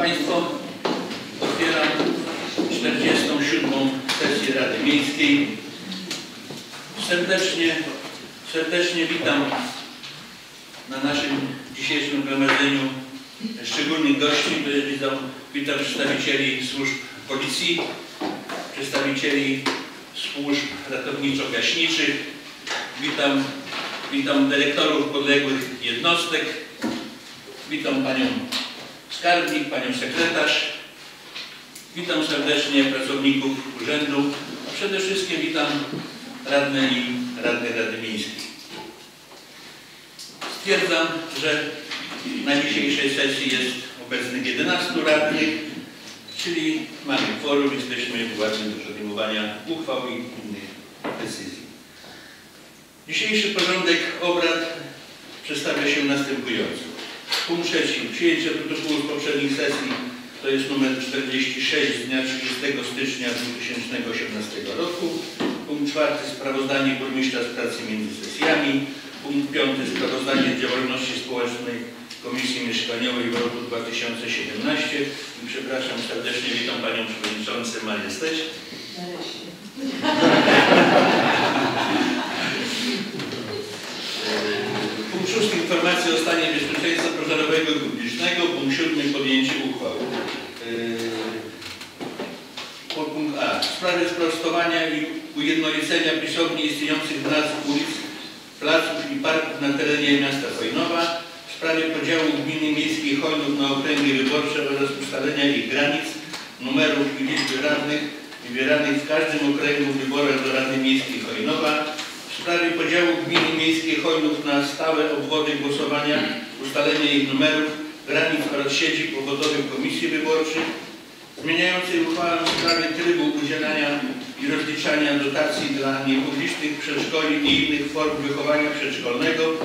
Państwo, otwieram 47. sesję Rady Miejskiej. Serdecznie witam na naszym dzisiejszym gromadzeniu szczególnych gości. Witam przedstawicieli służb policji, przedstawicieli służb ratowniczo-gaśniczych, witam dyrektorów podległych jednostek, witam panią skarbnik, panią sekretarz, witam serdecznie pracowników urzędu, a przede wszystkim witam radne i radne Rady Miejskiej. Stwierdzam, że na dzisiejszej sesji jest obecnych 11 radnych, czyli mamy kworum, jesteśmy władni do podejmowania uchwał i innych decyzji. Dzisiejszy porządek obrad przedstawia się następująco. Punkt 3. Przyjęcie protokołu z poprzedniej sesji, to jest numer 46 z dnia 30 stycznia 2018 roku. Punkt 4. Sprawozdanie burmistrza z pracy między sesjami. Punkt 5. Sprawozdanie z działalności społecznej Komisji Mieszkaniowej w roku 2017. I przepraszam, serdecznie witam panią przewodniczącą. Ma jesteś? Punkt 6. Informacja o stanie bezpieczeństwa pożarowego i publicznego. Punkt 7. Podjęcie uchwał. Punkt A. W sprawie sprostowania i ujednolicenia pisowni istniejących nazw ulic, placów i parków na terenie miasta Chojnowa. W sprawie podziału gminy miejskiej Chojnów na okręgi wyborcze oraz ustalenia ich granic, numerów i liczby radnych wybieranych w każdym okręgu w wyborach do Rady Miejskiej Chojnowa. W sprawie podziału gminy miejskiej Chojnów na stałe obwody głosowania, ustalenie ich numerów, granic oraz sieci powodowych komisji wyborczych, zmieniającej uchwałę w sprawie trybu udzielania i rozliczania dotacji dla niepublicznych przedszkoli i innych form wychowania przedszkolnego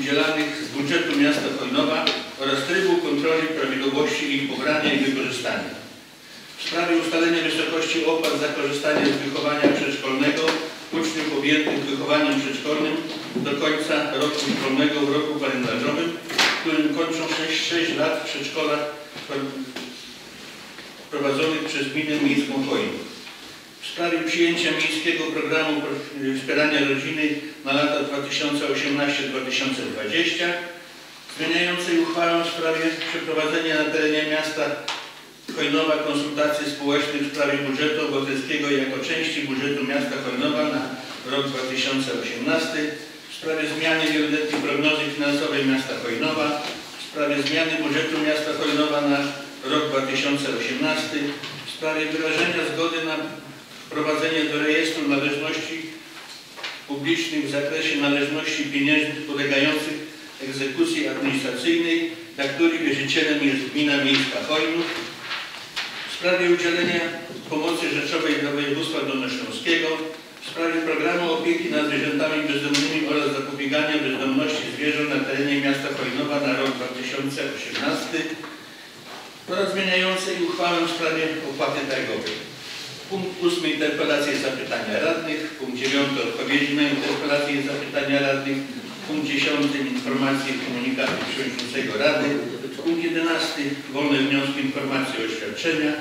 udzielanych z budżetu miasta Chojnowa oraz trybu kontroli prawidłowości ich pobrania i wykorzystania. W sprawie ustalenia wysokości opłat za korzystanie z wychowania przedszkolnego uczniów objętych wychowaniem przedszkolnym do końca roku szkolnego w roku kalendarzowym, w którym kończą 6 lat w przedszkolach prowadzonych przez gminę miejską Chojnów. W sprawie przyjęcia miejskiego programu wspierania rodziny na lata 2018-2020, zmieniającej uchwałę w sprawie przeprowadzenia na terenie miasta Chojnowa konsultacji społecznych w sprawie budżetu obywatelskiego jako części budżetu miasta Chojnowa na rok 2018, w sprawie zmiany wieloletniej prognozy finansowej miasta Chojnowa, w sprawie zmiany budżetu miasta Chojnowa na rok 2018, w sprawie wyrażenia zgody na wprowadzenie do rejestru należności publicznych w zakresie należności pieniężnych podlegających egzekucji administracyjnej, dla których wierzycielem jest gmina miejska Chojnów, w sprawie udzielenia pomocy rzeczowej dla województwa dolnośląskiego, w sprawie programu opieki nad zwierzętami bezdomnymi oraz zapobiegania bezdomności zwierząt na terenie miasta Chojnowa na rok 2018 oraz zmieniającej uchwałę w sprawie opłaty targowej. Punkt 8. Interpelacje i zapytania radnych. Punkt 9. Odpowiedzi na interpelacje i zapytania radnych. Punkt 10. Informacje i komunikaty przewodniczącego Rady. Punkt 11. Wolne wnioski, informacje i oświadczenia.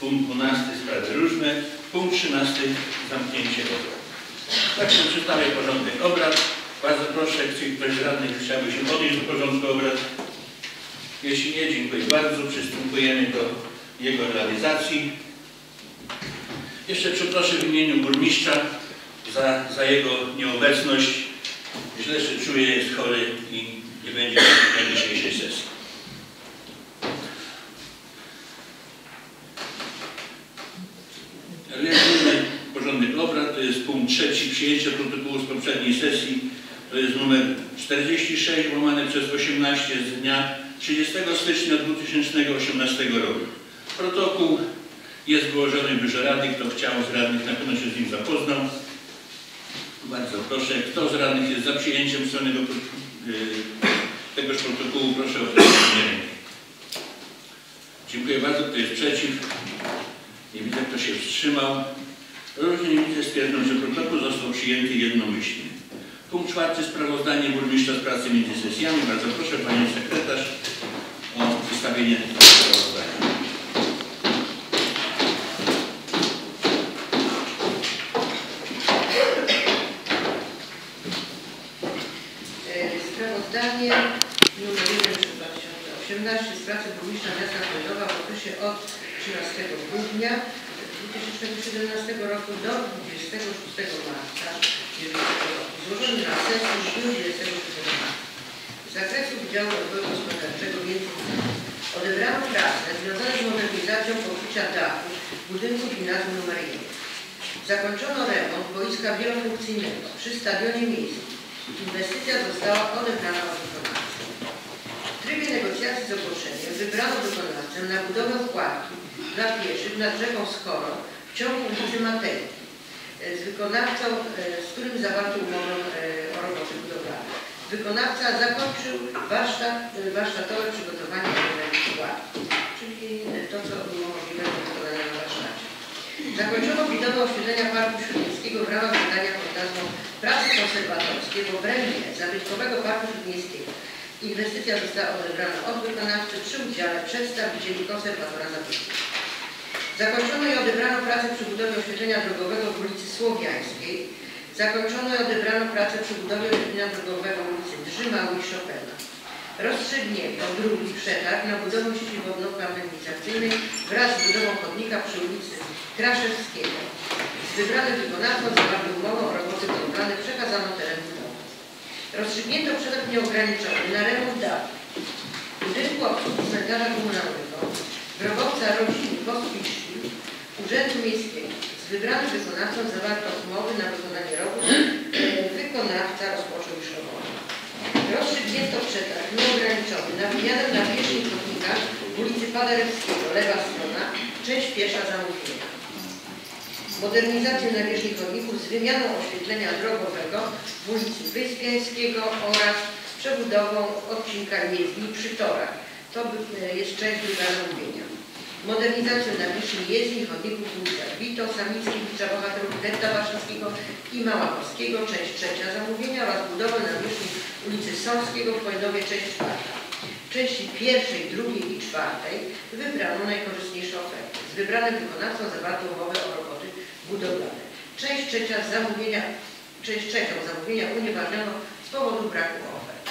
Punkt 12. Sprawy różne. Punkt 13. Zamknięcie obrad. Tak się przedstawia porządek obrad. Bardzo proszę, jeśli ktoś z radnych chciałby się odnieść do porządku obrad. Jeśli nie, dziękuję bardzo. Przystępujemy do jego realizacji. Jeszcze przeproszę w imieniu burmistrza za jego nieobecność. Źle się czuje, jest chory i nie będzie na dzisiejszej sesji. Realizujemy porządek obrad, to jest punkt 3. Przyjęcie protokołu z poprzedniej sesji, to jest numer 46/18 z dnia 30 stycznia 2018 roku. Protokół jest wyłożony w Biurze Rady. Kto chciał z radnych, na pewno się z nim zapoznał. Bardzo proszę, kto z radnych jest za przyjęciem tegoż protokołu, proszę o wyrażenie. Dziękuję bardzo. Kto jest przeciw? Nie widzę, kto się wstrzymał. Różnie nie widzę, stwierdzam, że protokół został przyjęty jednomyślnie. Punkt 4. Sprawozdanie burmistrza z pracy między sesjami. Bardzo proszę panią sekretarz o przedstawienie tego sprawozdania. sprawozdanie nr 1 przez 2018 z pracy publicznej miasta Głogowa w okresie od 13 grudnia 2017 roku do 26 marca bieżącego roku, złożony na sesji w dniu 27 marca. Z zakresu Wydziału Rozwoju Gospodarczego między innymi odebrano pracę związane z modernizacją pokrycia dachu budynku gimnazjum nr 1. Zakończono remont boiska wielofunkcyjnego przy stadionie miejskim. Inwestycja została odebrana od wykonawcy. W trybie negocjacji z ogłoszeniem wybrano wykonawcę na budowę wkładki dla pieszych nad rzeką Skorą w ciągu ulicy Matejki z wykonawcą, z którym zawarto umowę o robocie budowlanej. Wykonawca zakończył warsztatowe przygotowanie wkładki, czyli to, co było możliwe do wykonania na warsztacie. Zakończono budowę oświetlenia Parku Śródmiejskiego w ramach zadania pod nazwą Prace konserwatorskie w obrębie zabytkowego Parku Śródmiejskiego. Inwestycja została odebrana od wykonawcy przy udziale przedstawicieli konserwatora zabytków. Zakończono i odebrano pracę przy budowie oświetlenia drogowego w ulicy Słowiańskiej. Zakończono i odebrano pracę przy budowie oświetlenia drogowego w ulicy Drzyma i Chopina. Rozstrzygnięto drugi przetarg na budowę sieci wodno-kanalizacyjnej wraz z budową chodnika przy ulicy Kraszewskiego. Z wybranym wykonawcą zawarto umowę o roboty budowlane, przekazano teren budowy. Rozstrzygnięto przetarg nieograniczony na remont dachu budynku obsługi cmentarza komunalnego, grobowca rodziny Kospiści, Urzędu Miejskiego. Z wybranym wykonawcą zawarto umowy na wykonanie robót. Wykonawca rozpoczął już robotę. Rozstrzygnięto przetarg nieograniczony na wymianę na pieszych chodnikach ulicy Paderewskiego, lewa strona, część piesza zamówienia. Modernizację nawierzchni chodników z wymianą oświetlenia drogowego w ulicy Wyspiańskiego oraz przebudową odcinka jezdni przy torach. To jest część zamówienia. Modernizację nawierzchni jezdni i chodników w ulicach Wito, Samińskiej, Wicza Bohaterów, Getty Warszawskiego i Małakowskiego, część trzecia zamówienia oraz budowę nawierzchni ulicy Sąskiego w Kłajdowie, część czwarta. W części pierwszej, drugiej i czwartej wybrano najkorzystniejsze oferty. Z wybranym wykonawcą zawarto umowę o roboty budowlane. Część trzecią zamówienia unieważniono z powodu braku ofert.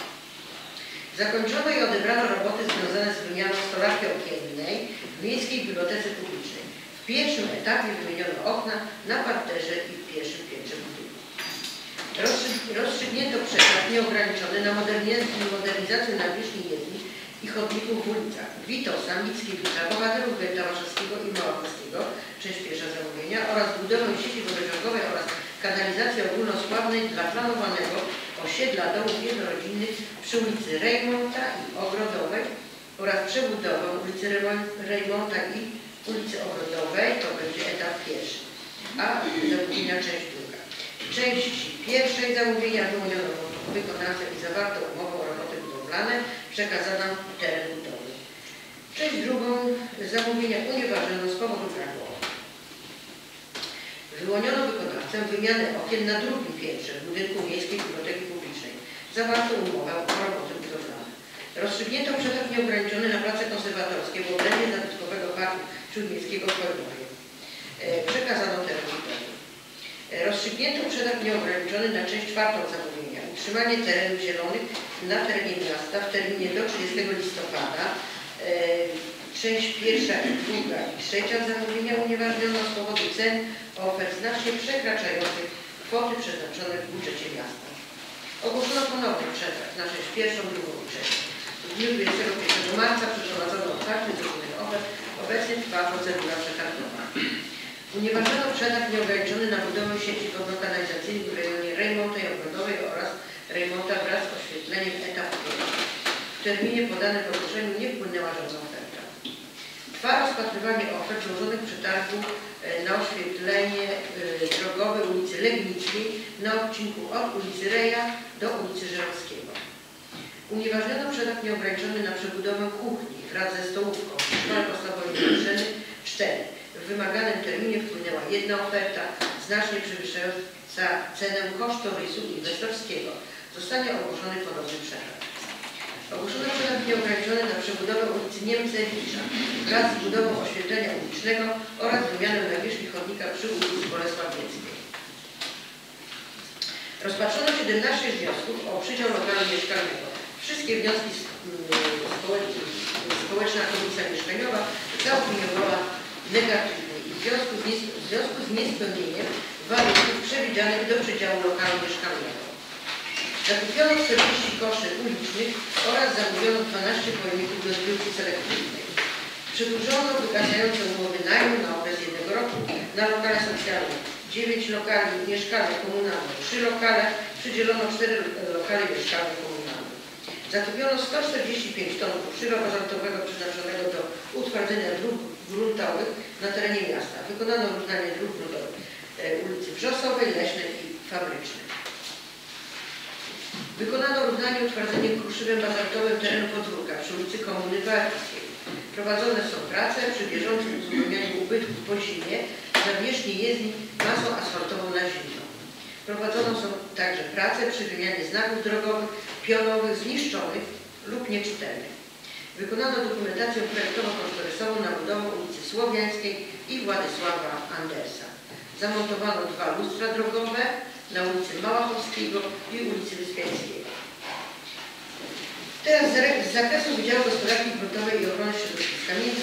Zakończono i odebrano roboty związane z wymianą stolarki okiennej w Miejskiej Bibliotece Publicznej. W pierwszym etapie wymieniono okna na parterze i w pierwszym piętrze budynku. Rozstrzygnięto przetarg nieograniczony na modernizację nawierzchni jezdni i chodników w ulicach Wito, Samickiej, Wicza Bohaterów, Getty Warszawskiego i Małakowskiego, część pierwsza zamówienia, oraz budowę sieci wodociągowej oraz kanalizacji ogólnosławnej dla planowanego osiedla domów jednorodzinnych przy ulicy Rejmonta i Ogrodowej oraz przebudowę ulicy Rejmonta i ulicy Ogrodowej, to będzie etap pierwszy, a zamówienia część druga. W części pierwszej zamówienia wyłoniono wykonawcę i zawarto umowę o roboty budowlane, przekazano teren budowy. Część drugą zamówienia unieważniono z powodu braku ofert. Wyłoniono wykonawcę wymiany okien na drugim piętrze w budynku Miejskiej Biblioteki Publicznej. Zawarto umowę o roboty budowlane. Rozstrzygnięto przetarg nieograniczony na prace konserwatorskie w obrębie zabytkowego Parku Śródmiejskiego w Kłajdowie. Przekazano teren budowy. Rozstrzygnięto przetarg nieograniczony na część czwartą zamówienia. Utrzymanie terenów zielonych na terenie miasta w terminie do 30 listopada. Część pierwsza, druga i trzecia zamówienia unieważniono z powodu cen ofert znacznie przekraczających kwoty przeznaczone w budżecie miasta. Ogłoszono ponowny przetarg na część pierwszą, drugą i trzecią. W dniu 21 marca przeprowadzono otwarty złożonych ofert. Obecnie trwa procedura przetargowa. Unieważniono przetarg nieograniczony na budowę sieci wodno-kanalizacyjnej w rejonie Rejmonta i Ogrodowej oraz Rejmonta wraz z oświetleniem etapu. W terminie podanym w ogłoszeniu nie wpłynęła żadna oferta. Trwa rozpatrywanie ofert złożonych przetargu na oświetlenie drogowe ulicy Legnickiej na odcinku od ulicy Reja do ulicy Żerowskiego. Unieważniono przetarg nieograniczony na przebudowę kuchni wraz ze stołówką w szkole podstawowej nr 4. W wymaganym terminie wpłynęła jedna oferta, znacznie przewyższająca cenę kosztorysu inwestorskiego. Zostanie ogłoszony ponowny przetarg. Ogłoszono przetarg nieograniczony na przebudowę ulicy Niemcewicza wraz z budową oświetlenia ulicznego oraz wymianą nawierzchni chodnika przy ulicy Bolesławieckiej. Rozpatrzono 17 wniosków o przydział lokalu mieszkalnego w Wszystkie wnioski społeczna komisja mieszkaniowa zaopiniowała negatywnie i w związku z niespełnieniem warunków przewidzianych do przedziału lokalu mieszkalnego. Zakupiono 40 koszy ulicznych oraz zamówiono 12 pojemników do zbiórki selektywnej. Przedłużono wygasające umowy najmu na okres 1 roku na lokale socjalne, 9 lokali mieszkalnych komunalnych, 3 lokale, przydzielono 4 lokale mieszkalne komunalne. Zakupiono 145 tonów szyropa żartowego przeznaczonego do utwardzenia dróg gruntowych na terenie miasta. Wykonano równanie dróg gruntowych ulicy Wrzosowej, Leśnej i Fabrycznej. Wykonano równanie utwardzenie kruszywem bazaltowym terenu podwórka przy ulicy Komuny Warskiej. Prowadzone są prace przy bieżącym uzupełnianiu ubytków po zimie na wierzchni jezdni masą asfaltową na zimno. Prowadzone są także prace przy wymianie znaków drogowych, pionowych, zniszczonych lub nieczytelnych. Wykonano dokumentację projektowo-kosztorysową na budowę ulicy Słowiańskiej i Władysława Andersa. Zamontowano 2 lustra drogowe na ulicy Małachowskiego i ulicy Wyspiańskiej. Teraz z zakresu Wydziału Gospodarki Gruntowej i Ochrony Środowiska m.in.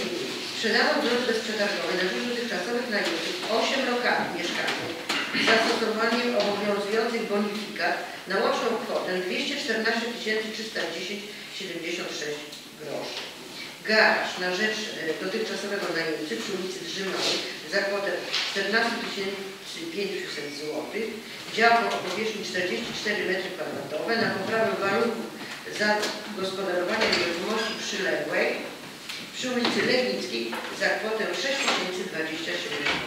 sprzedano w drodze bezprzetargowej na rzecz dotychczasowych najemców 8 lokali mieszkalnych z zastosowaniem obowiązujących bonifikat na łączną kwotę 214 310,76 groszy. Garaż na rzecz dotychczasowego najemcy przy ulicy Drzymałej za kwotę 14 500 zł. Działko o powierzchni 44 m2 na poprawę warunków zagospodarowania nieruchomości przyległej przy ulicy Legnickiej za kwotę 6027 zł.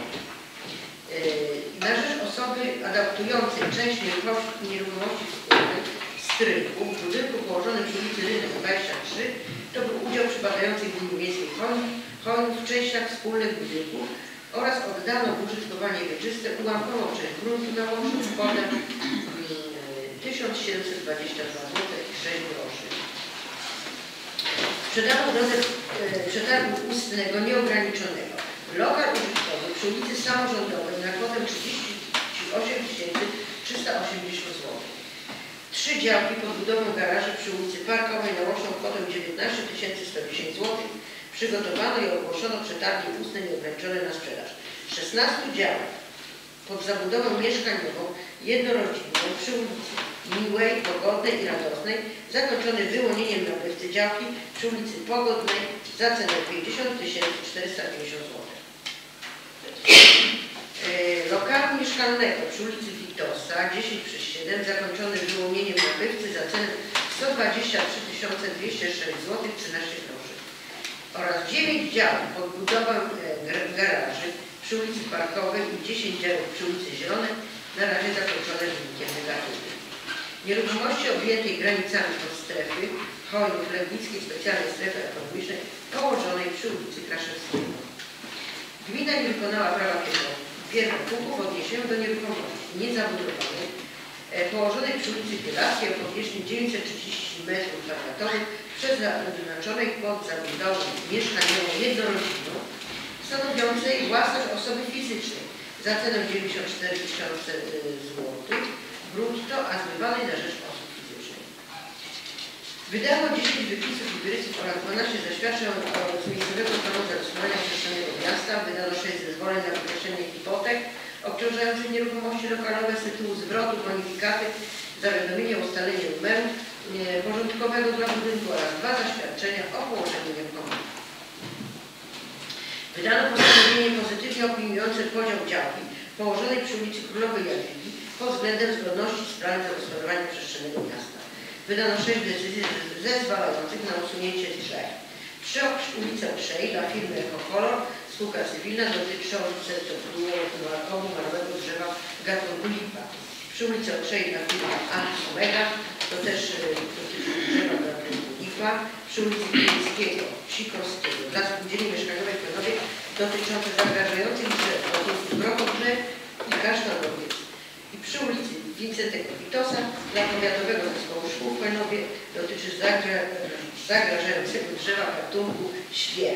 Na rzecz osoby adaptującej część nieruchomości wspólnych z rynku w budynku położonym przy ulicy Rynek 23 to był udział przypadający gminy miejskiej Choń w częściach wspólnych budynków oraz oddano w użytkowanie wieczyste ułamkową część gruntu na łączną kwotę 1722,06 zł. Sprzedano w drodze przetargu ustnego nieograniczonego lokal użytkowy przy ulicy Samorządowej na kwotę 38 380 zł. 3 działki pod budową garaży przy ulicy Parkowej na łączną kwotę 19 110 zł. Przygotowano i ogłoszono przetargi ustne nieograniczone na sprzedaż 16 działek pod zabudową mieszkaniową jednorodzinną przy ulicy Miłej, Pogodnej i Radosnej, zakończony wyłonieniem nabywcy działki przy ulicy Pogodnej za cenę 50 450 zł. Lokalu mieszkalnego przy ulicy Witosa 10/7, zakończony wyłonieniem nabywcy za cenę 123 206,13 zł. Oraz 9 działów pod budowę garaży przy ulicy Parkowej i 10 działów przy ulicy Zielonej, na razie zakończone wynikiem negatywnym. Nieruchomości objętej granicami podstrefy Choinów Legnickiej Specjalnej Strefy Ekonomicznej położonej przy ulicy Kraszewskiego. Gmina nie wykonała prawa pierwokupu w odniesieniu do nieruchomości niezabudowanej położonej przy ulicy Bielackiej o powierzchni 930 m2 przeznaczonej pod zabudową mieszkaniową jednorodzinną stanowiącej własność osoby fizycznej za cenę 94 400 zł brutto, a zbywanej na rzecz osób fizycznych. Wydano 10 wypisów i wyrysów oraz 12 zaświadczeń od miejscowego planu zagospodarowania przestrzennego miasta. Wydano 6 zezwoleń na wykreślenie hipotek obciążających nieruchomości lokalowe z tytułu zwrotu, bonifikaty, zawiadomienie o ustaleniu numeru porządkowego dla budynku oraz 2 zaświadczenia o położeniu nieruchomości. Wydano postanowienie pozytywnie opiniujące podział działki położonej przy ulicy Królowej Jadwigi pod względem zgodności z planem zagospodarowania przestrzennego miasta. Wydano 6 decyzji zezwalających na usunięcie 3. Przy ulicy Okrzej dla firmy Ekokolor spółka cywilna dotycząca marmowego drzewa gatunku lipa. Przy ulicy Okrzej dla firmy A Omega to też dotyczy drzewa gatunku lipa. Przy ulicy Kielskiego, Sikorskiego dla spółdzielni mieszkaniowej w Pionowie dotyczące zagrażających drzew gatunku grochogrzew i kasztanowiec. I przy ulicy Wincentego Witosa dla powiatowego zespołu szkół w Pionowie dotyczy zagrażającego drzewa gatunku świer.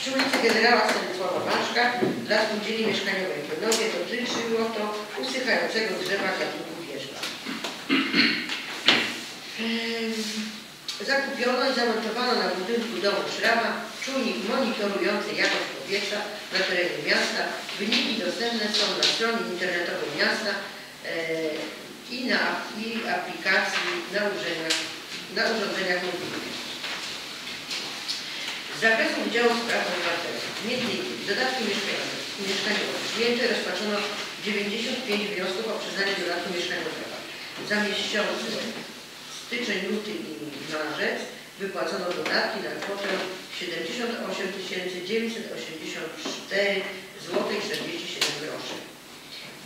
Przy ulicy Generała Stanisława Maszka dla spółdzielni mieszkaniowej w Pionowie dotyczyło to usychającego drzewa gatunku wierzba. zakupiono i zamontowano na budynku domu Szrama czujnik monitorujący jakość powietrza na terenie miasta. Wyniki dostępne są na stronie internetowej miasta i aplikacji na urządzeniach mobilnych. Z zakresu udziału spraw obywatelskich, m.in. dodatki mieszkaniowe, przyjęte rozpatrzono 95 wniosków o przyznanie dodatku mieszkaniowego. Za miesiąc styczeń, luty i marzec wypłacono dodatki na kwotę 78 984 zł 47 groszy.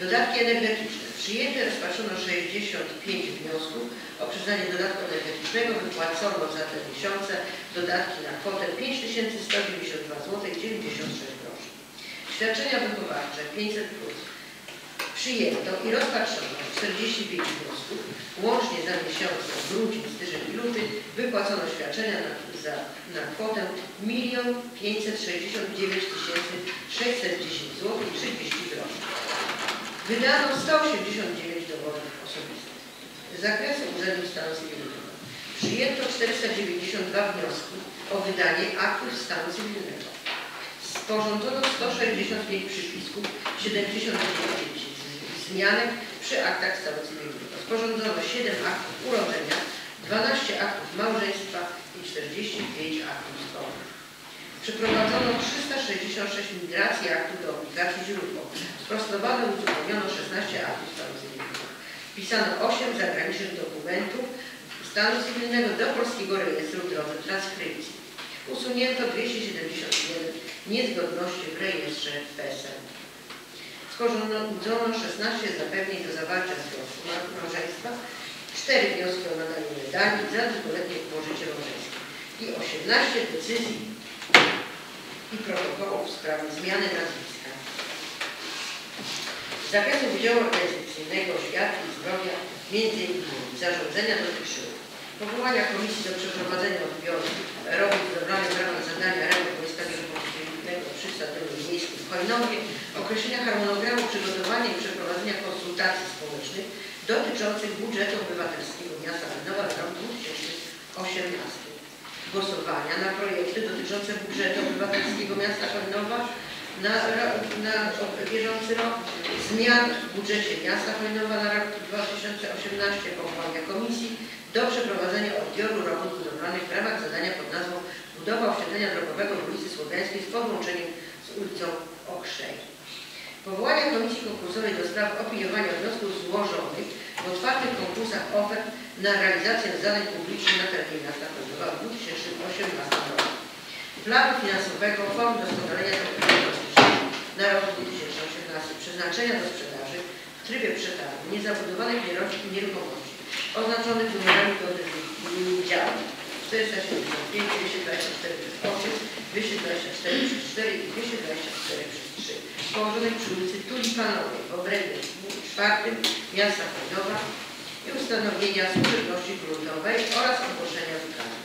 Dodatki energetyczne. Przyjęte rozpatrzono 65 wniosków o przyznanie dodatku energetycznego, wypłacono za te miesiące dodatki na kwotę 5192 zł 96 groszy. Świadczenia wychowawcze 500+. Przyjęto i rozpatrzono 45 wniosków. Łącznie za miesiące grudzień, styczeń i luty wypłacono świadczenia na kwotę 1 569 610 zł i 30 groszy. Wydano 189 dowodów osobistych. Z zakresu Urzędu Stanu Cywilnego przyjęto 492 wnioski o wydanie aktów stanu cywilnego. Sporządzono 165 przypisków, 79 zmianek przy aktach stanu cywilnego. Sporządzono 7 aktów urodzenia, 12 aktów małżeństwa i 45 aktów zgonów. Przeprowadzono 366 migracji aktów do aplikacji źródło. Sprostowano i uzupełniono 16 aktów stanu cywilnego. Wpisano 8 zagranicznych dokumentów stanu cywilnego do Polskiego Rejestru w drodze transkrypcji. Usunięto 271 niezgodności w rejestrze PESEL. Sporządzono 16 zapewnień do zawarcia związku małżeństwa, 4 wnioski o nadanie medali za długoletnie pożycie małżeńskie i 18 decyzji i protokołów w sprawie zmiany nazwiska. Z zakresu Wydziału Organizacyjnego Oświaty i Zdrowia m.in. zarządzenia dotyczyły powołania komisji do przeprowadzenia odbioru robót wybranych w ramach zadania Rady Wojska Wielopozytywnego przy Stadionie Miejskim w Hojnowie, określenia harmonogramu przygotowania i przeprowadzenia konsultacji społecznych dotyczących budżetu obywatelskiego miasta Hojnowa w roku 2018. Głosowania na projekty dotyczące budżetu obywatelskiego miasta Hojnowa na bieżący rok, zmian w budżecie miasta Hojnowa na rok 2018, powołania komisji do przeprowadzenia odbioru robót budowlanych w ramach zadania pod nazwą budowa oświetlenia drogowego w ulicy Słowiańskiej z podłączeniem z ulicą Okrzej. Powołania Komisji Konkursowej do spraw opiniowania wniosków złożonych w otwartych konkursach ofert na realizację zadań publicznych na terenie miasta Hojnowa w 2018 roku. Planu finansowego Fondu Doskonalenia na rok 2018, przeznaczenia do sprzedaży w trybie przetargu niezabudowanych nieruchomości oznaczonych numerami podległych działań 475, 224,8, 224,4 i 224,3 położonych przy ulicy Tulipanowej w obrębie 4 miasta Hojnowa i ustanowienia spójności gruntowej oraz ogłoszenia wykazu.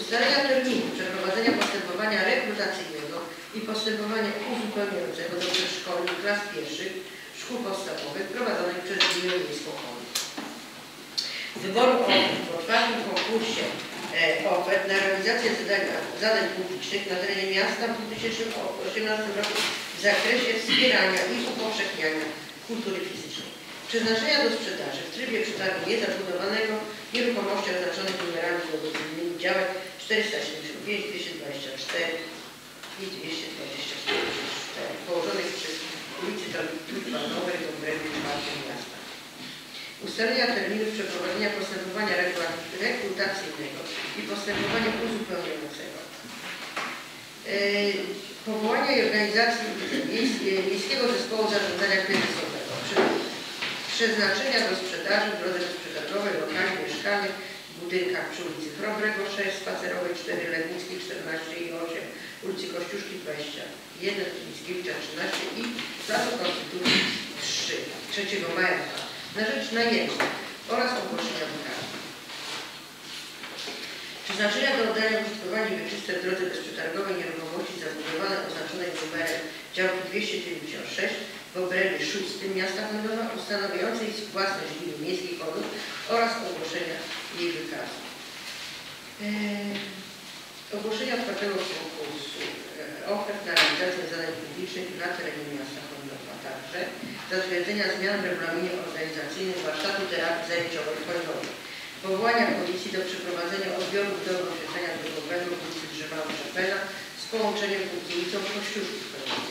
Ustalenia terminu przeprowadzenia postępowania rekrutacyjnego i postępowania uzupełniającego do przedszkoli klas pierwszych szkół podstawowych prowadzonych przez Gminę Miejską Hojnów. Wyboru ofert w otwartym konkursie ofert na realizację zadań publicznych na terenie miasta w 2018 roku w zakresie wspierania i upowszechniania kultury fizycznej. Przeznaczenia do sprzedaży w trybie przetargu niezabudowanego nieruchomości oznaczonych numerami produkcyjnymi działek 475, 224 i 224 położonych przy ulicy Tulipanowej w obrębie 4 miasta. Ustalenia terminów przeprowadzenia postępowania rekrutacyjnego i postępowania uzupełniającego. Powołania i organizacji Miejskiego Zespołu Zarządzania Kryzysowego. Przeznaczenia do sprzedaży w drodze sprzedażowej lokali mieszkalnych w budynkach przy ulicy Chrobrego 6, Spacerowej 4, Legnickiej 14,8, ulicy Kościuszki 21, Mickiewicza 13 i Placu Konstytucji 3 maja 2 na rzecz najęcia oraz ogłoszenia wykazu. Przeznaczenia do oddania użytkowania wieczyste w drodze bezprzetargowej nieruchomości zabudowane oznaczonej numerem działki 296 w obrębie 6 miasta Hojnowa ustanawiającej własność Gminy Miejskiej Hojnów oraz ogłoszenia jej wykazu. Ogłoszenia otwartego konkursu ofert na realizację zadań publicznych na terenie miasta Chorzowa, a także zatwierdzenia zmian w regulaminie organizacyjnym warsztatu terapii zajęciowej Chorzowej, powołania komisji do przeprowadzenia odbioru budowy oświetlenia drogowego ulicy Drzewa Chopina z połączeniem z ulicą Kościuszki Chorzowej,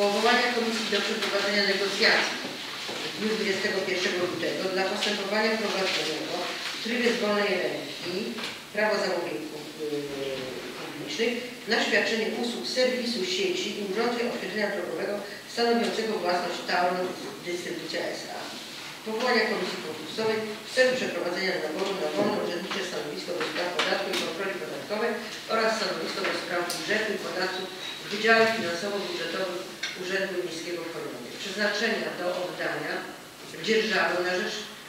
powołania komisji do przeprowadzenia negocjacji w dniu 21 lutego dla postępowania prowadzonego w trybie z wolnej ręki prawa zamówień publicznych na świadczenie usług serwisu sieci i urządzeń oświetlenia drogowego stanowiącego własność Taurus Dystrybucja S.A. Powołania komisji konkursowej w celu przeprowadzenia naboru na wolne urzędnicze stanowisko do spraw podatku i kontroli podatkowej oraz stanowisko do spraw budżetu i podatku w Wydziale Finansowo-Budżetowym Urzędu Miejskiego w Chorowie. Przeznaczenia do oddania dzierżawy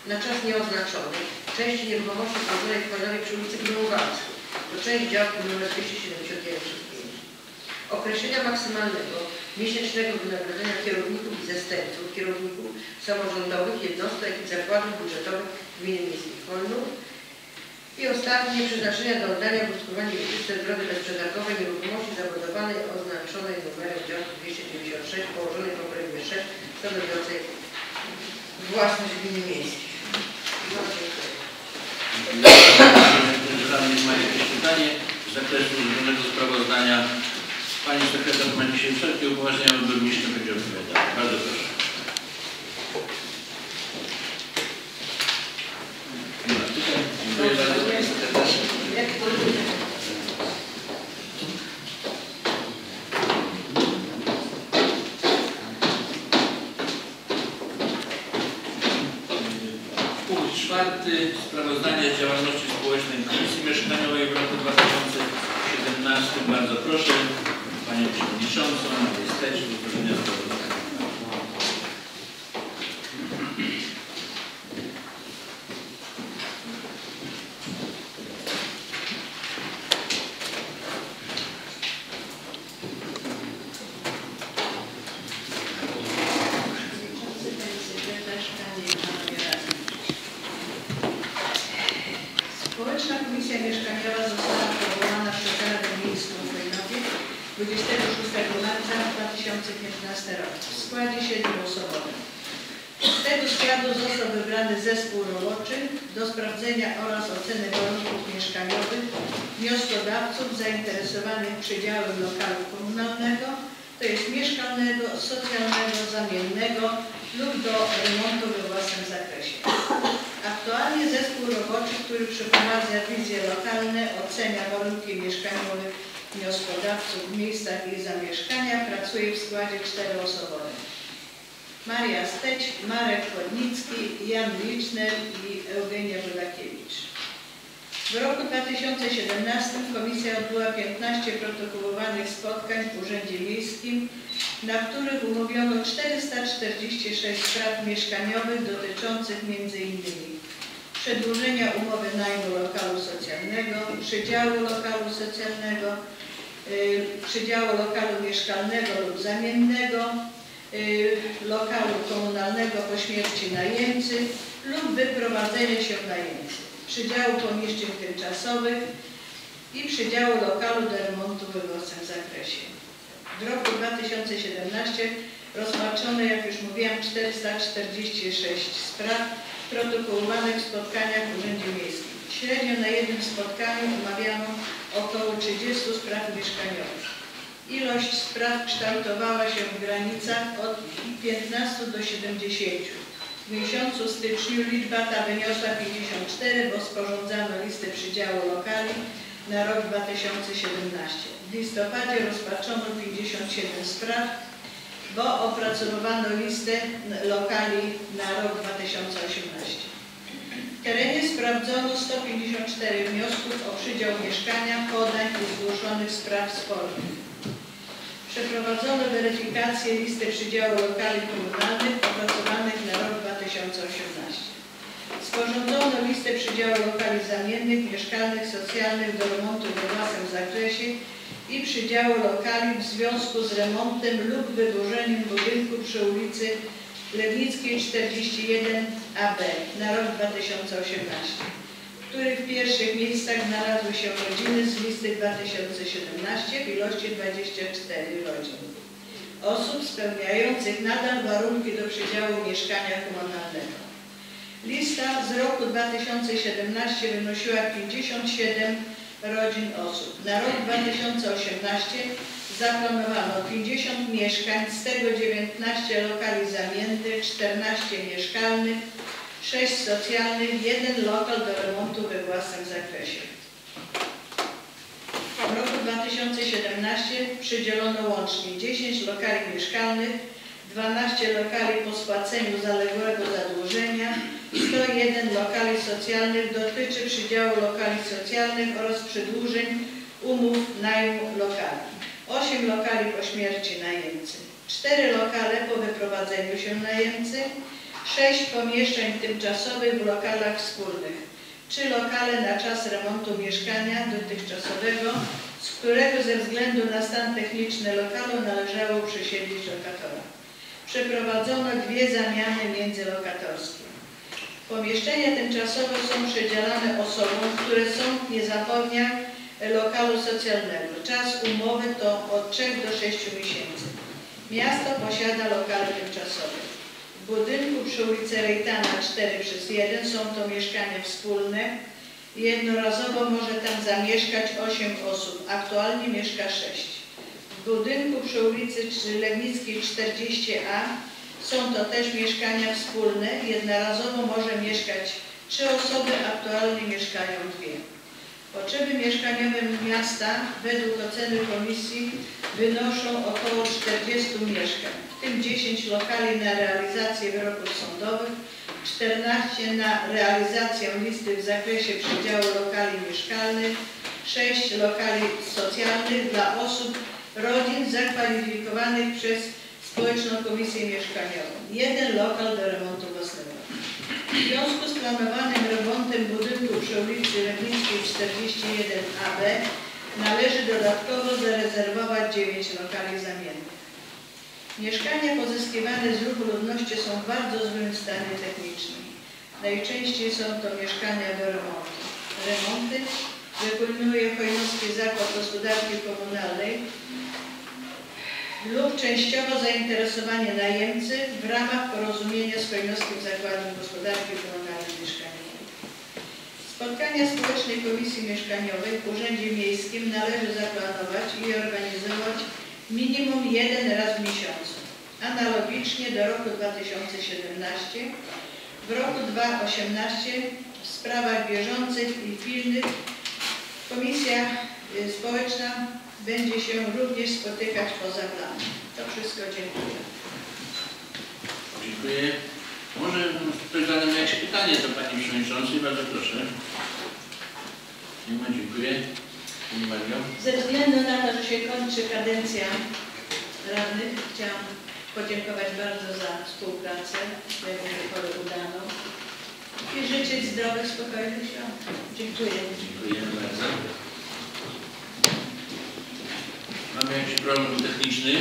na czas nieoznaczony części nieruchomości złożonej w Chorowie przy ulicy Grunwaldzkiej do części działki nr 271/5. Określenia maksymalnego miesięcznego wynagrodzenia kierowników i zastępców kierowników samorządowych, jednostek i zakładów budżetowych gminy miejskiej Chornów. I ostatnie przeznaczenia do oddania w użytkowaniu wieczystej drogi bezprzetargowej nieruchomości zabudowanej oznaczonej numerem działki 296 położonej w obrębie 6 stanowiącej własność gminy miejskiej. No, dziękuję. Radnych ma jakieś pytanie z zakresu złożonego sprawozdania. Pani sekretarz ma dzisiaj wszelkie upoważnienia, aby burmistrz będzie odpowiadał. Bardzo proszę. Punkt 4. Sprawozdanie z działalności społecznej Komisji Mieszkaniowej w roku 2017. Bardzo proszę Panią Przewodniczącą, Majestecie, do złożenia sprawozdania. Przedziałem lokalu komunalnego, to jest mieszkalnego, socjalnego, zamiennego lub do remontu we własnym zakresie. Aktualnie zespół roboczy, który przeprowadza wizje lokalne, ocenia warunki mieszkaniowe wnioskodawców w miejscach ich zamieszkania, pracuje w składzie 4-osobowym. Maria Steć, Marek Chodnicki, Jan Liczner i Eugenia Żulakiewicz. W roku 2017 Komisja odbyła 15 protokołowanych spotkań w Urzędzie Miejskim, na których umówiono 446 spraw mieszkaniowych dotyczących m.in. przedłużenia umowy najmu lokalu socjalnego, przydziału lokalu socjalnego, przydziału lokalu mieszkalnego lub zamiennego, lokalu komunalnego po śmierci najemcy lub wyprowadzenia się najemcy, przydziału pomieszczeń tymczasowych i przydziału lokalu do remontu we własnym zakresie. W roku 2017 rozpatrzono, jak już mówiłam, 446 spraw protokołowanych w spotkaniach w Urzędzie Miejskim. Średnio na jednym spotkaniu omawiano około 30 spraw mieszkaniowych. Ilość spraw kształtowała się w granicach od 15 do 70. W miesiącu styczniu liczba ta wyniosła 54, bo sporządzano listę przydziału lokali na rok 2017. W listopadzie rozpatrzono 57 spraw, bo opracowano listę lokali na rok 2018. W terenie sprawdzono 154 wniosków o przydział mieszkania, podań i zgłoszonych spraw spornych. Przeprowadzono weryfikację listy przydziału lokali komunalnych opracowanych na rok 2018. Sporządzono listę przydziału lokali zamiennych, mieszkalnych, socjalnych do remontu we własnym zakresie i przydziału lokali w związku z remontem lub wydłużeniem budynku przy ulicy Lewnickiej 41 AB na rok 2018. których w pierwszych miejscach znalazły się rodziny z listy 2017 w ilości 24 rodzin. Osób spełniających nadal warunki do przydziału mieszkania komunalnego. Lista z roku 2017 wynosiła 57 rodzin osób. Na rok 2018 zaplanowano 50 mieszkań, z tego 19 lokali zamiennych, 14 mieszkalnych, 6 socjalnych, 1 lokal do remontu we własnym zakresie. W roku 2017 przydzielono łącznie 10 lokali mieszkalnych, 12 lokali po spłaceniu zaległego zadłużenia, 101 lokali socjalnych, dotyczy przydziału lokali socjalnych oraz przedłużeń umów najmu lokali, 8 lokali po śmierci najemcy, 4 lokale po wyprowadzeniu się najemcy, 6 pomieszczeń tymczasowych w lokalach wspólnych, 3 lokale na czas remontu mieszkania dotychczasowego, z którego ze względu na stan techniczny lokalu należało przesiedlić lokatora. Przeprowadzono 2 zamiany międzylokatorskie. Pomieszczenia tymczasowe są przydzielane osobom, które sąd nie zapewnia lokalu socjalnego. Czas umowy to od 3 do 6 miesięcy. Miasto posiada lokale tymczasowe. W budynku przy ulicy Rejtana 4/1 są to mieszkania wspólne. Jednorazowo może tam zamieszkać 8 osób, aktualnie mieszka 6. W budynku przy ulicy Legnickiej 40A są to też mieszkania wspólne. Jednorazowo może mieszkać 3 osoby, aktualnie mieszkają 2. Potrzeby mieszkaniowe miasta według oceny komisji wynoszą około 40 mieszkań, w tym 10 lokali na realizację wyroków sądowych, 14 na realizację listy w zakresie przydziału lokali mieszkalnych, 6 lokali socjalnych dla osób, rodzin zakwalifikowanych przez Społeczną Komisję Mieszkaniową, 1 lokal do remontu własnego. W związku z planowanym remontem budynku przy ulicy Legnickiej 41AB należy dodatkowo zarezerwować 9 lokali zamiennych. Mieszkania pozyskiwane z ruchu ludności są w bardzo złym stanie technicznym. Najczęściej są to mieszkania do remontu. Remonty wykonuje Chojnowski Zakład Gospodarki Komunalnej lub częściowo zainteresowanie najemcy w ramach porozumienia z Chojnowskim Zakładem Gospodarki Komunalnej Mieszkaniowej. Spotkania Społecznej Komisji Mieszkaniowej w Urzędzie Miejskim należy zaplanować i organizować minimum 1 raz w miesiącu. Analogicznie do roku 2017, w roku 2018 w sprawach bieżących i pilnych Komisja Społeczna będzie się również spotykać poza planem. To wszystko, dziękuję. Dziękuję. Może ktoś zadać jakieś pytanie do Pani Przewodniczącej? Bardzo proszę. Nie ma, dziękuję. Pani Mario. Ze względu na to, że się kończy kadencja radnych, chciałam podziękować bardzo za współpracę, jaką do tej pory udaną. I życzyć zdrowych, spokojnych świąt. Dziękuję. Dziękuję bardzo. Mamy jakiś problem techniczny?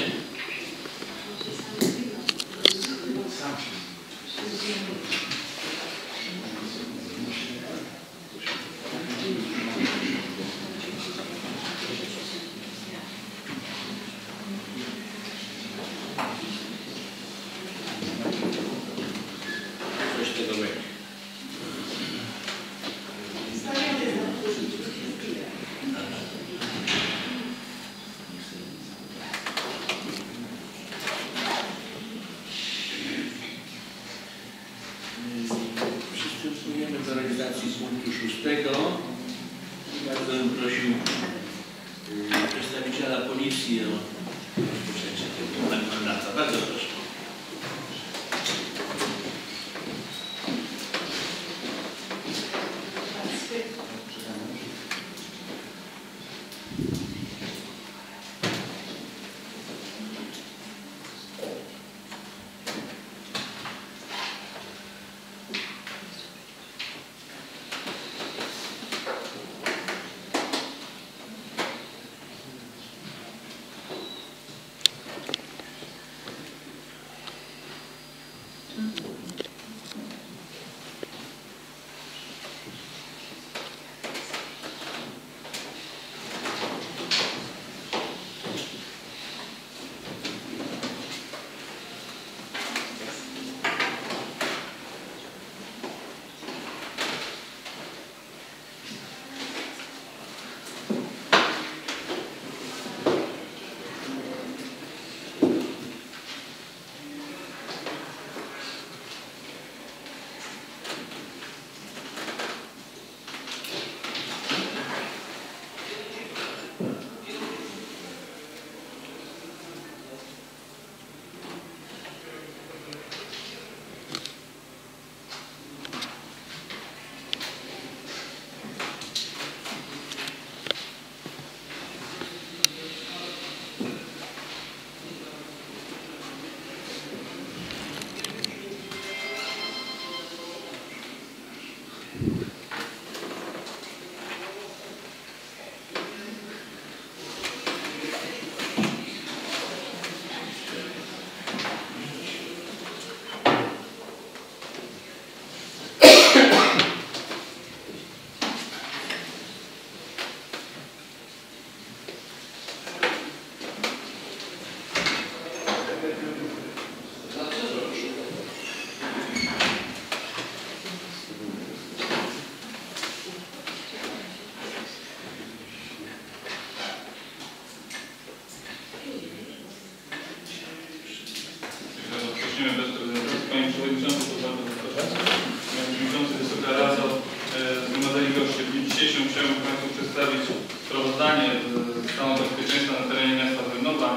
przedstawić sprawozdanie z stanu bezpieczeństwa na terenie miasta Wojnowa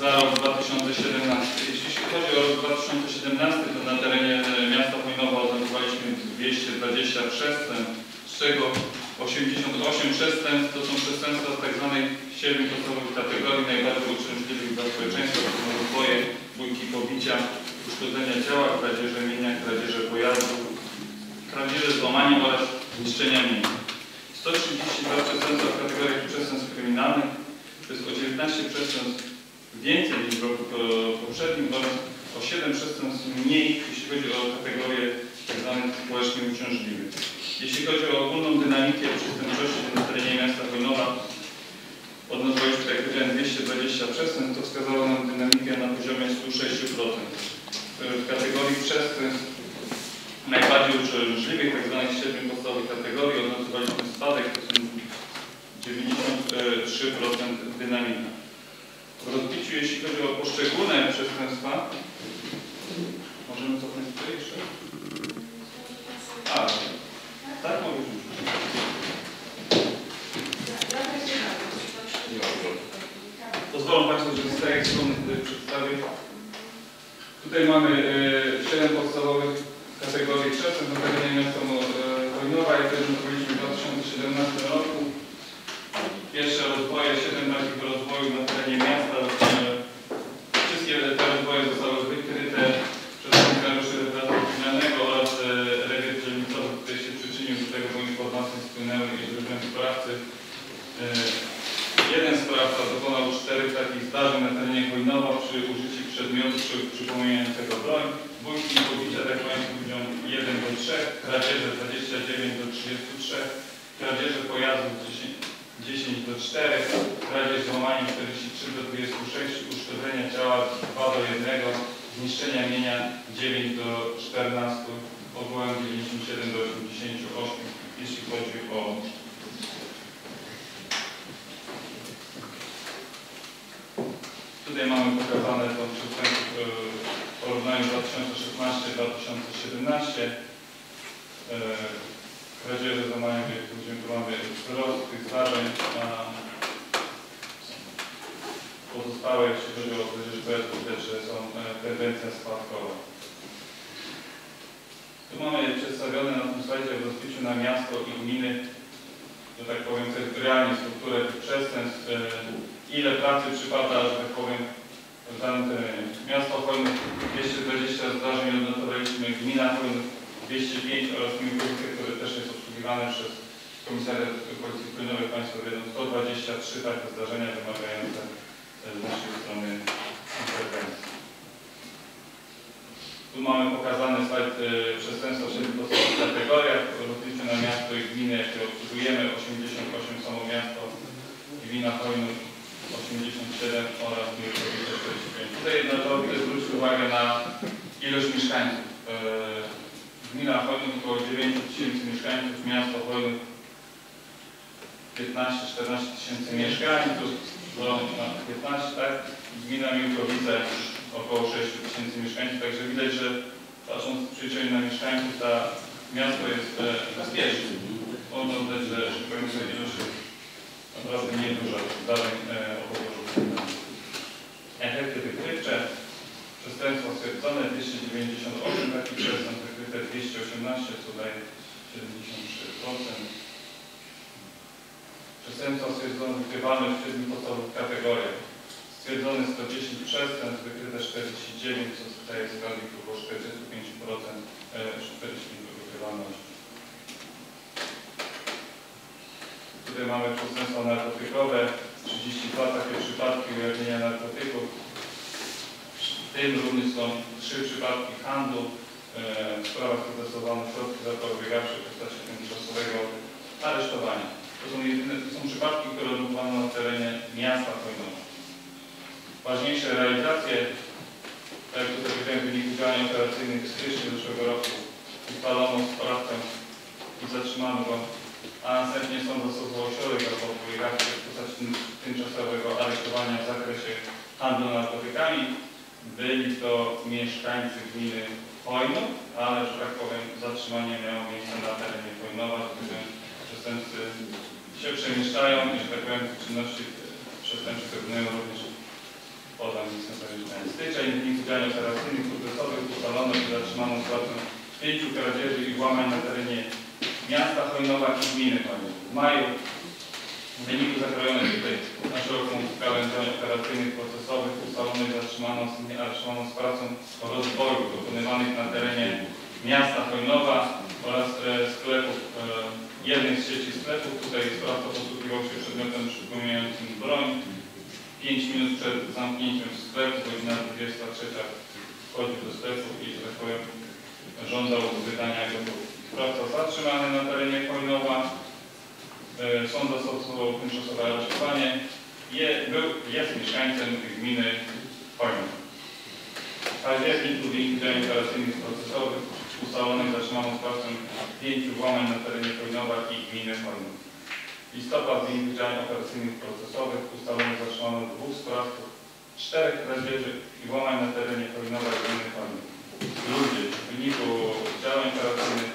za rok 2017. Jeśli się chodzi o rok 2017, to na terenie miasta Wojnowa odnotowaliśmy 220 przestępstw, z czego 88 przestępstw to są przestępstwa z tzw. 7 podstawowych kategorii najbardziej uczynliwych dla społeczeństwa, to są rozboje, bójki, pobicia, uszkodzenia ciała, kradzieże mienia, kradzieże pojazdu, kradzieże złamania oraz niszczenia mienia. 132 przestępstwa w kategoriach przestępstw kryminalnych, to jest o 19 przestępstw więcej niż w roku poprzednim oraz o 7 przestępstw mniej, jeśli chodzi o kategorie tzw. społecznie uciążliwych. Jeśli chodzi o ogólną dynamikę przestępczości na terenie miasta Wojnowa, odnotowaliśmy, tak jak powiedziałem, 220 przestępstw, to wskazało nam dynamikę na poziomie 106%. W kategorii przestępstw najbardziej uciążliwych, tzw. 7 podstawowych kategorii, odnotowaliśmy spadek, to są 93% dynamika. W rozbiciu, jeśli chodzi o poszczególne przestępstwa, możemy cofnąć tutaj jeszcze? Tak, mogę już. Pozwolą Państwu, że z tej strony przedstawię. Tutaj mamy 7 podstawowych kategorii przestępstw na terenie miasta Wojnowa, jak też mówiliśmy w 2017 roku. Pierwsze rozwoje, 7 takich rozwoju na terenie miasta. Wszystkie te rozwoje zostały wykryte przez funkcjonariuszy reprezentacji kryminalnego oraz rewier dzielnicowy, który się przyczynił do tego, bo informacje spłynęły i różne sprawcy. Jeden sprawca dokonał 4 takich zdarzeń na terenie Wojnowa przy użyciu przedmiotów, przy przypomnieniu tego broń. Bójki i pobicia, tak Państwu mówią, 1-3, kradzieże 29-33, kradzieże pojazdów 10-4, kradzież złamania 43-26, uszkodzenia ciała 2-1, zniszczenia mienia 9-14, ogółem 97-88, jeśli chodzi o tutaj mamy pokazane to przestępstwo w porównaniu 2016-2017. Kradzieże złamania wieku, gdzie mamy wzrost tych zdarzeń, a pozostałe, jeśli chodzi o kradzież bezów, widać, że są tendencja spadkowa. Tu mamy przedstawione na tym slajdzie w rozbiciu na miasto i gminy, że tak powiem, sektorialnie strukturę tych przestępstw, ile pracy przypada, że tak powiem, w danym terenie. Miasto Chojnów 220 zdarzeń odnotowaliśmy, gmina Chojnów 205 oraz gminy, które też jest obsługiwane przez Komisariat Policji Kryminalnej, Państwo wiedzą, 123 takie zdarzenia wymagające z naszej strony interwencji. Tu mamy pokazany slajd przestępstwa w 7 podstawowych kategoriach. Rozliczmy na miasto i gminę, jakie obsługujemy, 88 samo miasto, gmina Chojnów 87 oraz gminy 45. Tutaj jednocześnie zwróć uwagę na ilość mieszkańców. Gmina Chojnów około 9 000 mieszkańców, miasto Chojnów 15–14 000 mieszkańców, do 15, tak? Gmina Miłkowica już około 6 000 mieszkańców, także widać, że patrząc z przyczyny na mieszkańców, to miasto jest bezpieczne. Można widać, że komisja ilość jest naprawdę nieduża zdarzeń o podłożu. Efekty wykrywcze. Przestępstwa stwierdzone 298, takich przestępstw wykryte 218, co daje 73%. Przestępstwa stwierdzone wykrywane w 7 podstawowych kategoriach. Stwierdzone 110 przestępstw, wykryte 49, co daje skali około 45% wykrywalności. Tutaj mamy przestępstwa narkotykowe, 32 takie przypadki ujawnienia narkotyków. W tym również są 3 przypadki handlu, w sprawach zastosowano środki zapobiegawcze w postaci tymczasowego aresztowania. To są przypadki, które odnotowano na terenie miasta Wojnowa. Ważniejsze realizacje, tak jak tutaj powiedziałem, wyników działań operacyjnych w styczniu zeszłego roku ustalono sprawcę i zatrzymano go, a następnie sąd zastosował środek zapobiegawczy w postaci tymczasowego aresztowania w zakresie handlu narkotykami. Byli to mieszkańcy gminy Chojnów, ale, że tak powiem, zatrzymanie miało miejsce na terenie Chojnowa, gdyż przestępcy się przemieszczają i, że tak powiem, czynności przestępcze wykonują również poza miejscem zamieszkania. Z tej części działań operacyjnych, procesowych ustalono, że zatrzymano sprawcę 5 kradzieży i włamań na terenie miasta Chojnowa i gminy Chojnowa. W maju w wyniku zakrojonej tutaj na szeroką skalę działań operacyjnych, procesowych ustalonych zatrzymano sprawcę rozborów dokonywanych na terenie miasta Chojnowa oraz sklepów, jednych z sieci sklepów. Tutaj sprawca posługiwał się przedmiotem przypominającym broń. 5 minut przed zamknięciem sklepu, godzina 23, wchodził do sklepu i, że tak powiem, żądał wydania gotówki. Sprawca zatrzymany na terenie Chojnowa. Sąd zastosował tymczasowe aresztowanie. Jest mieszkańcem gminy Chojnowa. Październik tu dzięki działaniom operacyjnych procesowych ustalonych zatrzymano sprawcę 5 włamań na terenie Chojnowa i gminy Chojnowa. Listopad z innych działań operacyjnych procesowych ustalonych zatrzymano 2 sprawców, 4 kradzieży i włamań na terenie Chojnowa i gminy Chojnowa. Ludzie w wyniku działań operacyjnych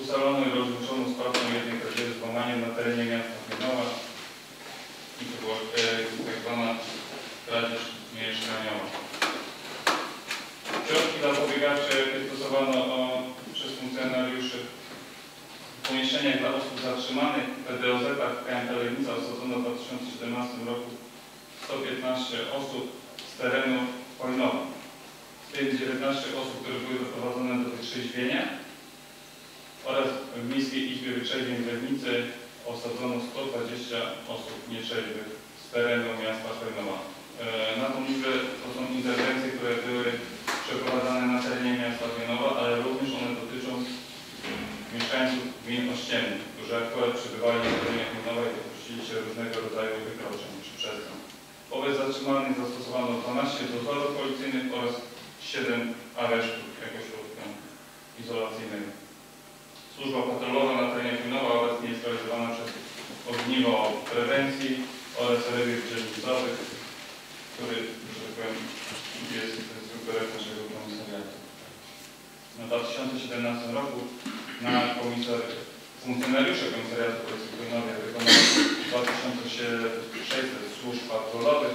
ustalono i rozliczono sprawcę 1 kradzieży z włamaniem na terenie miasta Chojnowa i to była tak zwana kradzież mieszkaniowa. Środki zapobiegawcze stosowano przez funkcjonariuszy w pomieszczeniach dla osób zatrzymanych w PDOZ-ach w KMP Legnica osadzono w 2017 roku 115 osób z terenu Chojnowa. Z tych 19 osób, które były doprowadzone do wytrzeźwienia oraz w Miejskiej Izbie Wytrzeźwień w Legnicy osadzono 120 osób nietrzeźwych z terenu miasta Chojnowa. Na tą liczbę to są interwencje, które były przeprowadzane na terenie miasta Chojnowa, ale również one dotyczą mieszkańców gmin ościennych, którzy akurat przebywali na terenie Chojnowa i dopuścili się różnego rodzaju wykroczeń czy przestępstw. Wobec zatrzymanych zastosowano 12 dozorów policyjnych oraz 7 aresztów jako środka izolacyjnego. Służba patrolowa na terenie Chojnowa obecnie jest realizowana przez ogniwo prewencji oraz rewir dzielnicowych, który, że tak powiem, jest strukturem naszego komisariatu. W 2017 roku funkcjonariusze komisariatu Policji Chojnowej wykonali 2600 służb patrolowych.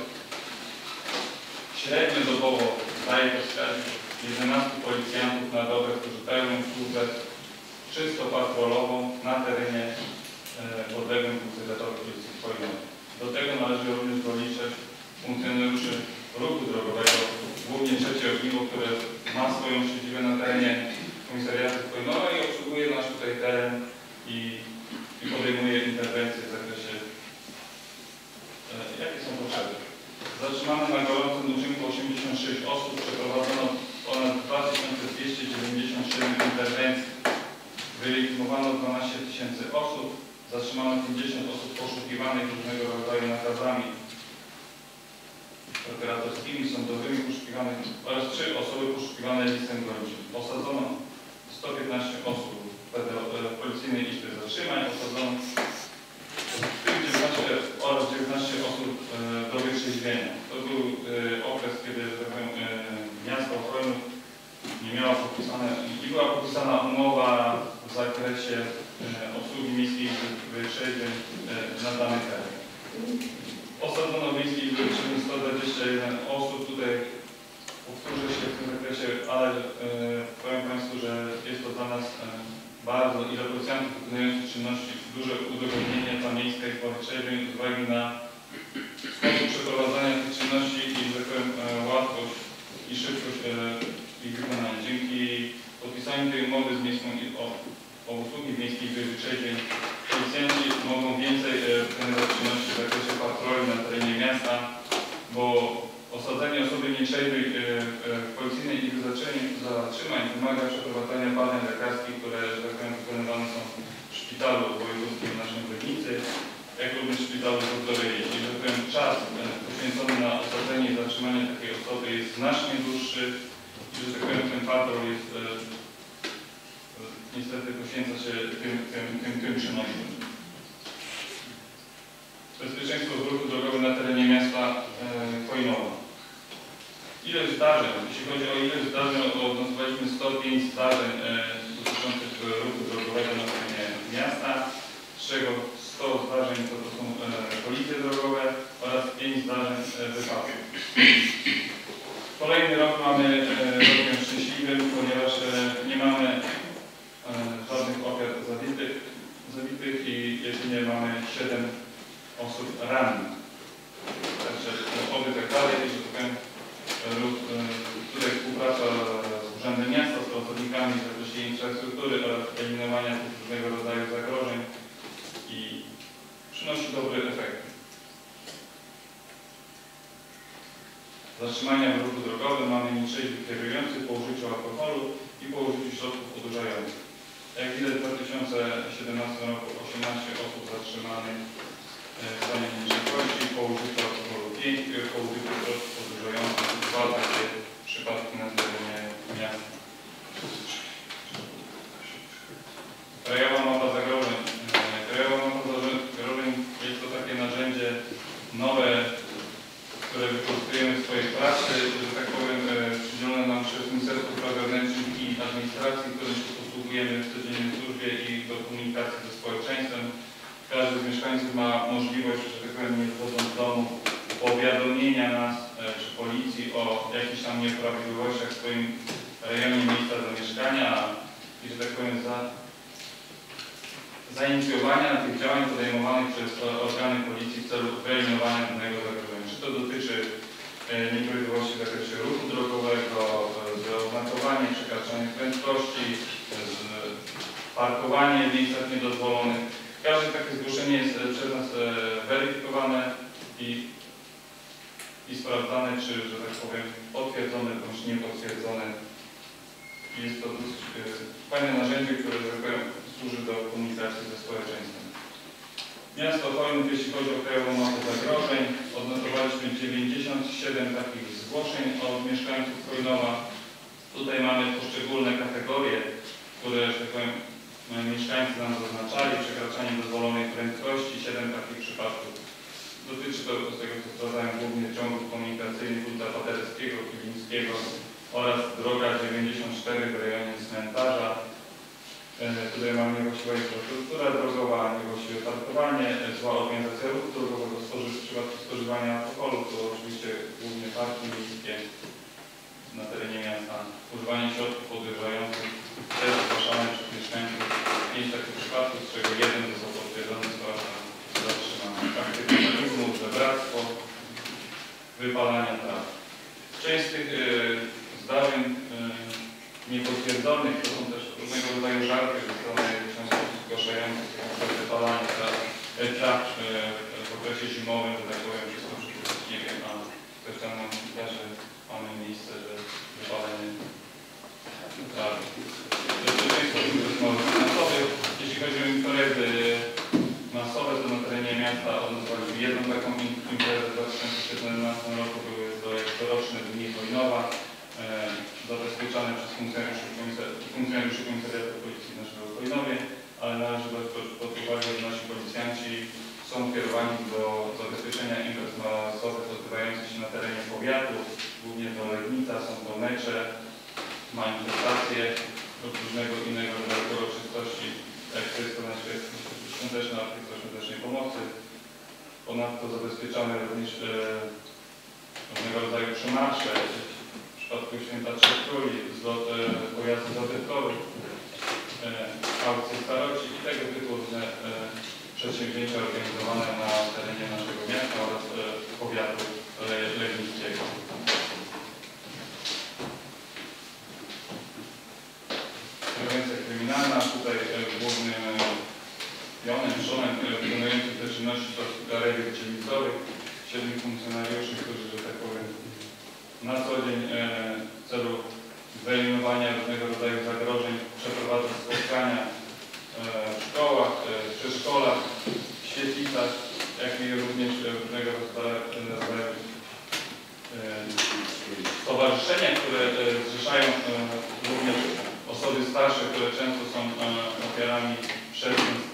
Średnio dobowo daje to wskaźnik 11 policjantów na dobę, którzy pełnią służbę czysto patrolową na terenie podległym komisariatowi Policji Chojnowej. Do tego należy również doliczyć funkcjonariuszy ruchu drogowego, głównie trzecie ogniwo, które ma swoją siedzibę na terenie komisariatu Chojnowa i obsługuje nasz tutaj teren i podejmuje interwencje w zakresie, jakie są potrzeby. Zatrzymano na gorącym uczynku 86 osób, przeprowadzono ponad 2297 interwencji, wyeliminowano 12 tysięcy osób, zatrzymano 50 osób poszukiwanych różnego rodzaju nakazami prokuratorskimi, sądowymi poszukiwanych oraz 3 osoby poszukiwane listem gończym. Osadzono 115 osób w Policyjnej Izbie Zatrzymań, osadzono 19 oraz 19 osób do wytrzeźwienia. To był okres, kiedy miasto Chojnów nie miało podpisane i była podpisana umowa w zakresie obsługi miejskiej wytrzeźwień na dany teren. Osadzono w Miejskiej Izbie Zatrzymań 121 osób. Tutaj powtórzę się w tym zakresie, ale powiem Państwu, że jest to dla nas bardzo ile policjantów wykonujących czynności duże udogodnienie dla Miejskiej Izby Wytrzeźwień z uwagi na sposób przeprowadzania tych czynności i łatwość i szybkość ich wykonania. Dzięki podpisaniu tej umowy z Miejską o usługi Miejskiej Izby Wytrzeźwień policjanci mogą więcej wykonywać czynności w zakresie patroli na terenie miasta, bo osadzenie osoby nietrzeźwej w Policyjnej Izbie Zatrzymań wymaga przeprowadzenia badań lekarskich, które, że tak powiem, wykonywane są w szpitalu wojewódzkim w naszym Legnicy, jak również w szpitalu Złotowej. I, że tak powiem, czas poświęcony na osadzenie i zatrzymanie takiej osoby jest znacznie dłuższy i, że tak powiem, ten patrol jest niestety poświęca się tym czynnościom. Bezpieczeństwo w ruchu drogowym na terenie miasta Chojnowa. Ilość zdarzeń, jeśli chodzi o ilość zdarzeń, odnotowaliśmy 105 zdarzeń dotyczących ruchu drogowego na terenie miasta, z czego 100 zdarzeń nie mamy żadnych ofiar zabitych i jedynie mamy 7 osób rannych. Także oby tak dalej, że powiem, tutaj współpraca z Urzędem Miasta, z pracownikami w zakresie infrastruktury oraz eliminowania tych różnego rodzaju zagrożeń i przynosi dobry efekt. Zatrzymania w ruchu drogowym mamy nie trzeźwych kierujących po użyciu alkoholu i po użyciu środków odurzających. Jak widać w 2017 roku 18 osób zatrzymanych w stanie nietrzeźwości po użyciu alkoholu 5 i po użyciu środków odurzających 2 takie przypadki na terenie miasta. Krajowa mapa zagrożeń. Krajowa mapa zagrożeń jest to takie narzędzie nowe, które wykorzystujemy w swojej pracy, że tak powiem, przydzielone nam przez Ministerstwo Spraw Wewnętrznych i Administracji, którym się posługujemy w codziennej służbie i do komunikacji ze społeczeństwem. Każdy z mieszkańców ma możliwość, że tak powiem, nie wchodząc z domu, powiadomienia nas czy policji o jakichś tam nieprawidłowościach w swoim rejonie miejsca zamieszkania i, że tak powiem, zainicjowania tych działań podejmowanych przez organy policji w celu wyeliminowania danego zagrożenia. To dotyczy nieprawidłowości w zakresie ruchu drogowego, oznakowanie, przekraczanie prędkości, parkowanie w miejscach niedozwolonych. Każde takie zgłoszenie jest przez nas weryfikowane i sprawdzane, czy, że tak powiem, potwierdzone bądź niepotwierdzone. Jest to dosyć fajne narzędzie, które, że tak powiem, służy do komunikacji ze społeczeństwem. Miasto Chojnów, jeśli chodzi o krajową mapę zagrożeń, odnotowaliśmy 97 takich zgłoszeń od mieszkańców Chojnowa. Tutaj mamy poszczególne kategorie, które, że tak powiem, mieszkańcy nam zaznaczali. Przekraczanie dozwolonej prędkości, 7 takich przypadków. Dotyczy to tego, co sprawdzałem, głównie ciągów komunikacyjnych ulica Paderewskiego, Kilińskiego oraz droga 94 w rejonie cmentarza. Tutaj mamy niewłaściwa infrastruktura drogowa, niewłaściwe parkowanie, zła organizacja ruchu drogowego, w przypadku spożywania alkoholu, to oczywiście głównie parki miejskie na terenie miasta, używanie środków odurzających, też zgłaszane przez mieszkańców 5 takich przypadków, z czego 1 został potwierdzony, zwłaszcza zatrzymany. Aktywizmu, żebractwo, wypalanie traw. Część z tych zdarzeń niepotwierdzonych to są też różnego rodzaju żarty ze strony często zgłaszających wypalanie traw w okresie zimowym, że tak powiem, wszystko, nie wiem, ale ktoś tam nam kilka, że mamy miejsce, że wypalenie traw. Bezpieczeństwo masowych, jeśli chodzi o imprezy masowe, to na terenie miasta odnotowaliśmy jedną taką imprezę w 2017 roku, były to coroczne Dni Chojnowa, zabezpieczane przez funkcjonariuszy komisariatu policji w naszym Chojnowie, ale należy pod uwagę, że nasi policjanci są kierowani do zabezpieczenia imprez masowych odbywających się na terenie powiatu, głównie to Legnica, są to mecze, manifestacje lub różnego innego rodzaju uroczystości, jak to jest to na świąteczne akty świątecznej pomocy. Ponadto zabezpieczamy również różnego rodzaju przemarsze, w przypadku święta Trzech Króli, zlot pojazdów zabytkowych, aukcje staroci i tego typu przedsięwzięcia organizowane na terenie naszego miasta oraz powiatu legnickiego. Interwencja kryminalna, tutaj głównym pionem wykonujących te czynności to rewier dzielnicowych, 7 funkcjonariuszy, którzy, że tak powiem, na co dzień w celu wyeliminowania różnego rodzaju zagrożeń przeprowadza spotkania w szkołach, przedszkolach, świetlicach, jak i również różnego rodzaju stowarzyszenia, które zrzeszają również osoby starsze, które często są ofiarami przestępstw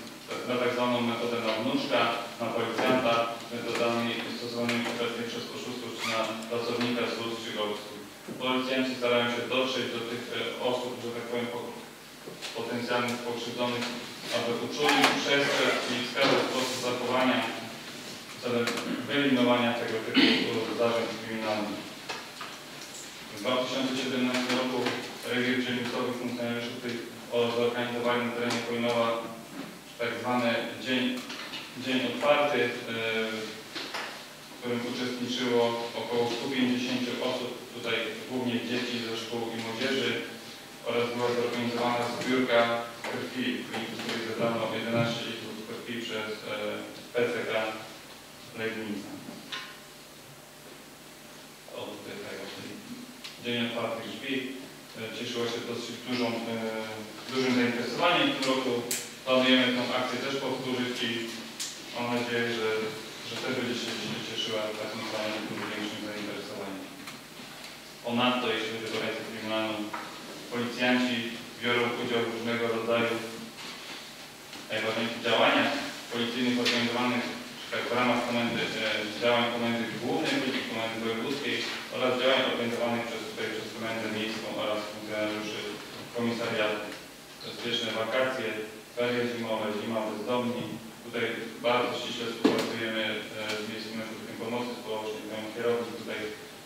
na tak zwaną metodę na wnuczka, na policjanta, metodami stosowanymi obecnie przez oszustów czy na pracownika służb szpiegowskich. Policjanci starają się dotrzeć do tych osób, że tak powiem, potencjalnych pokrzywdzonych, aby uczuli przestrzec i wskazać sposób zachowania celem wyeliminowania tego typu zdarzeń kryminalnych. W 2017 roku rewier dzielnicowych funkcjonariuszy zorganizowali na terenie Kojnowa tak zwany dzień otwarty, w którym uczestniczyło około 150 osób, tutaj głównie dzieci ze szkół i młodzieży, oraz była zorganizowana zbiórka krwi, w której zadano 11 litrów krwi przez PCK Legnica. Dzień otwartych drzwi cieszyło się dosyć dużym zainteresowaniem. W tym roku planujemy tą akcję też powtórzyć i mam nadzieję, że też będzie się cieszyła takim samym większym zainteresowaniem. Ponadto, jeśli chodzi o akcję kryminalną, policjanci biorą udział w różnego rodzaju najważniejszych działaniach policyjnych organizowanych w ramach działań Komendy Głównej Policji, Komendy Wojewódzkiej oraz działań organizowanych przez Komendę Miejską oraz funkcjonariuszy komisariatu. Bezpieczne wakacje, ferie zimowe, zima bezdomni. Tutaj bardzo ściśle współpracujemy z Miejskim Ośrodkiem Pomocy Społecznej, kierowcy tutaj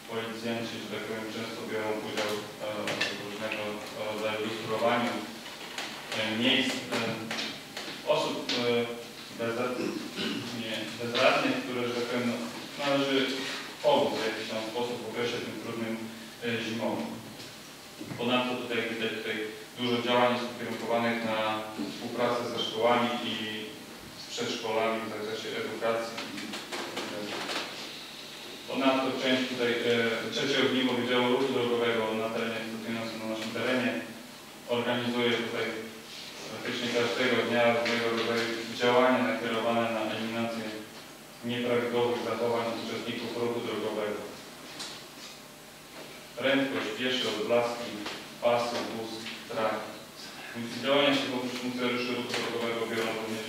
policjanci, że tak powiem, często biorą udział w różnego rodzaju lustrowaniu miejsc, osób bezradnych, które, że tak powiem, należy pomóc w jakiś tam sposób w okresie tym trudnym zimowym. Ponadto tutaj widać dużo działań jest ukierunkowanych na współpracę ze szkołami i z przedszkolami w zakresie edukacji. Ponadto część tutaj, trzecie ogniwo Wydziału Ruchu Drogowego na terenie, na naszym terenie, organizuje tutaj praktycznie każdego dnia różnego rodzaju działania nakierowane na eliminację nieprawidłowych zachowań uczestników ruchu drogowego. Prędkość, pieszy, odblaski, pasu, wóz, trak. Działania się poprzez funkcjonariuszy ruchu drogowego biorą również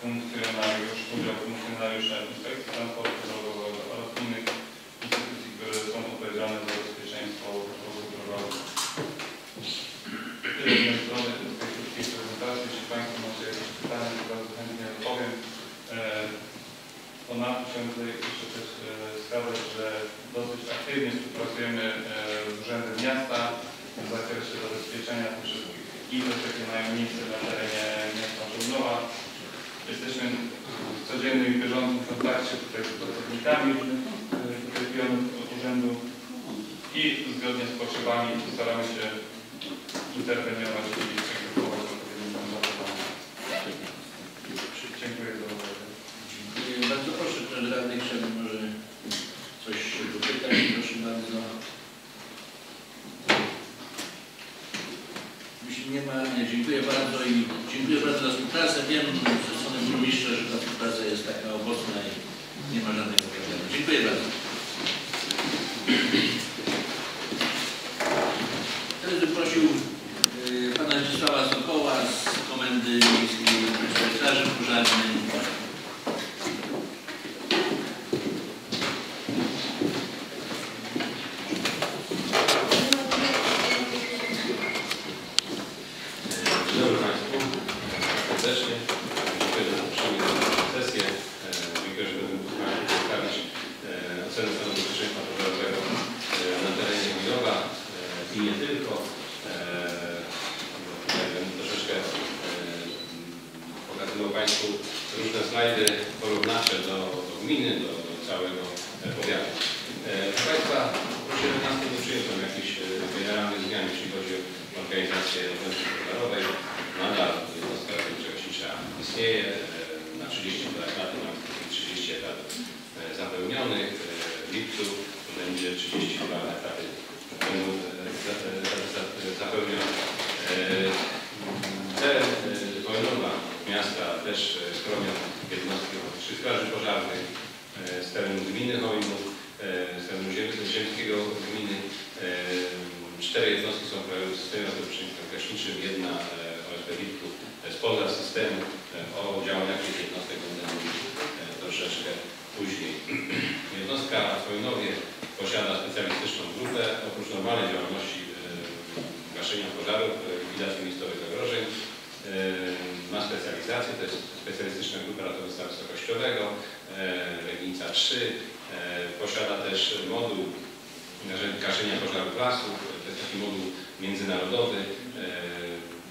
funkcjonariusz, udział funkcjonariusze Inspekcji Transportu Drogowego oraz innych instytucji, które są odpowiedzialne za bezpieczeństwo ruchu drogowego. Tyle z mojej strony z tej krótkiej prezentacji. Jeśli Państwo macie jakieś pytania, to bardzo chętnie odpowiem. Ponadto chciałbym tutaj jeszcze też wskazać, że dosyć aktywnie współpracujemy z Urzędem Miasta w zakresie zabezpieczenia tych wszystkich imprez, jakie mają miejsce na terenie miasta Żubnowa. Jesteśmy w codziennym i bieżącym kontakcie tutaj z pracownikami regionów urzędu i zgodnie z potrzebami staramy się interweniować i egzekwować odpowiednie zachowania. Dziękuję za uwagę. Bardzo proszę, że radny chciałby może coś dopytać. Proszę bardzo. Jeśli nie ma, nie, dziękuję bardzo i dziękuję bardzo za współpracę. Wiem ze strony burmistrza, że ta współpraca jest taka owocna i nie ma żadnego problemu. Dziękuję bardzo. Teraz bym prosił pana Mieczysława Sokoła z Komendy Miejskiej Straży Pożarnej. Legnica 3, posiada też moduł gaszenia pożarów lasów. To jest taki moduł międzynarodowy,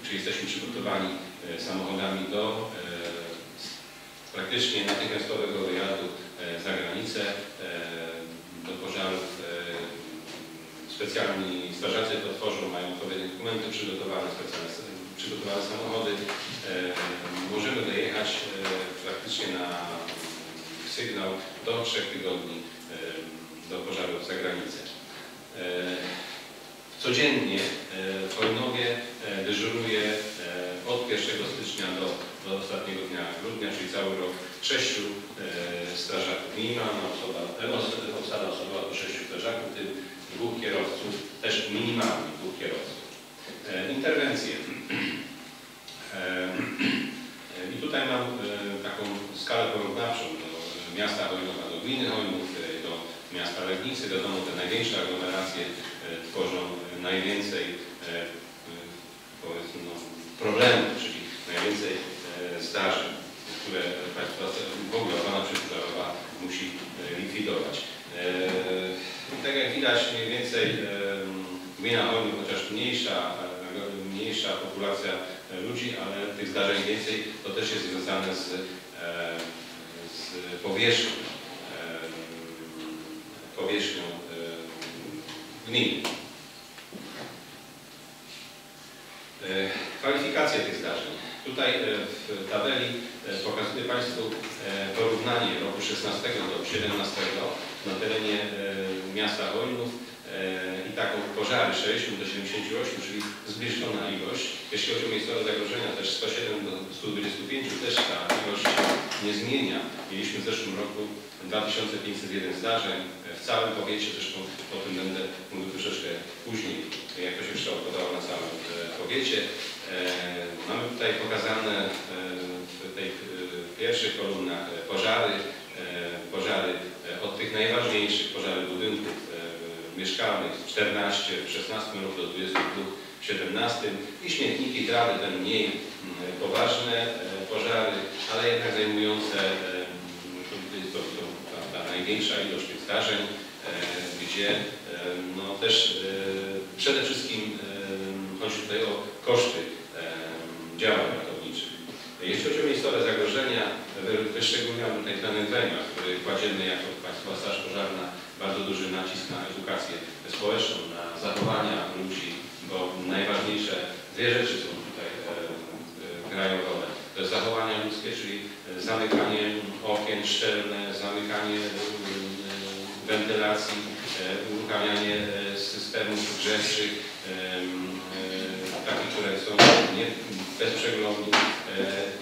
czyli jesteśmy przygotowani samochodami do praktycznie natychmiastowego wyjazdu za granicę. Do pożarów specjalni strażacy to tworzą, mają odpowiednie dokumenty przygotowane, specjalne przygotowane samochody. Możemy dojechać praktycznie na sygnał do 3 tygodni do pożarów za granicę. Codziennie w Olinowie dyżuruje od 1 stycznia do ostatniego dnia grudnia, czyli cały rok, 6 strażaków. Minimalna obsada osobowa do 6 strażaków, w tym 2 kierowców, też minimalnie 2 kierowców. Interwencje. I tutaj mam taką skalę porównawczą do miasta Olinowa, do gminy Olinów, do miasta Legnicy. Wiadomo, te największe aglomeracje tworzą najwięcej powiedzmy, problemów, czyli najwięcej zdarzeń, które w ogóle ochrona przeciwpożarowa musi likwidować. I tak jak widać, mniej więcej gmina Olinów, chociaż mniejsza populacja ludzi, ale tych zdarzeń więcej, to też jest związane z powierzchnią gminy. Kwalifikacje tych zdarzeń. Tutaj w tabeli pokazuję Państwu porównanie roku 16 do 17 na terenie miasta Olinów i taką pożary 60 do 78, czyli zbliżona ilość. Jeśli chodzi o miejscowe zagrożenia, też 107 do 125, też ta ilość się nie zmienia. Mieliśmy w zeszłym roku 2501 zdarzeń w całym powiecie, zresztą o tym będę mówił troszeczkę później, jak to się kształtowało na całym powiecie. Mamy tutaj pokazane w tych pierwszych kolumnach pożary od tych najważniejszych, pożary budynków mieszkalnych z 14 w 16 roku do 22 w 17 i śmietniki, trawy, te mniej poważne pożary, ale jednak zajmujące ta największa ilość tych zdarzeń, gdzie no, też przede wszystkim chodzi tutaj o koszty działań ratowniczych. Jeśli chodzi o miejscowe zagrożenia, wyszczególniamy tutaj ten temat, który kładziemy jako Państwowa Straż Pożarna bardzo duży nacisk na edukację społeczną, na zachowania ludzi, bo najważniejsze dwie rzeczy są tutaj krajowe. To jest zachowania ludzkie, czyli zamykanie okien szczelne, zamykanie wentylacji, uruchamianie systemów grzewczych, takich, które są bez przeglądu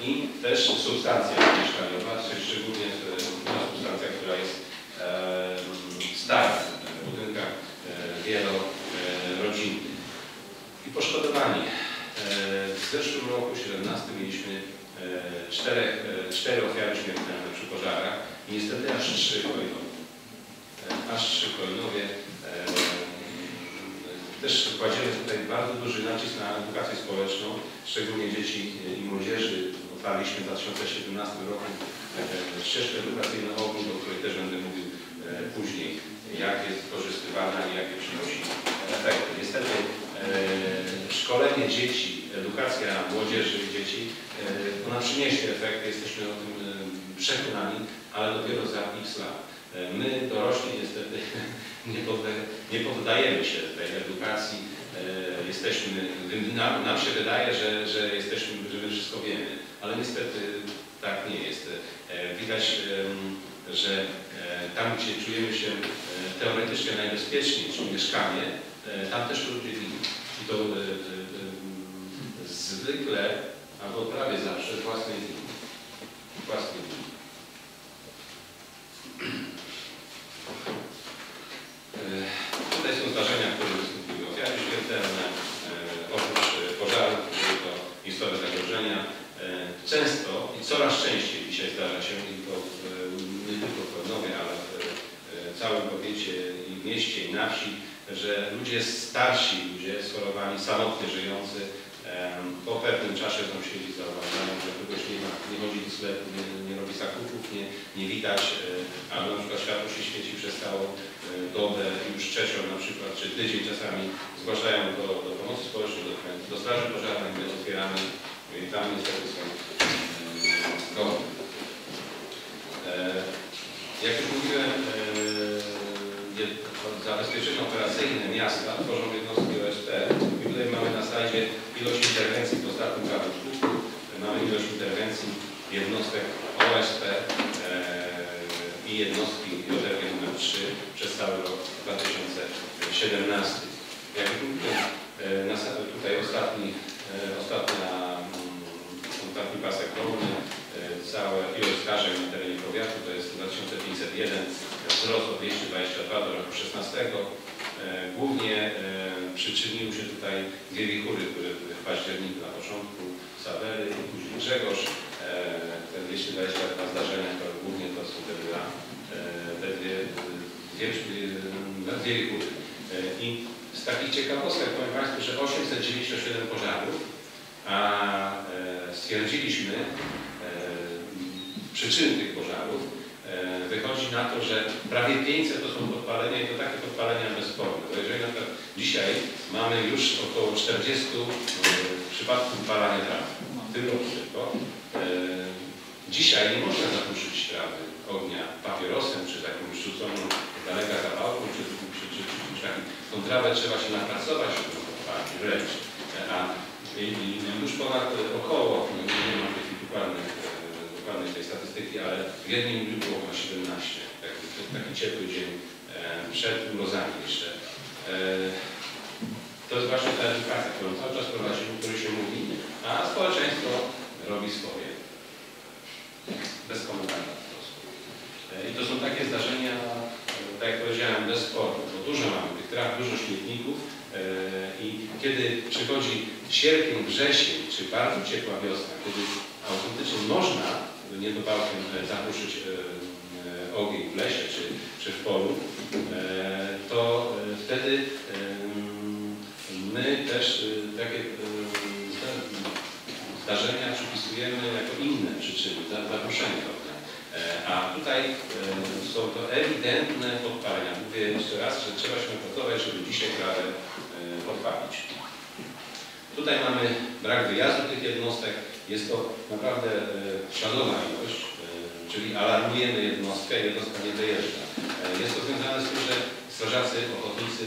i też substancja mieszkaniowa, szczególnie substancja, która jest stara w budynkach wielorodzinnych. I poszkodowanie. W zeszłym roku, 17, mieliśmy 4 ofiary śmiertelne przy pożarach i niestety aż 3 w Olinowie. Aż 3 w Olinowie. Też kładziemy tutaj bardzo duży nacisk na edukację społeczną, szczególnie dzieci i młodzieży. Otwarliśmy w 2017 roku ścieżkę edukacyjną ogólną, o której też będę mówił później, jak jest wykorzystywana i jakie przynosi efekty. Niestety szkolenie dzieci, edukacja młodzieży i dzieci, ona przyniesie efekty, jesteśmy o tym przekonani, ale dopiero za x lat. My dorośli niestety nie poddajemy się tej edukacji. Jesteśmy, nam się wydaje, że jesteśmy, że my wszystko wiemy, ale niestety tak nie jest. Widać, że tam, gdzie czujemy się teoretycznie najbezpieczniej, czyli mieszkanie, tam też ludzie giną. I to zwykle, albo prawie zawsze, własnej winy. Tutaj są zdarzenia, które wystąpiły ofiary śmiertelne, oprócz pożarów, to miejscowe zagrożenia. Często i coraz częściej dzisiaj zdarza się, nie tylko w Olinowie, ale w całym powiecie i w mieście i na wsi, że ludzie starsi, ludzie schorowani, samotnie żyjący, po pewnym czasie sąsiedzi zauważają, że kogoś nie ma, nie chodzi do sklepu, nie robi zakupów nie widać, albo na przykład światło się świeci przez całą dobę, już trzecią na przykład, czy tydzień czasami zgłaszają do pomocy społecznej, do straży pożarnej, gdy otwieramy i tam niestety są zgody. Jak już mówiłem, zabezpieczenie operacyjne miasta tworzą jednostki OSP. I tutaj mamy na slajdzie ilość interwencji w ostatnim raporcie. Mamy ilość interwencji jednostek OSP i jednostki JRG nr 3 przez cały rok 2017. Jak tutaj ostatni pasek dolny, całe ilość zdarzeń na terenie powiatu to jest 2501, wzrost o 222 do roku 16. Głównie przyczyniły się tutaj dwie wichury, które były w październiku, na początku Sawery i później Grzegorz. Te 222 zdarzenia to głównie to są te dwie wichury. I z takich ciekawostek powiem Państwu, że 897 pożarów, a stwierdziliśmy przyczyn tych pożarów, wychodzi na to, że prawie 500 to są podpalenia i to takie podpalenia bezsporne. Bo jeżeli na przykład dzisiaj mamy już około 40 przypadków palania trawy, w tym roku tylko, dzisiaj nie można zakuszyć trawy ognia papierosem, czy taką rzuconą daleka kawałką, czy takim. Tą trawę trzeba się napracować, żeby podpalić wręcz. A już ponad około, nie mam tych dokładnych tej statystyki, ale w jednym dniu było chyba 17, taki ciepły dzień przed mrozami jeszcze. To jest właśnie ta edukacja, którą cały czas prowadzimy, o której się mówi, a społeczeństwo robi swoje. Bez komentarzy po prostu. I to są takie zdarzenia, tak jak powiedziałem, bez sporu, bo dużo mamy tych traw, dużo śmietników. I kiedy przychodzi sierpień, wrzesień, czy bardzo ciepła wiosna, kiedy autentycznie można niedopałkiem zakuszyć ogień w lesie czy w polu, to wtedy my też takie zdarzenia przypisujemy jako inne przyczyny zakuszenia ognia. A tutaj są to ewidentne podpalenia. Mówię jeszcze raz, że trzeba się napracować, żeby dzisiaj trawę podpalić. Tutaj mamy brak wyjazdu tych jednostek. Jest to naprawdę śladowa ilość, czyli alarmujemy jednostkę, jednostka nie dojeżdża. Jest to związane z tym, że strażacy, ochotnicy,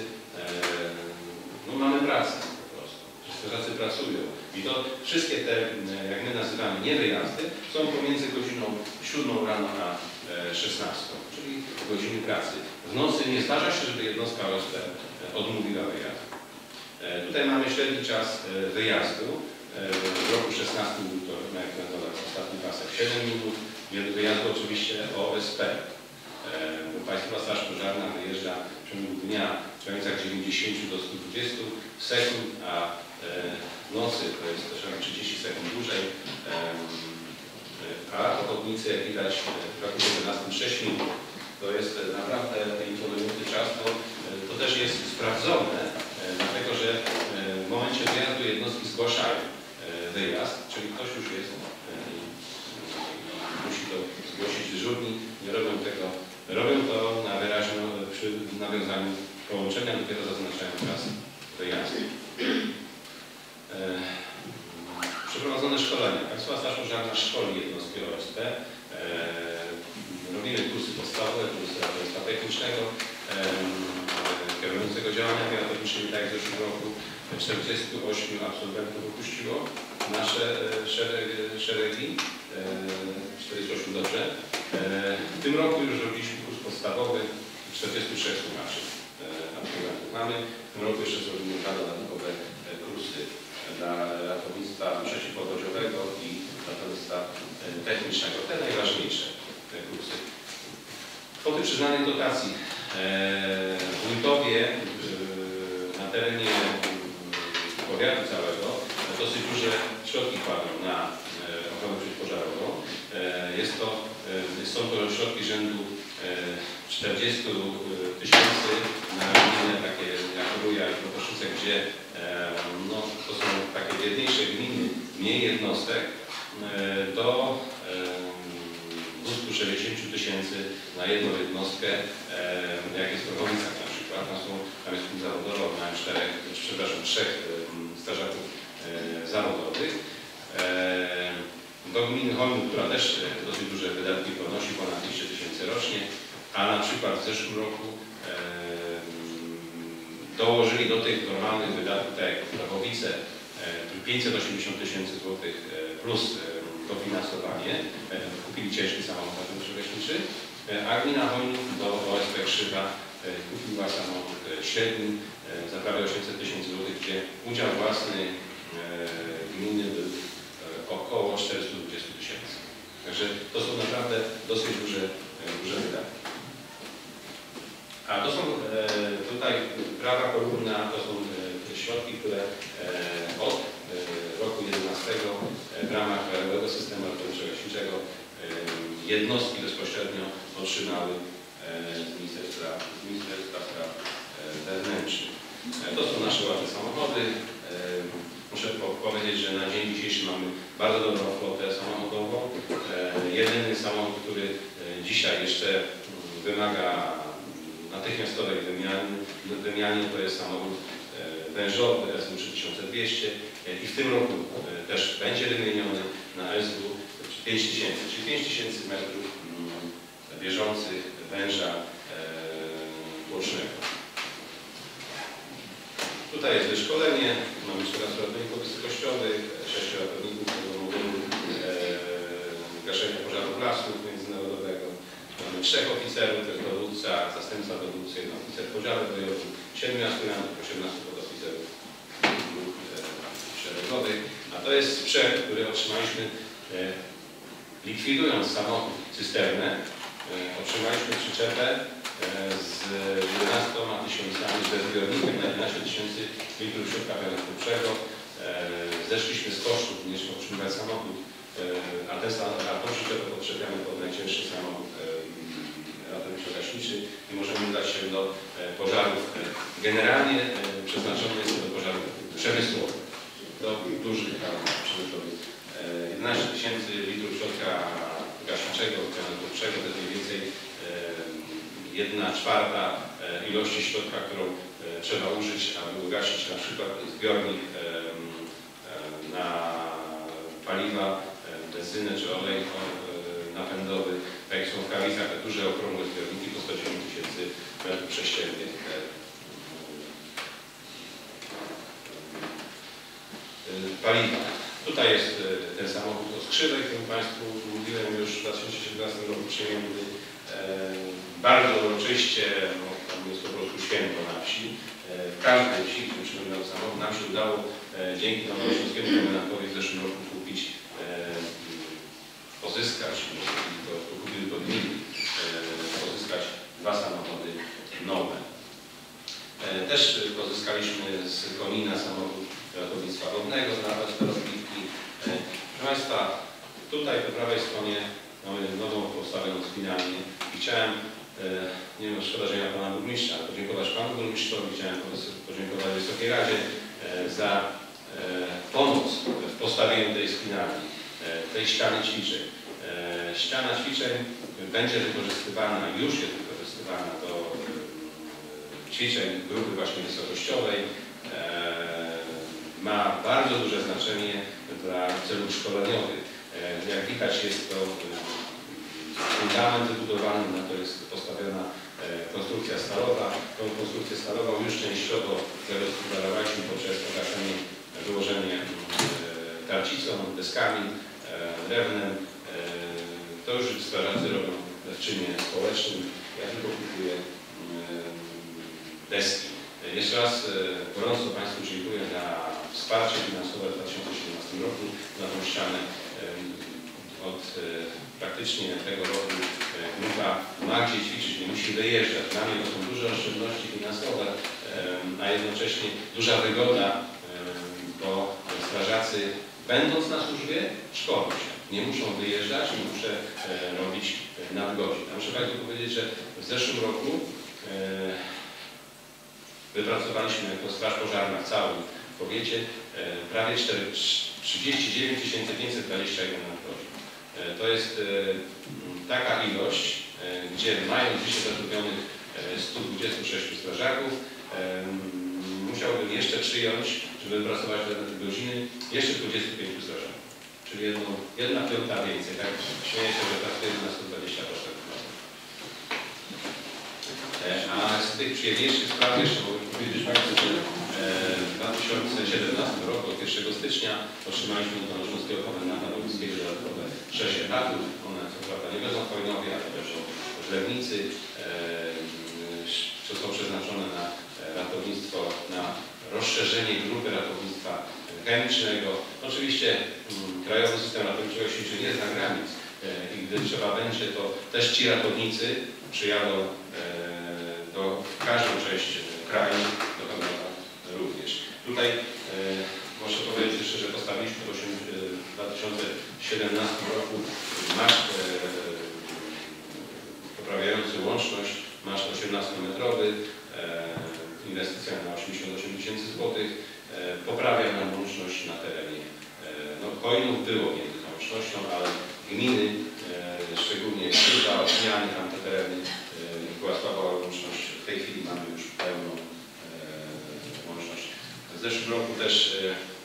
no mamy pracę po prostu. Strażacy pracują i to wszystkie te, jak my nazywamy, niewyjazdy są pomiędzy godziną 7 rano a 16, czyli godziny pracy. W nocy nie zdarza się, żeby jednostka OSP odmówiła wyjazdu. Tutaj mamy średni czas wyjazdu. W roku 16 był to, jak na dole, ostatni pasek 7 minut, wielu wyjazdu oczywiście OSP. Państwowa Straż Pożarna wyjeżdża w ciągu dnia w granicach 90 do 120 sekund, a nocy to jest troszeczkę 30 sekund dłużej, a ochotnicy, jak widać, w roku 17 6 minut. To jest naprawdę imponujący czas, bo to też jest sprawdzone, dlatego że w momencie wyjazdu jednostki zgłaszają wyjazd, czyli ktoś już jest musi to zgłosić dyżurni, nie robią tego. Robią to na wyraźno przy nawiązaniu połączenia, dopiero zaznaczają czas wyjazdu. Przeprowadzone szkolenia. Państwowa Straż Pożarna szkoli jednostki OSP. Robimy kursy podstawowe, kursy ratownictwa technicznego, kierującego działania ratowniczymi, tak jak w zeszłym roku. 48 absolwentów opuściło nasze szeregi, 48 dobrze. W tym roku już robiliśmy kurs podstawowy, 46 naszych absolwentów mamy. W tym roku jeszcze zrobimy dwa dodatkowe kursy dla ratownictwa przeciwpowodziowego i ratownictwa technicznego, te najważniejsze kursy. Kwoty przyznanych dotacji wójtowie na terenie powiatu całego dosyć duże środki kładą na ochronę przeciwpożarową. Są to środki rzędu 40 000 na gminy takie jak Ruja i Protoszyce, gdzie no, to są takie biedniejsze gminy, mniej jednostek, do 60 000 na jedną jednostkę, jak jest w Prowowicach na przykład. Tam jest klub zawodowy, mają trzech strażaków zawodowych. Do gminy Holmu, która też dosyć duże wydatki ponosi, ponad 200 000 rocznie, a na przykład w zeszłym roku dołożyli do tych normalnych wydatków, tak jak Prawowice, 580 000 złotych plus dofinansowanie. Kupili ciężki samochód przewoźniczy, a gmina Hojnów do OSP Krzywa kupiła samochód średni za prawie 800 000 złotych, gdzie udział własny gminy był około 420 000. Także to są naprawdę dosyć duże wydatki. A to są tutaj prawa kolumna, to są środki, które od roku 2011 w ramach Krajowego Systemu Ratowniczo-Gaśniczego jednostki bezpośrednio otrzymały z Ministerstwa Spraw Wewnętrznych. To są nasze ładne samochody. Muszę powiedzieć, że na dzień dzisiejszy mamy bardzo dobrą flotę samochodową. Jedyny samochód, który dzisiaj jeszcze wymaga natychmiastowej wymiany, to jest samochód wężowy SW 3200 i w tym roku też będzie wymieniony na SW 5000, czyli 5000 metrów bieżących węża tłocznego. Tutaj jest wyszkolenie, mamy 14 ratowników wysokościowych, 6 ratowników tego modelu gaszenia pożarów lasu międzynarodowego, mamy 3 oficerów, to jest dowódca, zastępca dowódcy, oficer pożaru bojowy, 7 aspirantów, 18 podoficerów szeregowych, a to jest sprzęt, który otrzymaliśmy likwidując samocysternę, otrzymaliśmy przyczepę z 11 000 ze zbiornikiem na 11 000 litrów środka pianotwórczego. Zeszliśmy z kosztów, niż otrzymywać samochód, a tą przyczepę potrzebiamy pod najcięższy samochód ratowniczo-gaśniczy i możemy udać się do pożarów generalnie przeznaczonych do pożarów przemysłowych, do dużych przemysłowych. 11 000 litrów środka gaśniczego, pianotwórczego, to jest mniej więcej 1/4 ilości środka, którą trzeba użyć, aby ugasić na przykład zbiornik na paliwa, benzynę czy olej napędowy. Tak jak są w Kawicach, te duże okrągłe zbiorniki po 110 000 metrów sześciennych. Paliwa. Tutaj jest ten samochód od Krzywej, o którym Państwu mówiłem już w 2017 roku przyjęty. Bardzo uroczyście, no, jest po prostu święto na wsi. W każdej wsi, w którym przypominał samochód, nam się udało dzięki Dolnośląskiemu Komendantowi w zeszłym roku kupić, pozyskać, kupili to dni, pozyskać 2 samochody nowe. Też pozyskaliśmy z Konina samochód ratownictwa wodnego, znalazł rozbitki. Proszę Państwa, tutaj po prawej stronie mamy nową postawioną spinalnię. Chciałem, nie wiem, szkoda, że ja Pana Burmistrza, podziękować Panu Burmistrzowi, chciałem podziękować Wysokiej Radzie za pomoc w postawieniu tej spinalni, tej ściany ćwiczeń. Ściana ćwiczeń będzie wykorzystywana, już jest wykorzystywana do ćwiczeń grupy właśnie wysokościowej. Ma bardzo duże znaczenie dla celów szkoleniowych. Jak widać, jest to fundament wybudowany, na to jest postawiona konstrukcja stalowa. Tą konstrukcję stalową już częściowo zagospodarowaliśmy poprzez ogaszenie, wyłożenie tarcicą, deskami, drewnem. To już strażacy robią w czynie społecznym. Ja tylko kupuję deski. Jeszcze raz gorąco Państwu dziękuję za wsparcie finansowe w 2017 roku na tą ścianę. Od praktycznie tego roku grupa ma gdzie ćwiczyć, nie musi wyjeżdżać. Dla mnie to są duże oszczędności finansowe, a jednocześnie duża wygoda, bo strażacy, będąc na służbie, szkolą się. Nie muszą wyjeżdżać, nie muszę robić nadgodzin. Muszę Państwu powiedzieć, że w zeszłym roku wypracowaliśmy jako Straż Pożarna w całym powiecie prawie 39 521 nadgodzin. To jest taka ilość, gdzie mając dzisiaj zatrudnionych 126 strażaków, musiałbym jeszcze przyjąć, żeby pracować te godziny, jeszcze 25 strażaków. Czyli jedna piąta więcej. Tak? Śmieję się, że pracujemy na 120%. A z tych przyjemniejszych spraw jeszcze mogę powiedzieć Państwu, że w 2017 roku od 1 stycznia otrzymaliśmy od Pana Śląskiego Komendanta Wojewódzkiego dodatkowe 6 etatów. One co prawda nie będą wojnowie, ale leżą żlewnicy, co są przeznaczone na ratownictwo, na rozszerzenie grupy ratownictwa chemicznego. Oczywiście krajowy system ratowniczego się nie zna granic i gdy trzeba będzie, to też ci ratownicy przyjadą do każdą część kraju, do Kanady również. Tutaj muszę powiedzieć jeszcze, że postawiliśmy w 2017 roku maszt poprawiający łączność, maszt 18-metrowy, inwestycja na 88 000 złotych, poprawia nam łączność na terenie. No, coinów było między tą łącznością, ale gminy, szczególnie Krzyża, Odmiany, tamte tereny, była słaba łączność. W tej chwili mamy już pełną łączność. W zeszłym roku też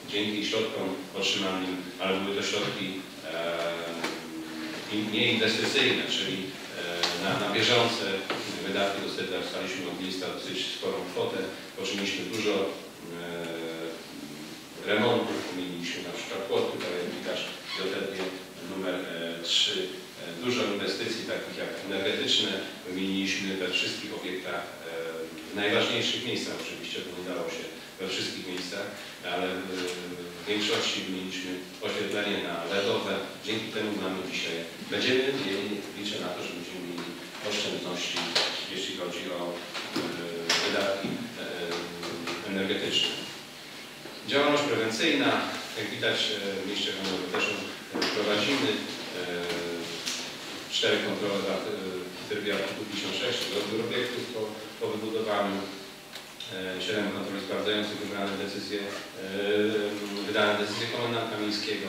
dzięki środkom otrzymanym, ale były to środki nieinwestycyjne, czyli na bieżące wydatki dostaliśmy od ministra dosyć sporą kwotę. Poczyniliśmy dużo remontów, wymieniliśmy na przykład płoty, tak jak widać dodatnie numer 3. Dużo inwestycji takich jak energetyczne wymieniliśmy we wszystkich obiektach, w najważniejszych miejscach oczywiście, bo nie dało się we wszystkich miejscach, ale w większości wymieniliśmy oświetlenie na LEDowe. Dzięki temu mamy dzisiaj, będziemy mieli, liczę na to, że będziemy mieli oszczędności, jeśli chodzi o wydatki energetyczne. Działalność prewencyjna, jak widać w mieście Chomelu też prowadzimy. 4 kontrole w trybie artykułu 56 do odbioru obiektów po wybudowaniu, 7 kontroli sprawdzających wydane decyzje komendanta miejskiego,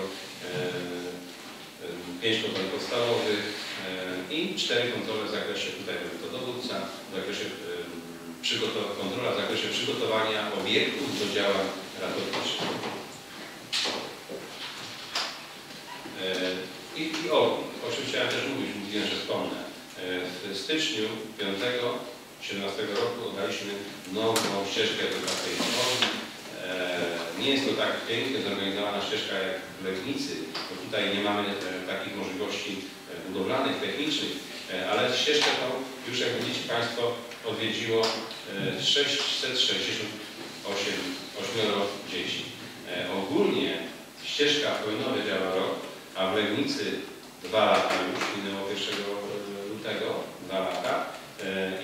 5 kontroli podstawowych i 4 kontrole w zakresie, tutaj to dowódca, w zakresie kontrola w zakresie przygotowania obiektów do działań ratowniczych. I o czym chciałem też mówiłem, że wspomnę. W styczniu 2017 roku oddaliśmy nową ścieżkę edukacyjną. Nie jest to tak pięknie zorganizowana ścieżka jak w Legnicy, bo tutaj nie mamy takich możliwości budowlanych, technicznych, ale ścieżkę tą już, jak widzicie Państwo, odwiedziło 668 dzieci. Ogólnie ścieżka w Kojnowie działa rok, a w Legnicy 2 lata już, minęło 1 lutego, 2 lata.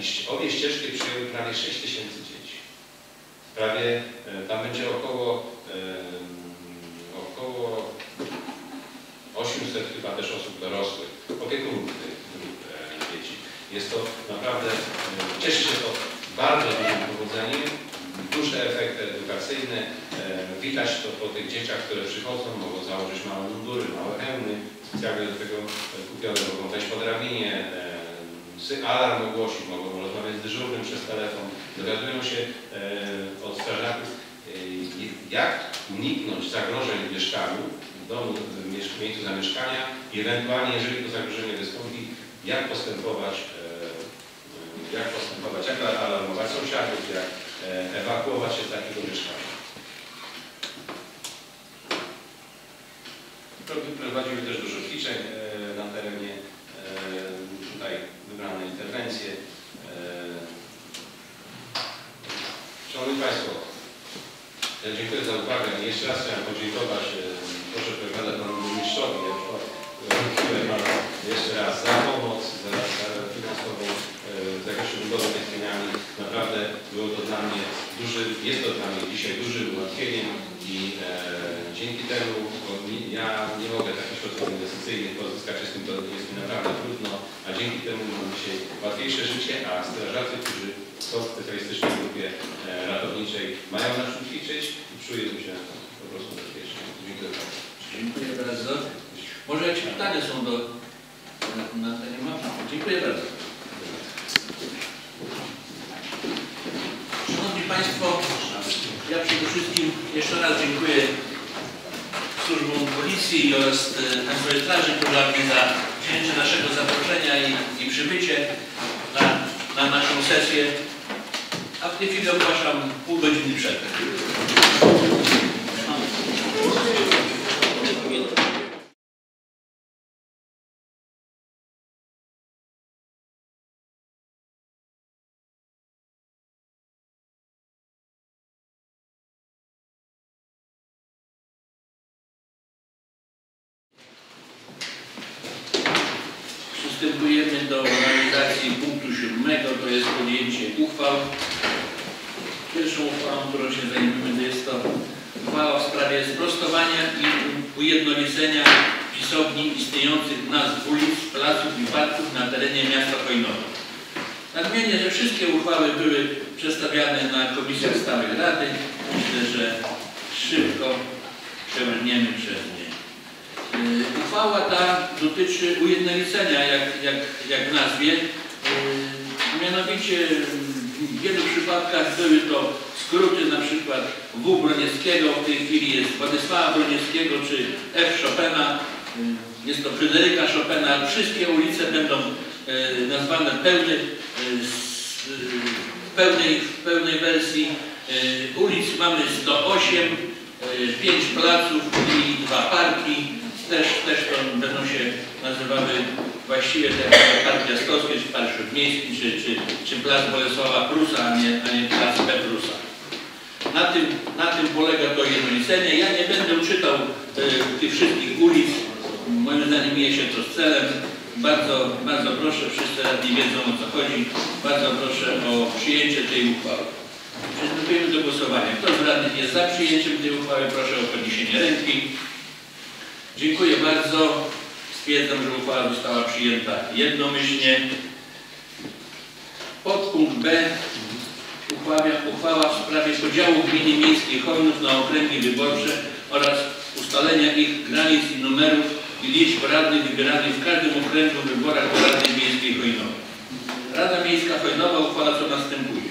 I obie ścieżki przyjęły prawie 6000 dzieci. Prawie tam będzie około 800 chyba też osób dorosłych, opiekunów tych dzieci. Jest to naprawdę, cieszy się to bardzo dużym powodzeniem, duże efekty edukacyjne. Widać to po tych dzieciach, które przychodzą, mogą założyć małe mundury, małe hełmy, specjalnie do tego kupione, mogą wejść pod ramienie, alarm ogłosić, mogą rozmawiać z dyżurnym przez telefon, dowiadują się od strażaków, jak uniknąć zagrożeń w mieszkaniu, w domu, w miejscu zamieszkania i ewentualnie, jeżeli to zagrożenie wystąpi, jak alarmować sąsiadów, jak ewakuować się z takiego mieszkania. Prowadzimy też dużo ćwiczeń na terenie, tutaj wybrane interwencje. Szanowni Państwo, ja dziękuję za uwagę i jeszcze raz chciałem podziękować, proszę powiadać Panu Burmistrzowi, jeszcze raz za pomoc, za finansową w zakresie budowy tych pieniędzy. Naprawdę było to dla mnie jest to dla mnie dzisiaj dużym ułatwieniem i dzięki temu ja nie mogę takich środków inwestycyjnych pozyskać, jest mi naprawdę trudno, a dzięki temu mam dzisiaj łatwiejsze życie, a strażacy, którzy są w specjalistycznej grupie ratowniczej, mają na czym ćwiczyć i czuję się po prostu bezpiecznie. Dziękuję bardzo. Dziękuję bardzo. Może jakieś pytania są do na nie ma. Dziękuję bardzo. Szanowni Państwo, ja przede wszystkim jeszcze raz dziękuję służbom policji oraz Państwowej Straży Pożarnej za przyjęcie naszego zaproszenia i przybycie na naszą sesję. A w tej chwili ogłaszam pół godziny przerwy. Przystępujemy do realizacji punktu 7, to jest podjęcie uchwał. Pierwszą uchwałą, którą się zajmiemy, jest to uchwała w sprawie sprostowania i ujednolicenia pisowni istniejących nazw ulic, placów i parków na terenie miasta Hojnowa. Nadmienię, że wszystkie uchwały były przedstawiane na komisjach stałych rady. Myślę, że szybko przebrniemy przez nie. Uchwała ta dotyczy ujednolicenia, jak w nazwie. Mianowicie w wielu przypadkach były to skróty, na przykład W. Broniewskiego, w tej chwili jest Władysława Broniewskiego, czy F. Chopina, jest to Fryderyka Chopina. Wszystkie ulice będą nazwane w pełnej wersji. Ulic mamy 108, 5 placów i 2 parki. Też to będą się nazywały właściwie te parki Jaskowskie, czy Park Śródmiejski, czy Plac Bolesława Prusa, a nie Plac P. Prusa. Na tym polega to ujednolicenie. Ja nie będę czytał tych wszystkich ulic. Moim zdaniem mije się to z celem. Bardzo, bardzo proszę, wszyscy radni wiedzą, o co chodzi. Bardzo proszę o przyjęcie tej uchwały. Przystępujemy do głosowania. Kto z radnych jest za przyjęciem tej uchwały, proszę o podniesienie ręki. Dziękuję bardzo. Stwierdzam, że uchwała została przyjęta jednomyślnie. Podpunkt B. Uchwała w sprawie podziału gminy miejskiej Chojnów na okręgi wyborcze oraz ustalenia ich granic i numerów i liczb radnych wybieranych w każdym okręgu w wyborach do Rady Miejskiej Chojnowej. Rada Miejska Chojnowa uchwala co następuje.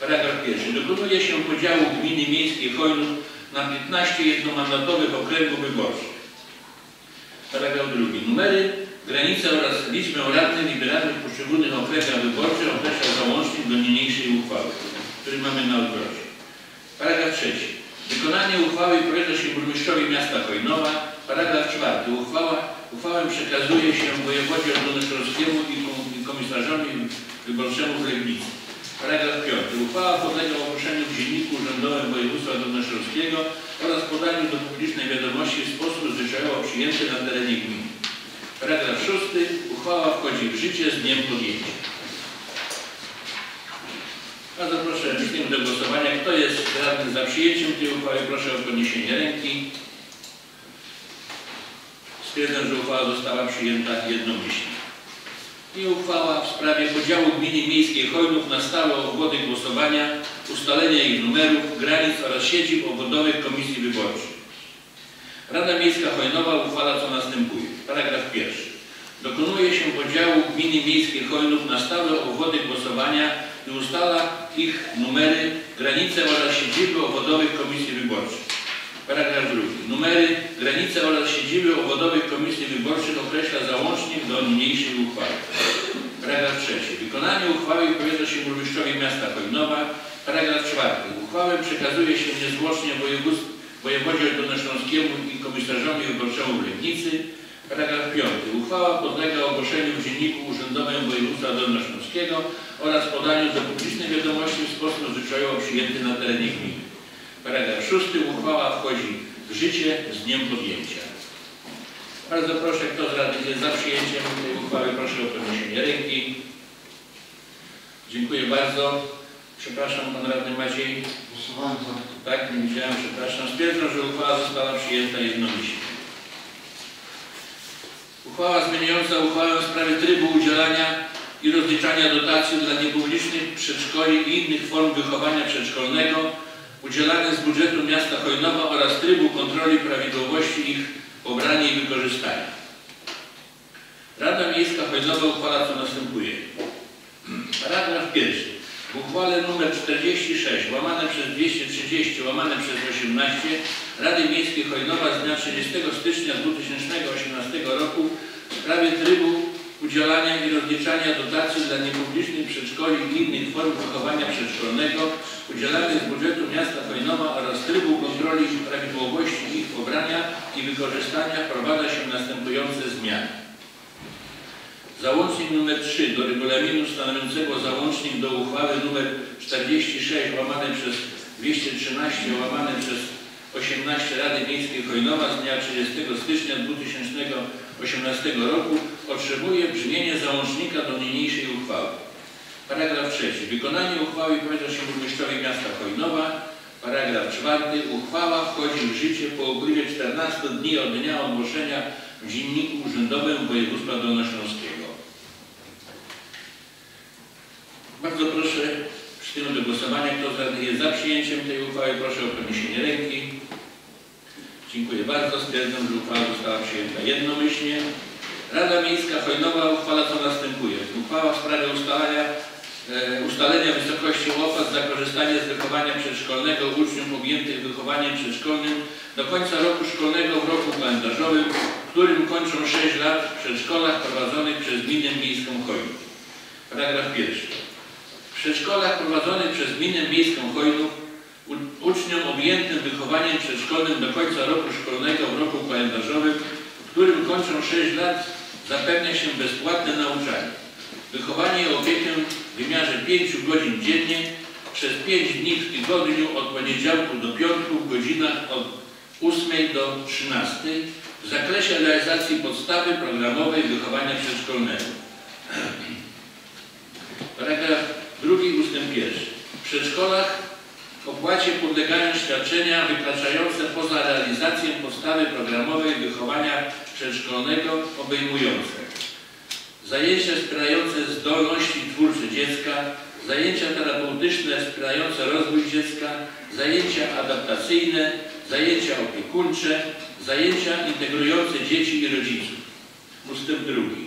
Paragraf 1. Dokonuje się podziału gminy miejskiej Chojnów na 15 jednomandatowych okręgów wyborczych. Paragraf 2. Numery, granice oraz liczbę radnych wybieranych w poszczególnych okręgach wyborczych określa załącznik do niniejszej uchwały, który mamy na odwrocie. Paragraf 3. Wykonanie uchwały powierza się burmistrzowi miasta Chojnowa. Paragraf 4. Uchwałę przekazuje się wojewodzie dolnośląskiemu i komisarzowi wyborczemu w Legnicy. Paragraf 5. Uchwała podlega ogłoszeniu w Dzienniku Urzędowym Województwa Dolnośląskiego oraz podaniu do publicznej wiadomości w sposób zwyczajowo przyjęty na terenie gminy. Paragraf 6. Uchwała wchodzi w życie z dniem podjęcia. Bardzo proszę do głosowania. Kto jest radny za przyjęciem tej uchwały, proszę o podniesienie ręki. Stwierdzam, że uchwała została przyjęta jednomyślnie. I uchwała w sprawie podziału gminy miejskiej Chojnów na stałe obwody głosowania, ustalenia ich numerów, granic oraz siedzib obwodowych komisji wyborczych. Rada Miejska Chojnowa uchwala co następuje. Paragraf 1. Dokonuje się podziału gminy miejskiej Chojnów na stałe obwody głosowania i ustala ich numery, granice oraz siedziby obwodowych komisji wyborczych. Paragraf 2. Numery, granice oraz siedziby obwodowych komisji wyborczych określa załącznik do niniejszej uchwały. Paragraf 3. Wykonanie uchwały powierza się burmistrzowi miasta Chojnowa. Paragraf 4. Uchwałę przekazuje się niezwłocznie wojewodzie dolnośląskiemu i komisarzowi wyborczemu w Legnicy. Paragraf 5. Uchwała podlega ogłoszeniu w Dzienniku Urzędowym Województwa Dolnośląskiego oraz podaniu do publicznej wiadomości w sposób zwyczajowo przyjęty na terenie gminy. Paragraf 6. Uchwała wchodzi w życie z dniem podjęcia. Bardzo proszę, kto z radnych jest za przyjęciem tej uchwały, proszę o podniesienie ręki. Dziękuję bardzo. Przepraszam, pan radny Maciej. Głosowałem za. Tak, nie widziałem, przepraszam. Stwierdzam, że uchwała została przyjęta jednomyślnie. Uchwała zmieniająca uchwałę w sprawie trybu udzielania i rozliczania dotacji dla niepublicznych przedszkoli i innych form wychowania przedszkolnego udzielane z budżetu miasta Chojnowa oraz trybu kontroli prawidłowości ich pobrania i wykorzystania. Rada Miejska Hojnowa uchwala, co następuje. Paragraf pierwszy. W uchwale nr 46 łamane przez 230 łamane przez 18 Rady Miejskiej Hojnowa z dnia 30 stycznia 2018 roku w sprawie trybu udzielania i rozliczania dotacji dla niepublicznych przedszkoli i innych form wychowania przedszkolnego udzielanych z budżetu miasta Hojnowa oraz trybu kontroli prawidłowości ich pobrania i wykorzystania wprowadza się następujące zmiany. Załącznik nr 3 do regulaminu stanowiącego załącznik do uchwały nr 46 łamane przez 213 łamane przez 18 Rady Miejskiej Hojnowa z dnia 30 stycznia 2018 roku otrzymuje brzmienie załącznika do niniejszej uchwały. Paragraf 3. Wykonanie uchwały powierza się burmistrzowi miasta Hojnowa. Paragraf 4. Uchwała wchodzi w życie po upływie 14 dni od dnia ogłoszenia w Dzienniku Urzędowym Województwa Dolnośląskiego. Bardzo proszę, przystąpimy do głosowania. Kto jest za przyjęciem tej uchwały, proszę o podniesienie ręki. Dziękuję bardzo. Stwierdzam, że uchwała została przyjęta jednomyślnie. Rada Miejska Hojnowa uchwala, co następuje. Uchwała w sprawie ustalenia wysokości opłat za korzystanie z wychowania przedszkolnego uczniów objętych wychowaniem przedszkolnym do końca roku szkolnego w roku kalendarzowym, w którym kończą 6 lat w przedszkolach prowadzonych przez Gminę Miejską Chojnów. Paragraf pierwszy. W przedszkolach prowadzonych przez Gminę Miejską Chojnów uczniom objętym wychowaniem przedszkolnym do końca roku szkolnego w roku kalendarzowym, w którym kończą 6 lat, zapewnia się bezpłatne nauczanie. Wychowanie i opiekę w wymiarze 5 godzin dziennie przez 5 dni w tygodniu od poniedziałku do piątku w godzinach od 8 do 13 w zakresie realizacji podstawy programowej wychowania przedszkolnego. Paragraf 2 ustęp 1. W przedszkolach opłacie podlegają świadczenia wykraczające poza realizację podstawy programowej wychowania przedszkolnego obejmujące zajęcia wspierające zdolności twórcze dziecka, zajęcia terapeutyczne wspierające rozwój dziecka, zajęcia adaptacyjne, zajęcia opiekuńcze, zajęcia integrujące dzieci i rodziców. Ustęp drugi.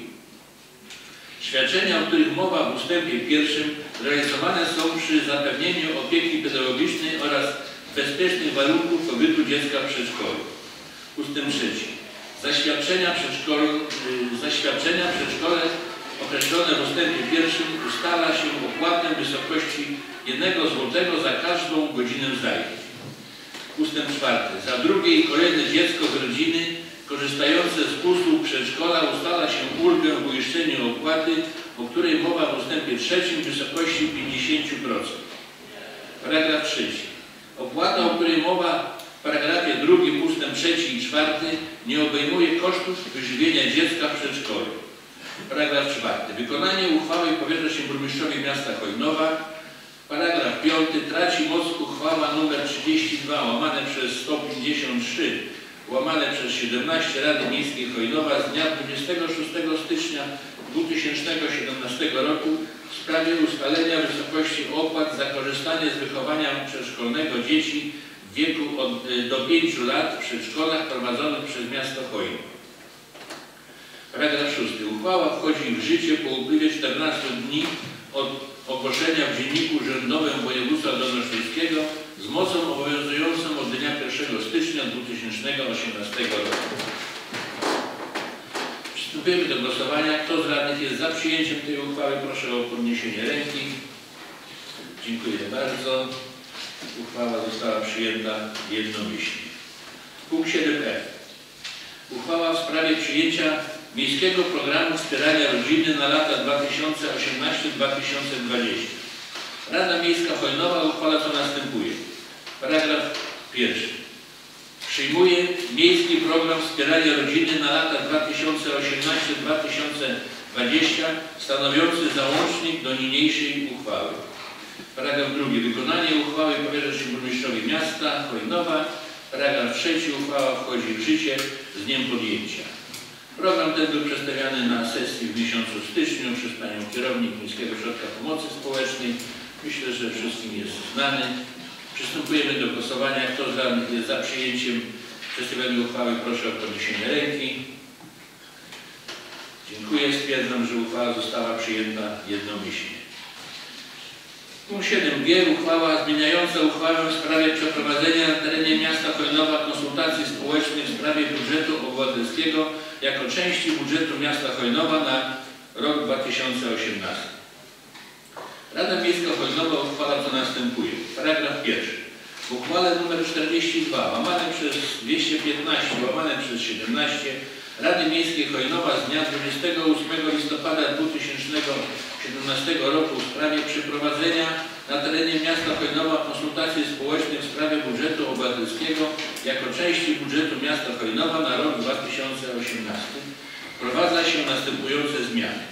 Świadczenia, o których mowa w ustępie pierwszym, realizowane są przy zapewnieniu opieki pedagogicznej oraz bezpiecznych warunków pobytu dziecka w przedszkolu. Ustęp trzeci. Za świadczenia przedszkole określone w ustępie pierwszym ustala się opłatę w wysokości 1 zł za każdą godzinę zajęć. Ustęp czwarty. Za drugie i kolejne dziecko z rodziny korzystające z usług przedszkola ustala się ulgę w uiszczeniu opłaty, o której mowa w ustępie trzecim w wysokości 50%. Paragraf trzeci. Opłata, o której mowa w paragrafie drugim ustęp 3 i 4 nie obejmuje kosztów wyżywienia dziecka w przedszkolu. Paragraf 4. Wykonanie uchwały powierza się burmistrzowi miasta Hojnowa. Paragraf 5. Traci moc uchwała nr 32 łamane przez 153 łamane przez 17 Rady Miejskiej Hojnowa z dnia 26 stycznia 2017 roku w sprawie ustalenia wysokości opłat za korzystanie z wychowania przedszkolnego dzieci w wieku do 5 lat w przedszkolach prowadzonych przez miasto Hojnów. Paragraf 6. Uchwała wchodzi w życie po upływie 14 dni od ogłoszenia w Dzienniku Urzędowym Województwa Dolnośląskiego z mocą obowiązującą od dnia 1 stycznia 2018 roku. Przystępujemy do głosowania. Kto z radnych jest za przyjęciem tej uchwały, proszę o podniesienie ręki. Dziękuję bardzo. Uchwała została przyjęta jednomyślnie. Punkt 7e. Uchwała w sprawie przyjęcia Miejskiego Programu Wspierania Rodziny na lata 2018-2020. Rada Miejska Hojnowa uchwala, co następuje. Paragraf 1. Przyjmuje Miejski Program Wspierania Rodziny na lata 2018-2020 stanowiący załącznik do niniejszej uchwały. Paragraf 2. Wykonanie uchwały powierza się burmistrzowi miasta Hojnowa. Paragraf 3. Uchwała wchodzi w życie z dniem podjęcia. Program ten był przedstawiany na sesji w miesiącu styczniu przez panią kierownik Miejskiego Ośrodka Pomocy Społecznej. Myślę, że wszystkim jest znany. Przystępujemy do głosowania. Kto z radnych jest za przyjęciem przedstawionej uchwały, proszę o podniesienie ręki. Dziękuję. Dziękuję. Stwierdzam, że uchwała została przyjęta jednomyślnie. Punkt 7g. Uchwała zmieniająca uchwałę w sprawie przeprowadzenia na terenie miasta Chojnowa konsultacji społecznych w sprawie budżetu obywatelskiego jako części budżetu miasta Chojnowa na rok 2018. Rada Miejska Chojnowa uchwala co następuje. Paragraf 1. W uchwale nr 42 łamane przez 215 łamane przez 17 Rady Miejskiej Chojnowa z dnia 28 listopada 2017 roku w sprawie przeprowadzenia na terenie miasta Chojnowa konsultacji społecznych w sprawie budżetu obywatelskiego jako części budżetu miasta Chojnowa na rok 2018 wprowadza się następujące zmiany.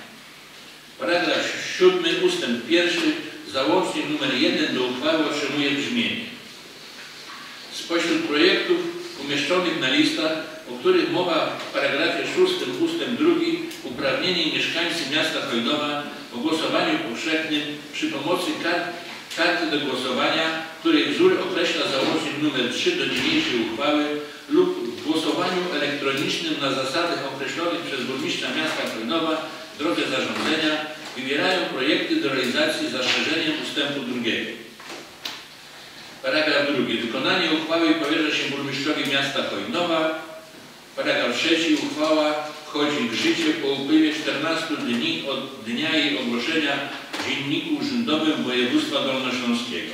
Paragraf 7 ustęp 1 załącznik nr 1 do uchwały otrzymuje brzmienie: spośród projektów umieszczonych na listach, o których mowa w paragrafie 6 ustęp 2 uprawnieni mieszkańcy miasta Chojnowa o głosowaniu powszechnym przy pomocy karty do głosowania, której wzór określa załącznik nr 3 do niniejszej uchwały, lub w głosowaniu elektronicznym na zasadach określonych przez burmistrza miasta Chojnowa w drodze zarządzenia wybierają projekty do realizacji z zastrzeżeniem ustępu 2. Paragraf 2. Wykonanie uchwały powierza się burmistrzowi miasta Chojnowa. Paragraf 3. Uchwała wchodzi w życie po upływie 14 dni od dnia jej ogłoszenia w Dzienniku Urzędowym Województwa Dolnośląskiego.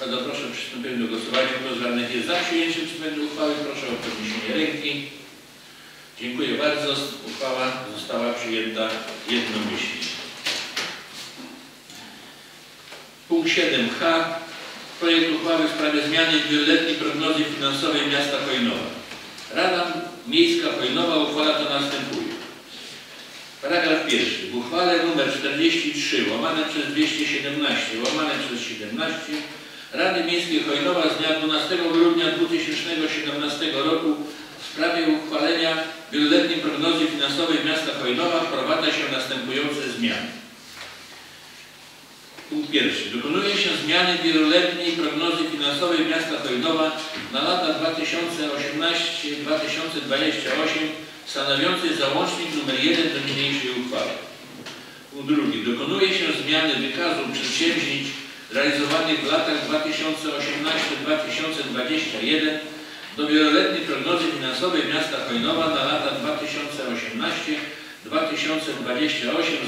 Bardzo proszę o przystąpienie do głosowania. Kto radnych jest za przyjęciem przedmiotu uchwały, proszę o podniesienie ręki. Dziękuję bardzo. Uchwała została przyjęta jednomyślnie. Punkt 7h. Projekt uchwały w sprawie zmiany wieloletniej prognozy finansowej miasta Chojnowa. Rada Miejska Chojnowa uchwala to następuje. Paragraf 1. W uchwale nr 43 łamane przez 217 łamane przez 17 Rady Miejskiej Chojnowa z dnia 12 grudnia 2017 roku w sprawie uchwalenia wieloletniej prognozy finansowej miasta Chojnowa wprowadza się następujące zmiany. Punkt pierwszy. Dokonuje się zmiany wieloletniej prognozy finansowej miasta Chojnowa na lata 2018-2028 stanowiącej załącznik nr 1 do niniejszej uchwały. Punkt drugi. Dokonuje się zmiany wykazu przedsięwzięć realizowanych w latach 2018-2021 do wieloletniej prognozy finansowej miasta Chojnowa na lata 2018-2028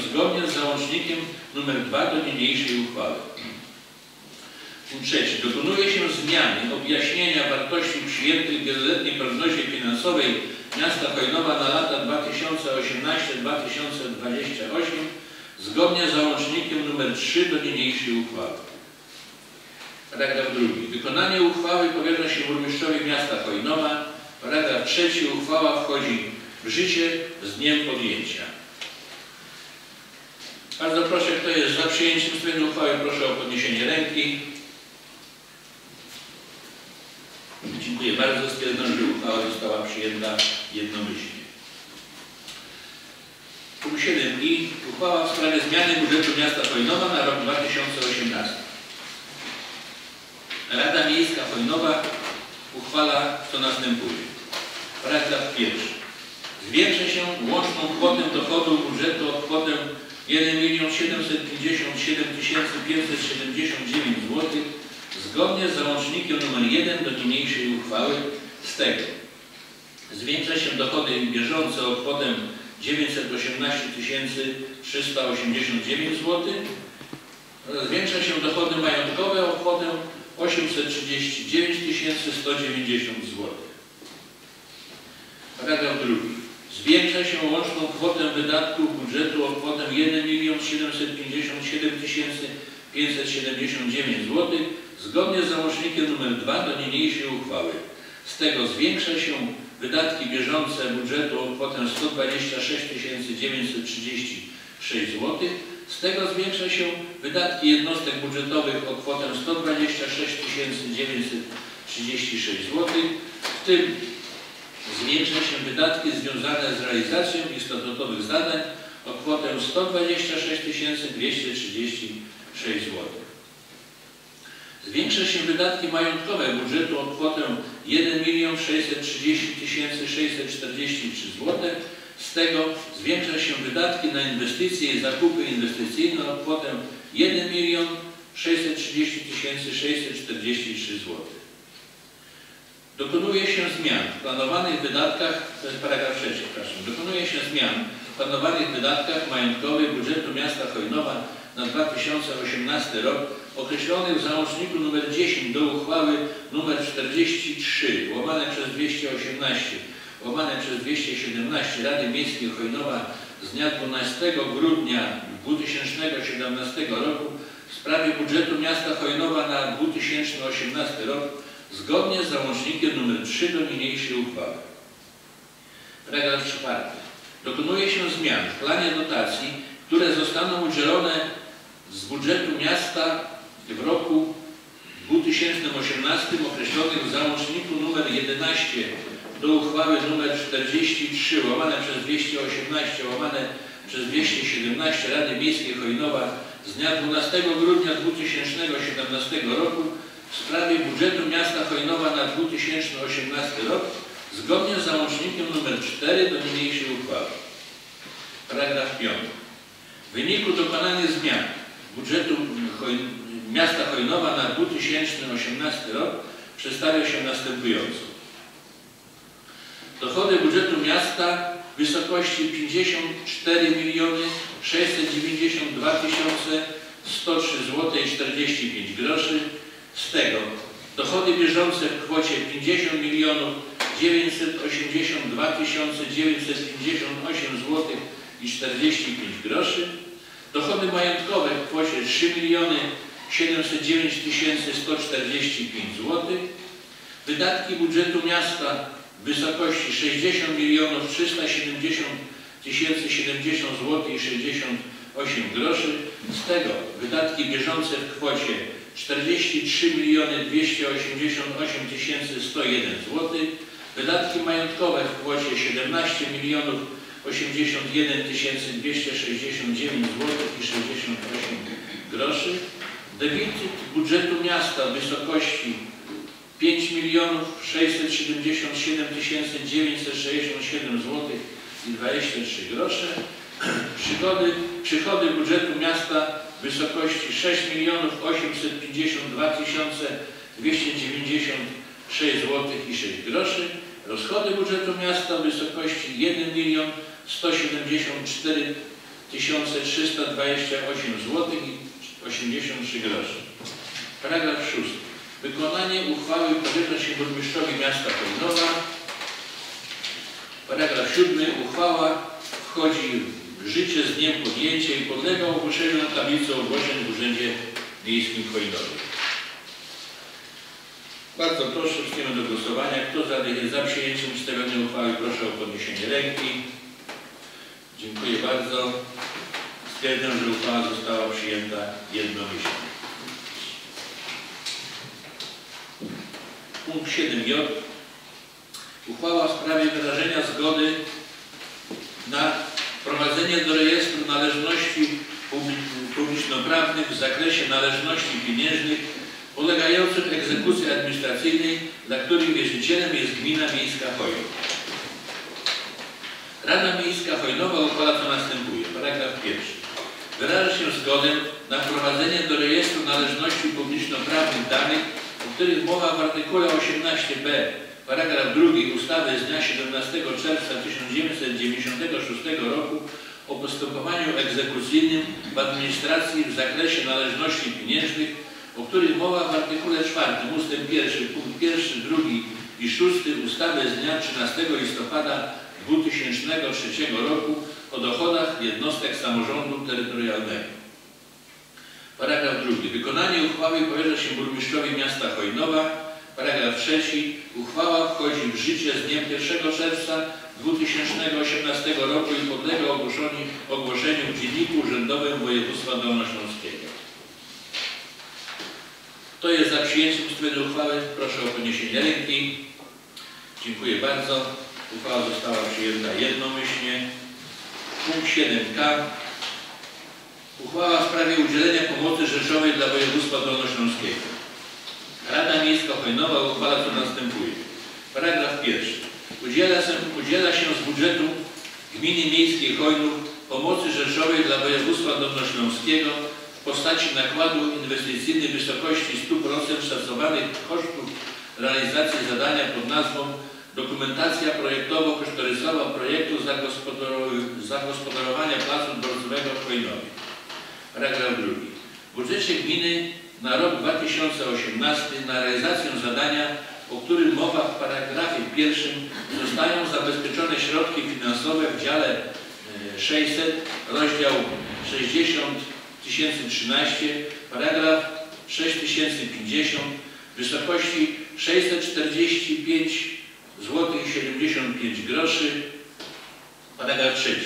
zgodnie z załącznikiem nr 2 do niniejszej uchwały. Punkt trzeci. Dokonuje się zmiany objaśnienia wartości przyjętych w wieloletniej prognozie finansowej miasta Chojnowa na lata 2018-2028 zgodnie z załącznikiem nr 3 do niniejszej uchwały. Paragraf drugi. Wykonanie uchwały powierza się burmistrzowi miasta Chojnowa. Paragraf trzeci. Uchwała wchodzi w życie z dniem podjęcia. Bardzo proszę, kto jest za przyjęciem tej uchwały, proszę o podniesienie ręki. Dziękuję bardzo. Stwierdzam, że uchwała została przyjęta jednomyślnie. Punkt 7i. Uchwała w sprawie zmiany budżetu miasta Chojnowa na rok 2018. Rada Miejska Chojnowa uchwala co następuje. Paragraf 1. Zwiększa się łączną kwotę dochodu budżetu o kwotę 1 757 579 zł zgodnie z załącznikiem nr 1 do niniejszej uchwały. Z tego zwiększa się dochody bieżące o kwotę 918 389 zł. Zwiększa się dochody majątkowe o kwotę 839 190 zł. Paragraf 2. Zwiększa się łączną kwotę wydatków budżetu o kwotę 1 757 579 zł zgodnie z załącznikiem nr 2 do niniejszej uchwały. Z tego zwiększa się wydatki bieżące budżetu o kwotę 126 936 zł. Z tego zwiększa się wydatki jednostek budżetowych o kwotę 126 936 zł, w tym zwiększa się wydatki związane z realizacją ich statutowych zadań o kwotę 126 236 zł. Zwiększa się wydatki majątkowe budżetu o kwotę 1 630 643 zł Z tego zwiększą się wydatki na inwestycje i zakupy inwestycyjne o kwotę 1 630 643 zł. Dokonuje się zmian w planowanych wydatkach, to jest paragraf 6, przepraszam, dokonuje się zmian w planowanych wydatkach majątkowych budżetu miasta Chojnowa na 2018 rok określonych w załączniku nr 10 do uchwały nr 43/218/217 Rady Miejskiej Chojnowa z dnia 12 grudnia 2017 roku w sprawie budżetu miasta Chojnowa na 2018 rok zgodnie z załącznikiem nr 3 do niniejszej uchwały. Paragraf 4. Dokonuje się zmian w planie dotacji, które zostaną udzielone z budżetu miasta w roku 2018 określonych w załączniku nr 11 do uchwały nr 43/218/217 Rady Miejskiej Chojnowa z dnia 12 grudnia 2017 roku w sprawie budżetu miasta Chojnowa na 2018 rok zgodnie z załącznikiem nr 4 do niniejszej uchwały. Paragraf 5. W wyniku dokonanych zmian budżetu miasta Chojnowa na 2018 rok przedstawia się następująco. Dochody budżetu miasta w wysokości 54 692 103,45 zł. Z tego dochody bieżące w kwocie 50 982 958,45 zł. Dochody majątkowe w kwocie 3 709 145 zł. Wydatki budżetu miasta w wysokości 60 370 070 zł i 68 groszy. Z tego wydatki bieżące w kwocie 43 288 101 zł. Wydatki majątkowe w kwocie 17 081 269 zł i 68 groszy. Deficyt budżetu miasta w wysokości 5 677 967 zł i 23 grosze. Przychody budżetu miasta w wysokości 6 852 296 zł i 6 groszy. Rozchody budżetu miasta w wysokości 1 174 328 zł i 83 groszy. Paragraf 6. Wykonanie uchwały powierza się burmistrzowi miasta Chojnowa. Paragraf 7. Uchwała wchodzi w życie z dniem podjęcia i podlega ogłoszeniu na tablicy ogłoszeń w Urzędzie Miejskim w Chojnowie. Bardzo proszę, przystąpimy do głosowania. Kto za przyjęciem przedstawionej uchwały, proszę o podniesienie ręki. Dziękuję bardzo. Stwierdzam, że uchwała została przyjęta jednomyślnie. Punkt 7j. Uchwała w sprawie wyrażenia zgody na wprowadzenie do rejestru należności publicznoprawnych w zakresie należności pieniężnych polegających na egzekucji administracyjnej, dla której wierzycielem jest Gmina Miejska Chojnów. Rada Miejska Chojnowa uchwala co następuje. Paragraf 1. Wyraża się zgodę na wprowadzenie do rejestru należności publicznoprawnych danych, o których mowa w artykule 18b, paragraf 2 ustawy z dnia 17 czerwca 1996 roku o postępowaniu egzekucyjnym w administracji w zakresie należności pieniężnych, o których mowa w artykule 4 ust. 1 punkt 1, 2 i 6 ustawy z dnia 13 listopada 2003 roku o dochodach jednostek samorządu terytorialnego. Paragraf 2. Wykonanie uchwały powierza się burmistrzowi miasta Chojnowa. Paragraf 3. Uchwała wchodzi w życie z dniem 1 czerwca 2018 roku i podlega ogłoszeniu w Dzienniku Urzędowym Województwa Dolnośląskiego. Kto jest za przyjęciem przedstawionej uchwały, proszę o podniesienie ręki. Dziękuję bardzo. Uchwała została przyjęta jednomyślnie. Punkt 7k. Uchwała w sprawie udzielenia pomocy rzeczowej dla województwa dolnośląskiego. Rada Miejska Chojnowa uchwala co następuje. Paragraf 1. Udziela się z budżetu Gminy Miejskiej Chojnów pomocy rzeszowej dla województwa dolnośląskiego w postaci nakładu inwestycyjnej w wysokości 100% szacowanych kosztów realizacji zadania pod nazwą Dokumentacja projektowo-kosztorysowa projektu zagospodarowania placu dworcowego w Chojnowie. Paragraf 2. W budżecie gminy na rok 2018 na realizację zadania, o którym mowa w paragrafie 1, zostają zabezpieczone środki finansowe w dziale 600, rozdział 60 013, paragraf 6050 w wysokości 645,75 zł, paragraf 3.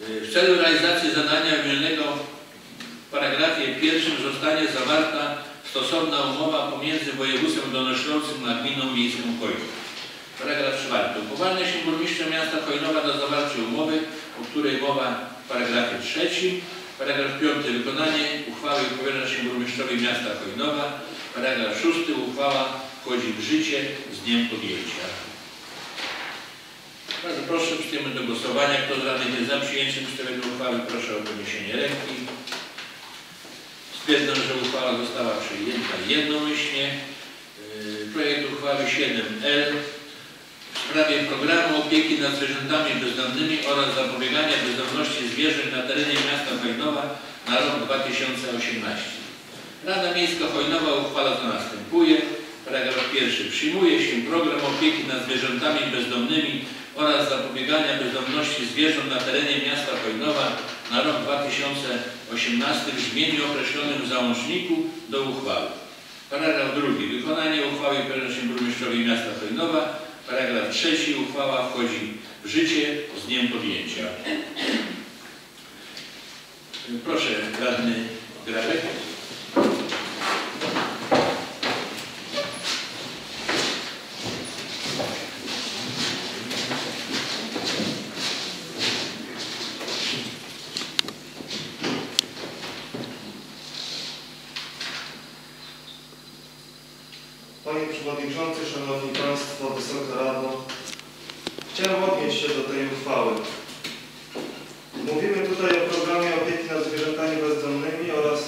W celu realizacji zadania wymienionego w paragrafie 1 zostanie zawarta stosowna umowa pomiędzy województwem dolnośląskim a gminą miejską Chojnów. Paragraf 4. Upoważnia się burmistrza miasta Chojnowa do zawarcia umowy, o której mowa w paragrafie 3. Paragraf 5. Wykonanie uchwały upoważnia się burmistrzowi miasta Chojnowa. Paragraf 6. Uchwała wchodzi w życie z dniem podjęcia. Bardzo proszę, przystępujemy do głosowania. Kto z radnych jest za przyjęciem przedstawionej uchwały, proszę o podniesienie ręki. Stwierdzam, że uchwała została przyjęta jednomyślnie. Projekt uchwały 7L w sprawie programu opieki nad zwierzętami bezdomnymi oraz zapobiegania bezdomności zwierząt na terenie miasta Chojnowa na rok 2018. Rada Miejska Chojnowa uchwala to następuje. Paragraf 1. Przyjmuje się program opieki nad zwierzętami bezdomnymi oraz zapobiegania bezdomności zwierząt na terenie miasta Chojnowa na rok 2018 w brzmieniu określonym w załączniku do uchwały. Paragraf 2. Wykonanie uchwały upoważnia się burmistrzowi miasta Chojnowa. Paragraf 3. Uchwała wchodzi w życie z dniem podjęcia. Proszę, radny Grabek. Panie Przewodniczący, Szanowni Państwo, Wysoka Rado, chciałem odnieść się do tej uchwały. Mówimy tutaj o programie opieki nad zwierzętami bezdomnymi oraz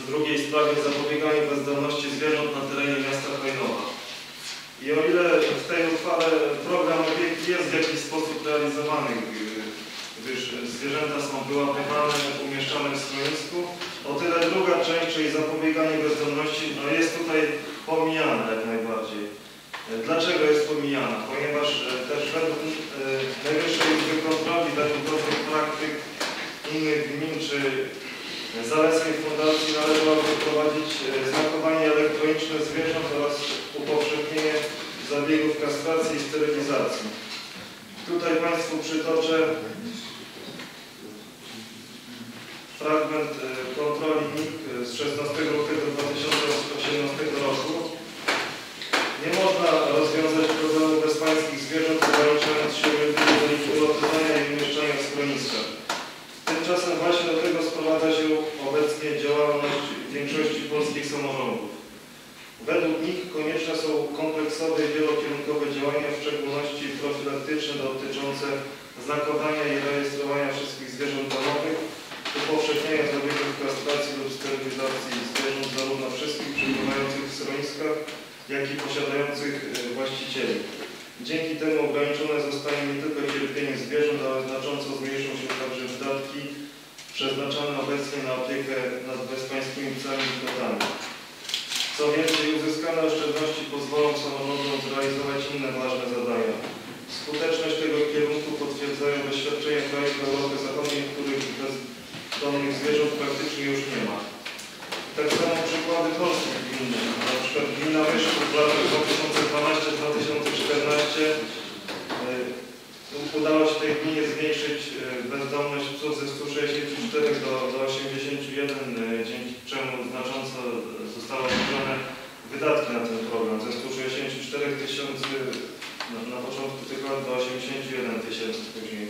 w drugiej sprawie zapobiegania bezdomności zwierząt na terenie miasta Chojnowa. I o ile w tej uchwale program opieki jest w jakiś sposób realizowany, gdyż zwierzęta są wyłapywane, umieszczane w schronisku, o tyle druga część, czyli zapobieganie bezdomności, no jest tutaj pomijana jak najbardziej. Dlaczego jest pomijana? Ponieważ też według Najwyższej Izby Kontroli, według dobrych praktyk innych gmin czy zaleceń fundacji należałoby prowadzić znakowanie elektroniczne zwierząt oraz upowszechnienie zabiegów kastracji i sterylizacji. Tutaj Państwu przytoczę fragment kontroli NIK z 16 lutego 2018 roku. Nie można rozwiązać problemu bezpańskich zwierząt, ograniczając się do ich ulokowania i umieszczania w schroniskach. Tymczasem właśnie do tego sprowadza się obecnie działalność większości polskich samorządów. Według NIK konieczne są kompleksowe i wielokierunkowe działania, w szczególności profilaktyczne dotyczące znakowania i rejestrowania wszystkich zwierząt domowych, upowszechnienia zabiegów kastracji lub sterylizacji zwierząt zarówno wszystkich przebywających w schroniskach, jak i posiadających właścicieli. Dzięki temu ograniczone zostanie nie tylko cierpienie zwierząt, ale znacząco zmniejszą się także wydatki przeznaczane obecnie na opiekę nad bezpańskimi psami i kotami. Co więcej, uzyskane oszczędności pozwolą samorządom zrealizować inne ważne zadania. Skuteczność tego kierunku potwierdzają doświadczenia krajów Europy Zachodniej, w których bezdomnych zwierząt praktycznie już nie ma. Tak samo przykłady polskich gmin, np. gmina Myszków w latach 2012-2014 udało się tej gminie zmniejszyć bezdomność psów ze 164 do 81, dzięki czemu znacząco zostały obniżone wydatki na ten program ze 164 000 na początku tych lat do 81 000 później.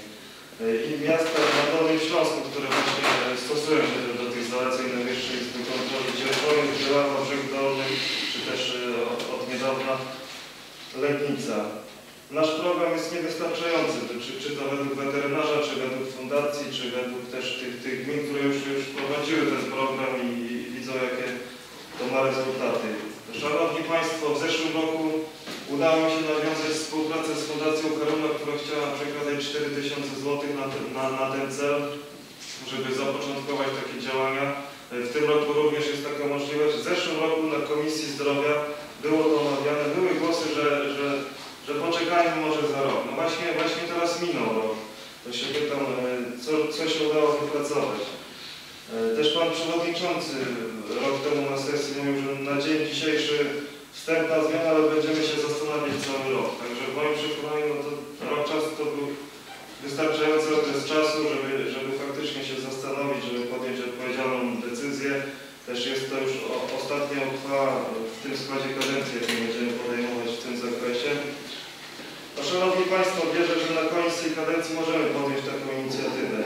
I miasta na Dolnym Śląsku, które właśnie stosują się do tych zaleceń Najwyższej Izby Kontroli, Dzierżoniów, Żelawa, Brzeg Dolny, czy też od niedawna Legnica. nasz program jest niewystarczający, czy to według weterynarza, czy według fundacji, czy według też tych gmin, które już prowadziły ten program i widzą, jakie to ma rezultaty. Szanowni Państwo, w zeszłym roku udało mi się nawiązać współpracę z Fundacją Karula, która chciała przekazać 4000 zł na ten cel, żeby zapoczątkować takie działania. W tym roku również jest taka możliwość. W zeszłym roku na Komisji Zdrowia było to omawiane, były głosy, że poczekajmy może za rok. No właśnie teraz minął rok. To się pytam, co się udało wypracować. Też Pan Przewodniczący rok temu na sesji mówił, że na dzień dzisiejszy wstępna zmiana, ale będziemy się zastanawiać cały rok. Także w moim przekonaniu no to rok czasu to był wystarczający okres czasu, żeby faktycznie się zastanowić, żeby podjąć odpowiedzialną decyzję. Też jest to już ostatnia uchwała w tym składzie kadencji, jaką będziemy podejmować w tym zakresie. No, Szanowni Państwo, wierzę, że na koniec tej kadencji możemy podjąć taką inicjatywę.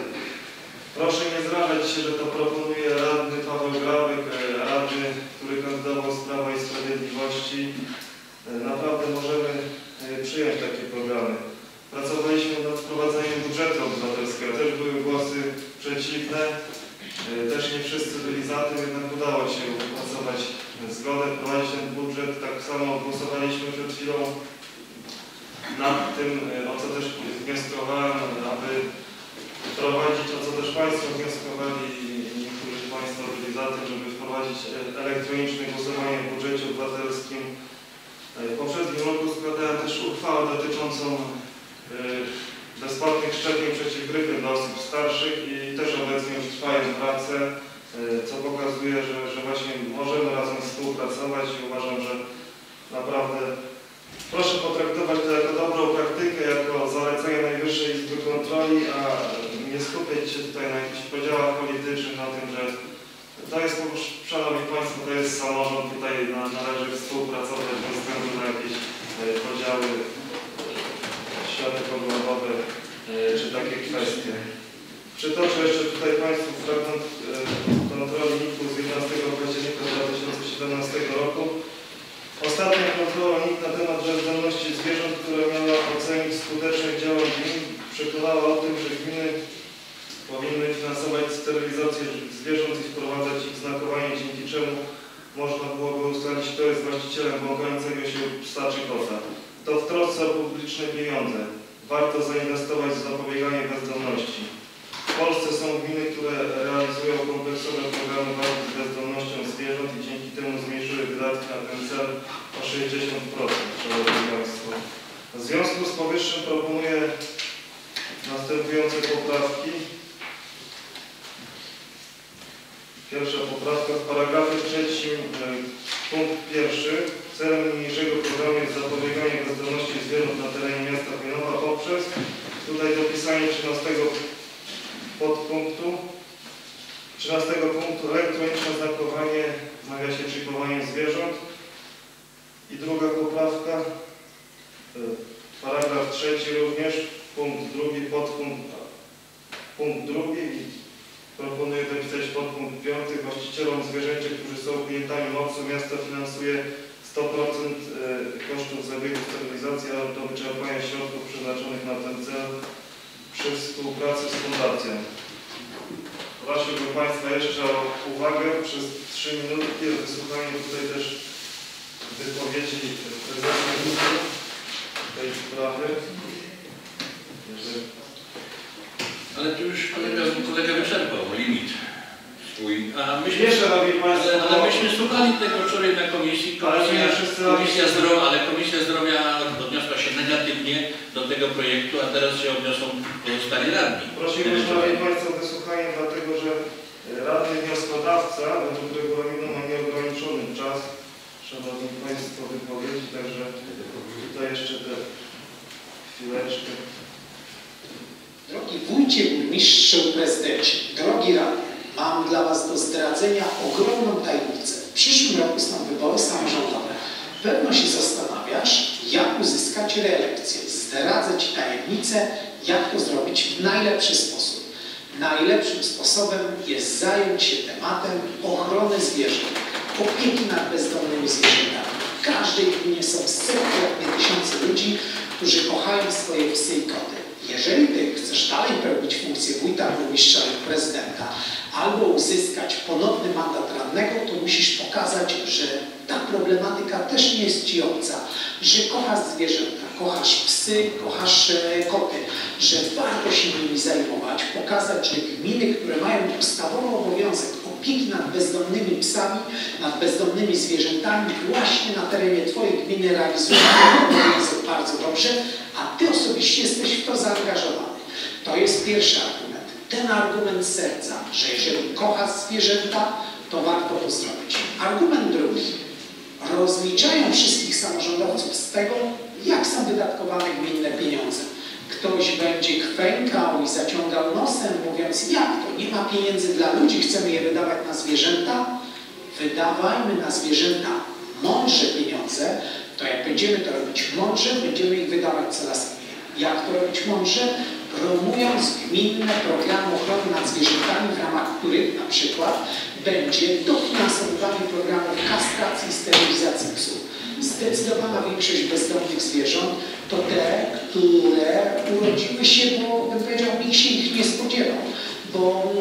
Proszę nie zrażać się, że to proponuje radny Paweł Grabek, radny, który kandydował z Prawa i Sprawiedliwości. Naprawdę możemy przyjąć takie programy. Pracowaliśmy nad wprowadzeniem budżetu obywatelskiego. Też były głosy przeciwne. Też nie wszyscy byli za tym, jednak udało się wypracować zgodę, wprowadzić ten budżet. Tak samo głosowaliśmy przed chwilą nad tym, o co też wnioskowałem, aby wprowadzić, o co też Państwo wnioskowali i niektórzy Państwo byli za tym, żeby wprowadzić elektroniczne głosowanie w budżecie obywatelskim. W poprzednim roku składałem też uchwałę dotyczącą bezpłatnych szczepień przeciw grypie dla osób starszych i też obecnie trwają prace, co pokazuje, że właśnie możemy razem współpracować i uważam, że naprawdę proszę potraktować to jako dobrą praktykę, jako zalecenie Najwyższej Izby Kontroli, a nie skupiać się tutaj na jakichś podziałach politycznych, na tym, że to jest, Szanowni Państwo, to jest samorząd, tutaj należy współpracować bez względu na jakieś podziały światopoglądowe czy takie kwestie. Przytoczę jeszcze tutaj Państwu fragment kontroli NIK-u z 11 października 2017 roku. Ostatnia kontrola NIK na temat rzetelności zwierząt, która miała ocenić skutecznych działań gmin, przekonała o tym, że gminy powinny finansować sterylizację zwierząt i wprowadzać ich znakowanie, dzięki czemu można byłoby ustalić, kto jest właścicielem błąkającego się psa czy kota. To w trosce o publiczne pieniądze. Warto zainwestować w zapobieganie bezdomności. W Polsce są gminy, które realizują kompleksowe programy walki z bezdomnością zwierząt i dzięki temu zmniejszyły wydatki na ten cel o 60%, Szanowni Państwo. W związku z powyższym proponuję następujące poprawki. Pierwsza poprawka w paragrafie 3, punkt 1. Celem niniejszego programu jest zapobieganie bezdomności zwierząt na terenie miasta Pienowa poprzez tutaj dopisanie 13 punktu elektroniczne znakowanie, w nawiasie czipowanie zwierząt. I druga poprawka, paragraf 3 również, punkt 2, podpunkt 2. Proponuję dopisać podpunkt 5. Właścicielom zwierzęcia, którzy są klientami MOPS-u, miasto finansuje 100% kosztów zabiegów sterylizacji, ale do wyczerpania środków przeznaczonych na ten cel przy współpracy z fundacją. Prosiłbym Państwa jeszcze o uwagę przez 3 minutki, wysłuchanie tutaj też wypowiedzi prezesa tej sprawy. Ale tu już kolega wyczerpał limit swój. Ale myśmy słuchali tego wczoraj na komisji. Komisja Zdrowia odniosła się negatywnie do tego projektu, a teraz się odniosą pozostali radni. Prosiłbym, Szanowni Państwo, o wysłuchanie, dlatego że radny wnioskodawca, według regulaminu ma nieograniczony czas, Szanowni Państwo, wypowiedzi, także tutaj jeszcze te chwileczkę. Drogi wójcie, burmistrzu, prezydencie, drogi radni, mam dla Was do zdradzenia ogromną tajemnicę. W przyszłym roku są wybory samorządowe. Pewno się zastanawiasz, jak uzyskać reelekcję. Zdradzę Ci tajemnicę, jak to zrobić w najlepszy sposób. Najlepszym sposobem jest zająć się tematem ochrony zwierząt, opieki nad bezdomnymi zwierzętami. W każdej gminie są setki, tysiące ludzi, którzy kochali swoje psy i koty. Jeżeli ty chcesz dalej pełnić funkcję wójta, burmistrza lub prezydenta, albo uzyskać ponowny mandat radnego, to musisz pokazać, że ta problematyka też nie jest ci obca, że kochasz zwierzęta, kochasz psy, kochasz koty, że warto się nimi zajmować, pokazać, że gminy, które mają ustawowy obowiązek opieki nad bezdomnymi psami, nad bezdomnymi zwierzętami, właśnie na terenie twojej gminy realizują ten obowiązek bardzo dobrze, a ty osobiście jesteś w to zaangażowany. To jest pierwszy argument. Ten argument serca, że jeżeli kochasz zwierzęta, to warto to zrobić. Argument drugi. Rozliczają wszystkich samorządowców z tego, jak są wydatkowane gminne pieniądze. Ktoś będzie kwękał i zaciągał nosem, mówiąc, jak to, nie ma pieniędzy dla ludzi, chcemy je wydawać na zwierzęta? Wydawajmy na zwierzęta mądrze pieniądze, to jak będziemy to robić mądrze, będziemy ich wydawać coraz mniej. Jak to robić mądrze? Promując gminne programy ochrony nad zwierzętami, w ramach których na przykład będzie dofinansowywanie programów kastracji i sterylizacji psów. Zdecydowana większość bezdomnych zwierząt to te, które urodziły się, bo bym powiedział, nikt się ich nie spodziewał, bo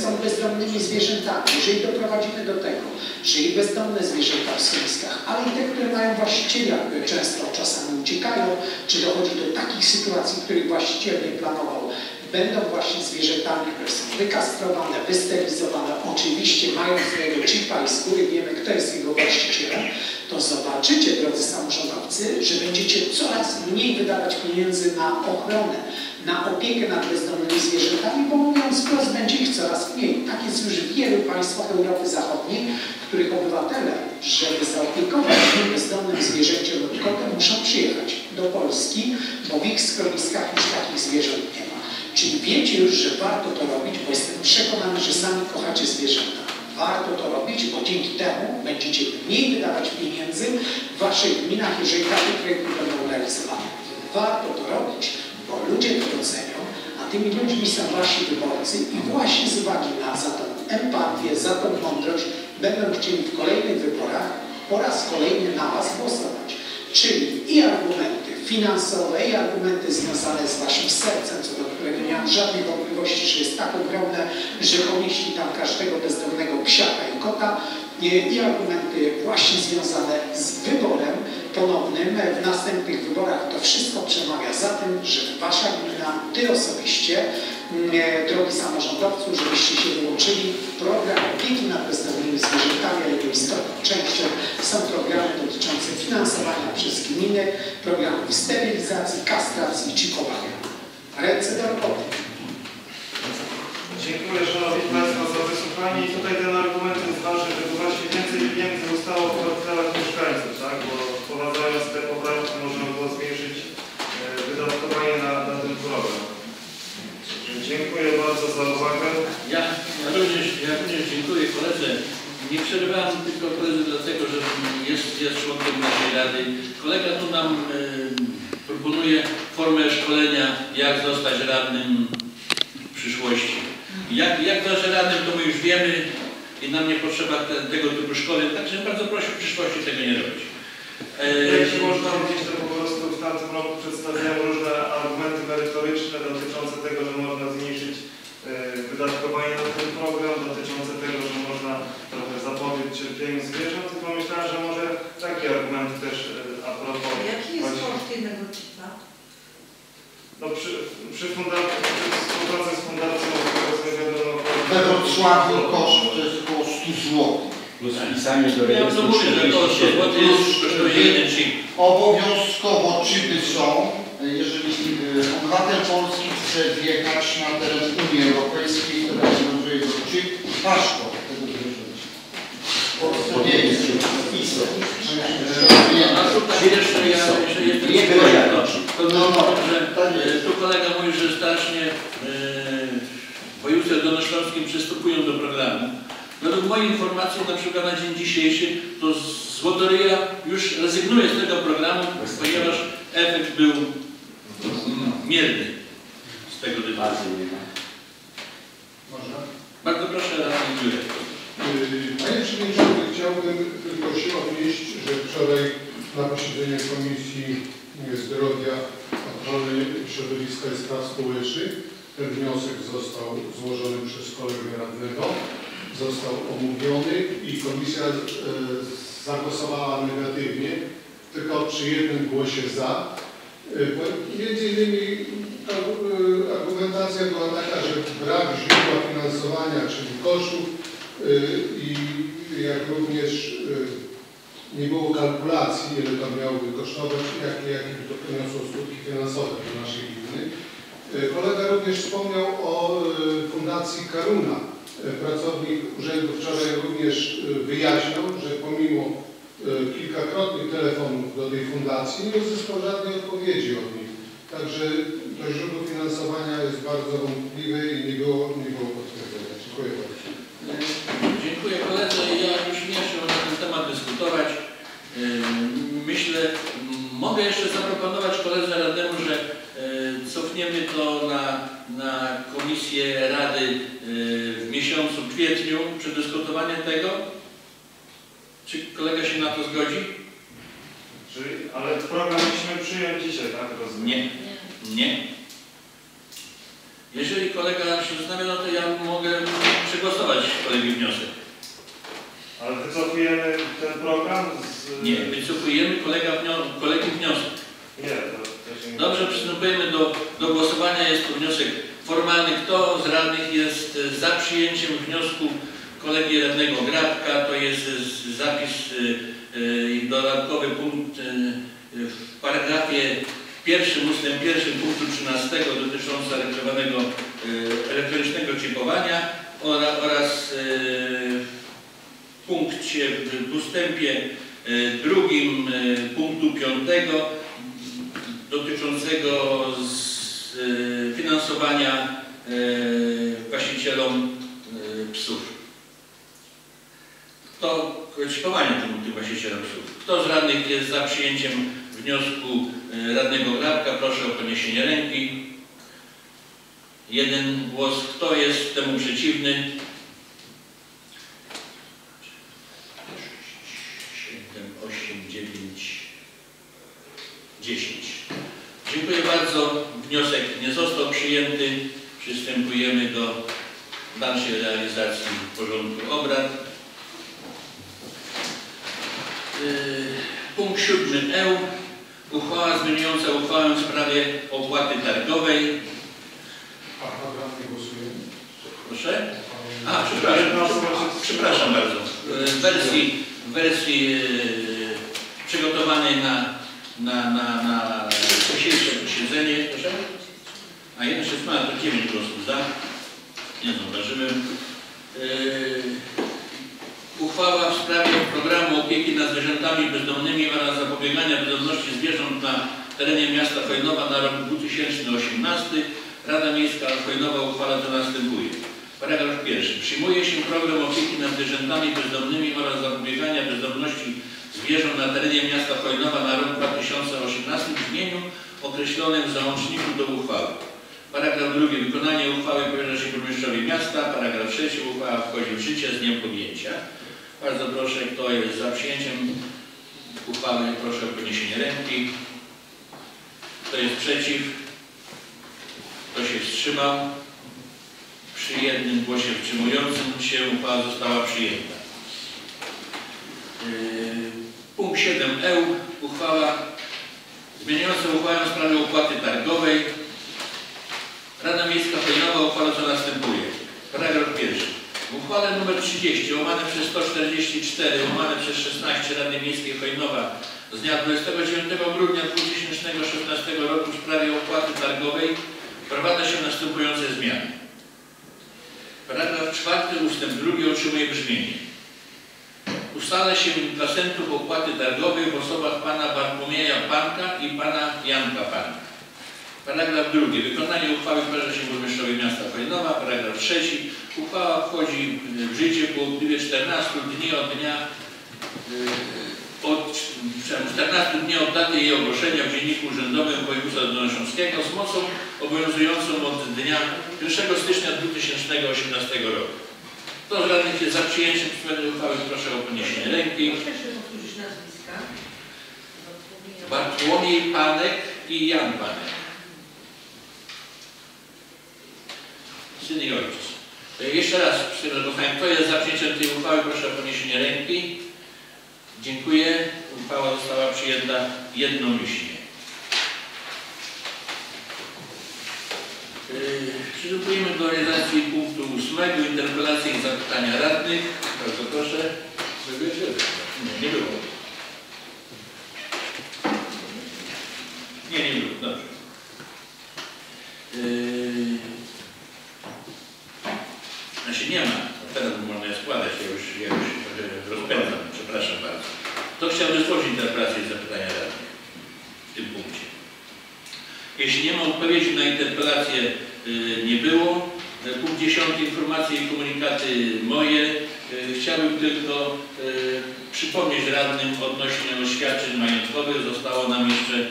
są bezdomnymi zwierzętami. Jeżeli doprowadzimy do tego, czyli bezdomne zwierzęta w schroniskach, ale i te, które mają właściciela, które często czasami uciekają, czy dochodzi do takich sytuacji, których właściciel nie planował, będą właśnie zwierzętami, które są wykastrowane, wysterylizowane, oczywiście mają swojego chipa i z góry wiemy, kto jest jego właścicielem, to zobaczycie, drodzy samorządowcy, że będziecie coraz mniej wydawać pieniędzy na ochronę, na opiekę nad bezdomnymi zwierzętami, bo mówiąc wprost, będzie ich coraz mniej. Tak jest już w wielu państwach Europy Zachodniej, w których obywatele, żeby zaopiekować się bezdomnym zwierzęciem lub kotem, muszą przyjechać do Polski, bo w ich schroniskach już takich zwierząt nie ma. Czyli wiecie już, że warto to robić, bo jestem przekonany, że sami kochacie zwierzęta. Warto to robić, bo dzięki temu będziecie mniej wydawać pieniędzy w waszych gminach, jeżeli takie projekty będą realizowane. Warto to robić, bo ludzie to docenią, a tymi ludźmi są wasi wyborcy i właśnie z uwagi na za tą empatię, za tą mądrość będą chcieli w kolejnych wyborach po raz kolejny na was głosować. Czyli i argumenty finansowe, i argumenty związane z waszym sercem, co do którego nie mam żadnej wątpliwości, że jest tak ogromne, że pomieści tam każdego bezdomnego psiaka i kota, i argumenty właśnie związane z wyborem ponownym w następnych wyborach. To wszystko przemawia za tym, że wasza gmina, ty osobiście, drogi samorządowcy, żebyście się wyłączyli program opieki nad bezdomnymi zwierzętami, ale jego istotną częścią są programy dotyczące finansowania przez gminy, programów sterylizacji, kastracji i chikowania. Ręce do roboty. Dziękuję szanowni państwo za wysłuchanie i tutaj ten argument jest ważny, żeby właśnie więcej pieniędzy zostało w portfelach mieszkańców, tak? Bo wprowadzając te poprawki można było zmniejszyć wydatkowanie na ten program. Dziękuję bardzo za uwagę. Ja również dziękuję koledze. Nie przerywałem tylko koledze dlatego, że jest członkiem naszej rady. Kolega tu nam proponuje formę szkolenia, jak zostać radnym w przyszłości. Jak dasz radę, to my już wiemy i nam nie potrzeba tego typu szkoły, także bardzo proszę w przyszłości tego nie robić. Jeśli można robić, to po prostu w tamtym roku przedstawiałem różne argumenty merytoryczne dotyczące tego, że można zmniejszyć wydatkowanie na ten program, dotyczące tego, że można trochę zapobiec cierpieniu zwierząt i pomyślałem, że może taki argument też a propos... Jaki jest koszt jednego chipa? No przy współpracy z fundacją według słabym koszt to jest około 100 zł. Plus wpisanie do rejestru 40 zł. Obowiązkowo czyny są, jeżeli obywatel Polski chce wjechać na teren Unii Europejskiej, która obowiązuje do czyn, paszport tego zwierzęcia. To nie jest ISO. Tu kolega mówi, że strasznie województwie dolnośląskim przystępują do programu. Według mojej informacji, na przykład na dzień dzisiejszy, to Złotoryja już rezygnuje z tego programu, ponieważ efekt był mierny z tego debatu. Można? Bardzo proszę, dziękuję. Panie Przewodniczący, chciałbym tylko się odnieść, że wczoraj na posiedzeniu Komisji Zdrowia, Ochrony Środowiska i Spraw Społecznych. Ten wniosek został złożony przez kolegę radnego, został omówiony i komisja zagłosowała negatywnie, tylko przy jednym głosie za. Między innymi argumentacja była taka, że brak źródła finansowania, czyli kosztów i jak również nie było kalkulacji, ile to miałoby kosztować, jakie to poniosło skutki finansowe dla naszej gminy. Kolega również wspomniał o Fundacji Karuna. Pracownik urzędu wczoraj również wyjaśniał, że pomimo kilkakrotnych telefonów do tej fundacji nie uzyskał żadnej odpowiedzi od nich. Także to źródło finansowania jest bardzo wątpliwe i nie było potwierdzenia. Dziękuję bardzo. Dziękuję koledze. Ja już nie chcę na ten temat dyskutować. Myślę, mogę jeszcze zaproponować koledze radnemu, że cofniemy to na komisję rady w miesiącu kwietniu przy dyskutowaniu tego. Czy kolega się na to zgodzi? Ale program musimy przyjąć dzisiaj, tak? Rozumiem. Nie. Jeżeli kolega się zastanawia, no to ja mogę przegłosować kolegi wniosek. Ale wycofujemy ten program? Nie, wycofujemy kolegi wniosek. Nie, to się nie... Dobrze, przystępujemy do głosowania. Jest to wniosek formalny. Kto z radnych jest za przyjęciem wniosku kolegi radnego Grabka? To jest zapis i dodatkowy punkt w paragrafie pierwszym, ustęp pierwszym punktu 13 dotyczący elektronicznego czipowania oraz w punkcie w ustępie drugim punktu 5 dotyczącego finansowania właścicielom psów. To czipowanie tym właścicielom psów. Kto z radnych jest za przyjęciem wniosku radnego Grabka, proszę o podniesienie ręki. Jeden głos. Kto jest temu przeciwny? 7, 8, 9, 10. Dziękuję bardzo. Wniosek nie został przyjęty. Przystępujemy do dalszej realizacji porządku obrad. Punkt 7e. Uchwała zmieniająca uchwałę w sprawie opłaty targowej. A program nie głosujemy? Proszę? A, przepraszam bardzo. W wersji przygotowanej na dzisiejsze posiedzenie. Proszę? A 1,16,9 głosów za. Nie zauważymy. Uchwała w sprawie programu opieki nad zwierzętami bezdomnymi oraz zapobiegania bezdomności zwierząt na terenie miasta Chojnowa na rok 2018. Rada Miejska Chojnowa uchwala to następuje. Paragraf 1. Przyjmuje się program opieki nad zwierzętami bezdomnymi oraz zapobiegania bezdomności zwierząt na terenie miasta Chojnowa na rok 2018 w imieniu określonym w załączniku do uchwały. Paragraf 2. Wykonanie uchwały powierza się burmistrzowi miasta. Paragraf 3. Uchwała wchodzi w życie z dniem podjęcia. Bardzo proszę, kto jest za przyjęciem uchwały, proszę o podniesienie ręki. Kto jest przeciw? Kto się wstrzymał? Przy jednym głosie wstrzymującym się uchwała została przyjęta. Punkt 7e. Uchwała zmieniająca uchwałę w sprawie opłaty targowej. Rada Miejska Chojnowa uchwala co następuje. Paragraf 1. W uchwale nr 30 łamane przez 144 łamane przez 16 Rady Miejskiej Chojnowa z dnia 29 grudnia 2016 roku w sprawie opłaty targowej wprowadza się następujące zmiany. Paragraf 4 ustęp 2 otrzymuje brzmienie. Ustala się dla centów opłaty targowej w osobach pana Bartłomieja Panka i pana Janka Panka. Paragraf 2. Wykonanie uchwały powierza się burmistrzowi miasta Chojnowa. Paragraf 3. Uchwała wchodzi w życie po upływie 14 dni od daty jej ogłoszenia w Dzienniku Urzędowym Województwa Dolnośląskiego z mocą obowiązującą od dnia 1 stycznia 2018 roku. Kto z radnych jest za przyjęciem uchwały, proszę o podniesienie ręki. Proszę się powtórzyć nazwiska. Bartłomiej Panek i Jan Panek. Syn i ojciec. Jeszcze raz przyrodowałem. Kto jest za przyjęciem tej uchwały? Proszę o podniesienie ręki. Dziękuję. Uchwała została przyjęta jednomyślnie. Przystępujemy do realizacji punktu 8. Interpelacje i zapytania radnych. Bardzo proszę. Nie, nie było. Nie, nie było. Dobrze. Znaczy nie ma. Teraz można je składać. Ja już rozpędzam. Przepraszam bardzo. To chciałbym złożyć interpelację i zapytania radnych w tym punkcie. Jeśli nie ma odpowiedzi na interpelację, nie było. Punkt 10. Informacje i komunikaty moje. Chciałbym tylko przypomnieć radnym odnośnie oświadczeń majątkowych. Zostało nam jeszcze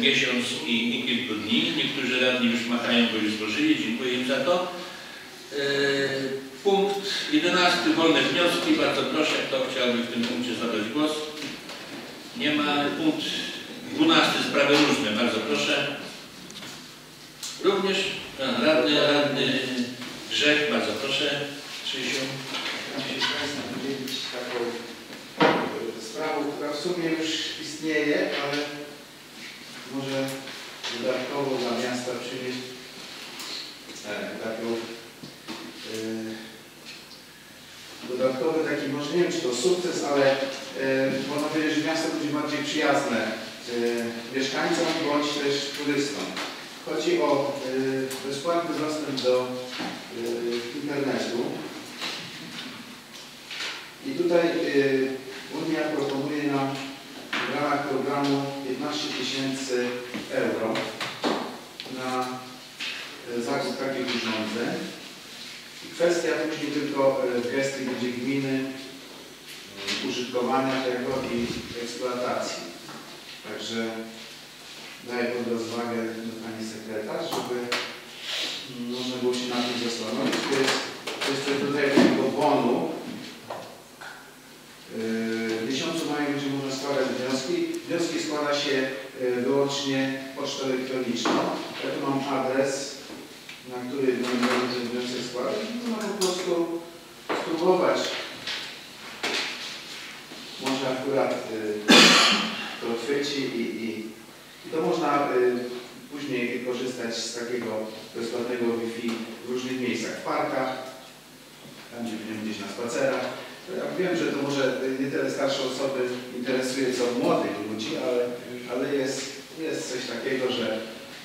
miesiąc i kilku dni. Niektórzy radni już machają, bo już złożyli. Dziękuję im za to. Punkt 11. Wolne wnioski. Bardzo proszę, kto chciałby w tym punkcie zabrać głos. Nie ma. Punkt 12. Sprawy różne. Bardzo proszę. Również pan radny Grzech. Bardzo proszę. Krzysiu. Chciałem się z Państwa podzielić taką sprawą, która w sumie już istnieje, ale może dodatkowo dla miasta przynieść taką dodatkowy taki, może nie wiem czy to sukces, ale można powiedzieć, że miasto będzie bardziej przyjazne mieszkańcom bądź też turystom. Chodzi o bezpłatny dostęp do internetu. I tutaj Unia proponuje nam w ramach programu 15 000 euro na zakup takich urządzeń. I kwestia później tylko gestii będzie gminy, użytkowania tego i eksploatacji. Także daję pod rozwagę do Pani Sekretarz, żeby można było się na tym zastanowić. To jest kwestia tutaj tego bonu. W miesiącu maja będzie można składać wnioski. Wnioski składa się wyłącznie pocztą elektroniczną. Ja tu mam adres, na który będę wniosek składać. Można po prostu spróbować. Może akurat to chwyci i to można później korzystać z takiego bezpłatnego Wi-Fi w różnych miejscach, w parkach, tam gdzie będziemy gdzieś na spacerach. Ja wiem, że to może nie tyle starsze osoby interesuje, co młodych ludzi, ale jest coś takiego, że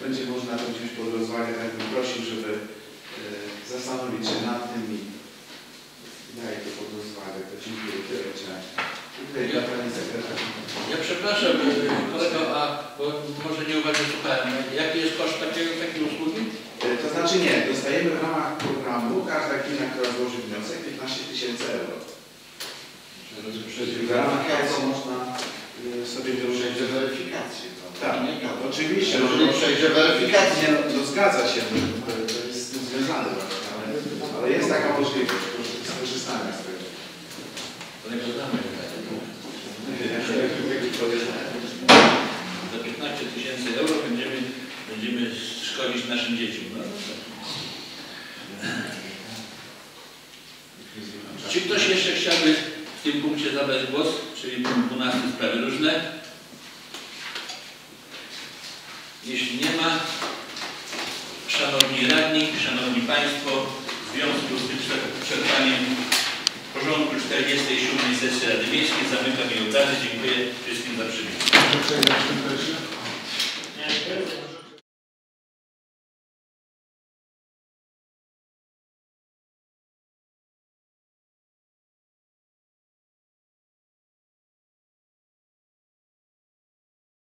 będzie można to wziąć pod rozwagę. Tak bym prosił, żeby zastanowić się nad tym i daję to pod rozwagę. To dziękuję, tyle chciałem. Ja przepraszam, kolego, a może nie uważnie słuchałem. Jaki jest koszt takiej usługi? To znaczy nie, dostajemy w ramach programu każda gmina, która złoży wniosek, 15 000 euro. W ramach tego można sobie wyruszyć do weryfikacji. Tak, oczywiście. Można przejść do weryfikacji. To zgadza się, to jest z tym związane, ale jest taka możliwość skorzystania z tego. Za 15 000 euro będziemy szkolić naszym dzieciom. No? Czy ktoś jeszcze chciałby w tym punkcie zabrać głos? Czyli punkt 12, sprawy różne. Jeśli nie ma, szanowni radni, szanowni państwo, w związku z tym przerwaniem porządku 47. sesji Rady Miejskiej zamykam i oddaję. Dziękuję wszystkim za przybycie.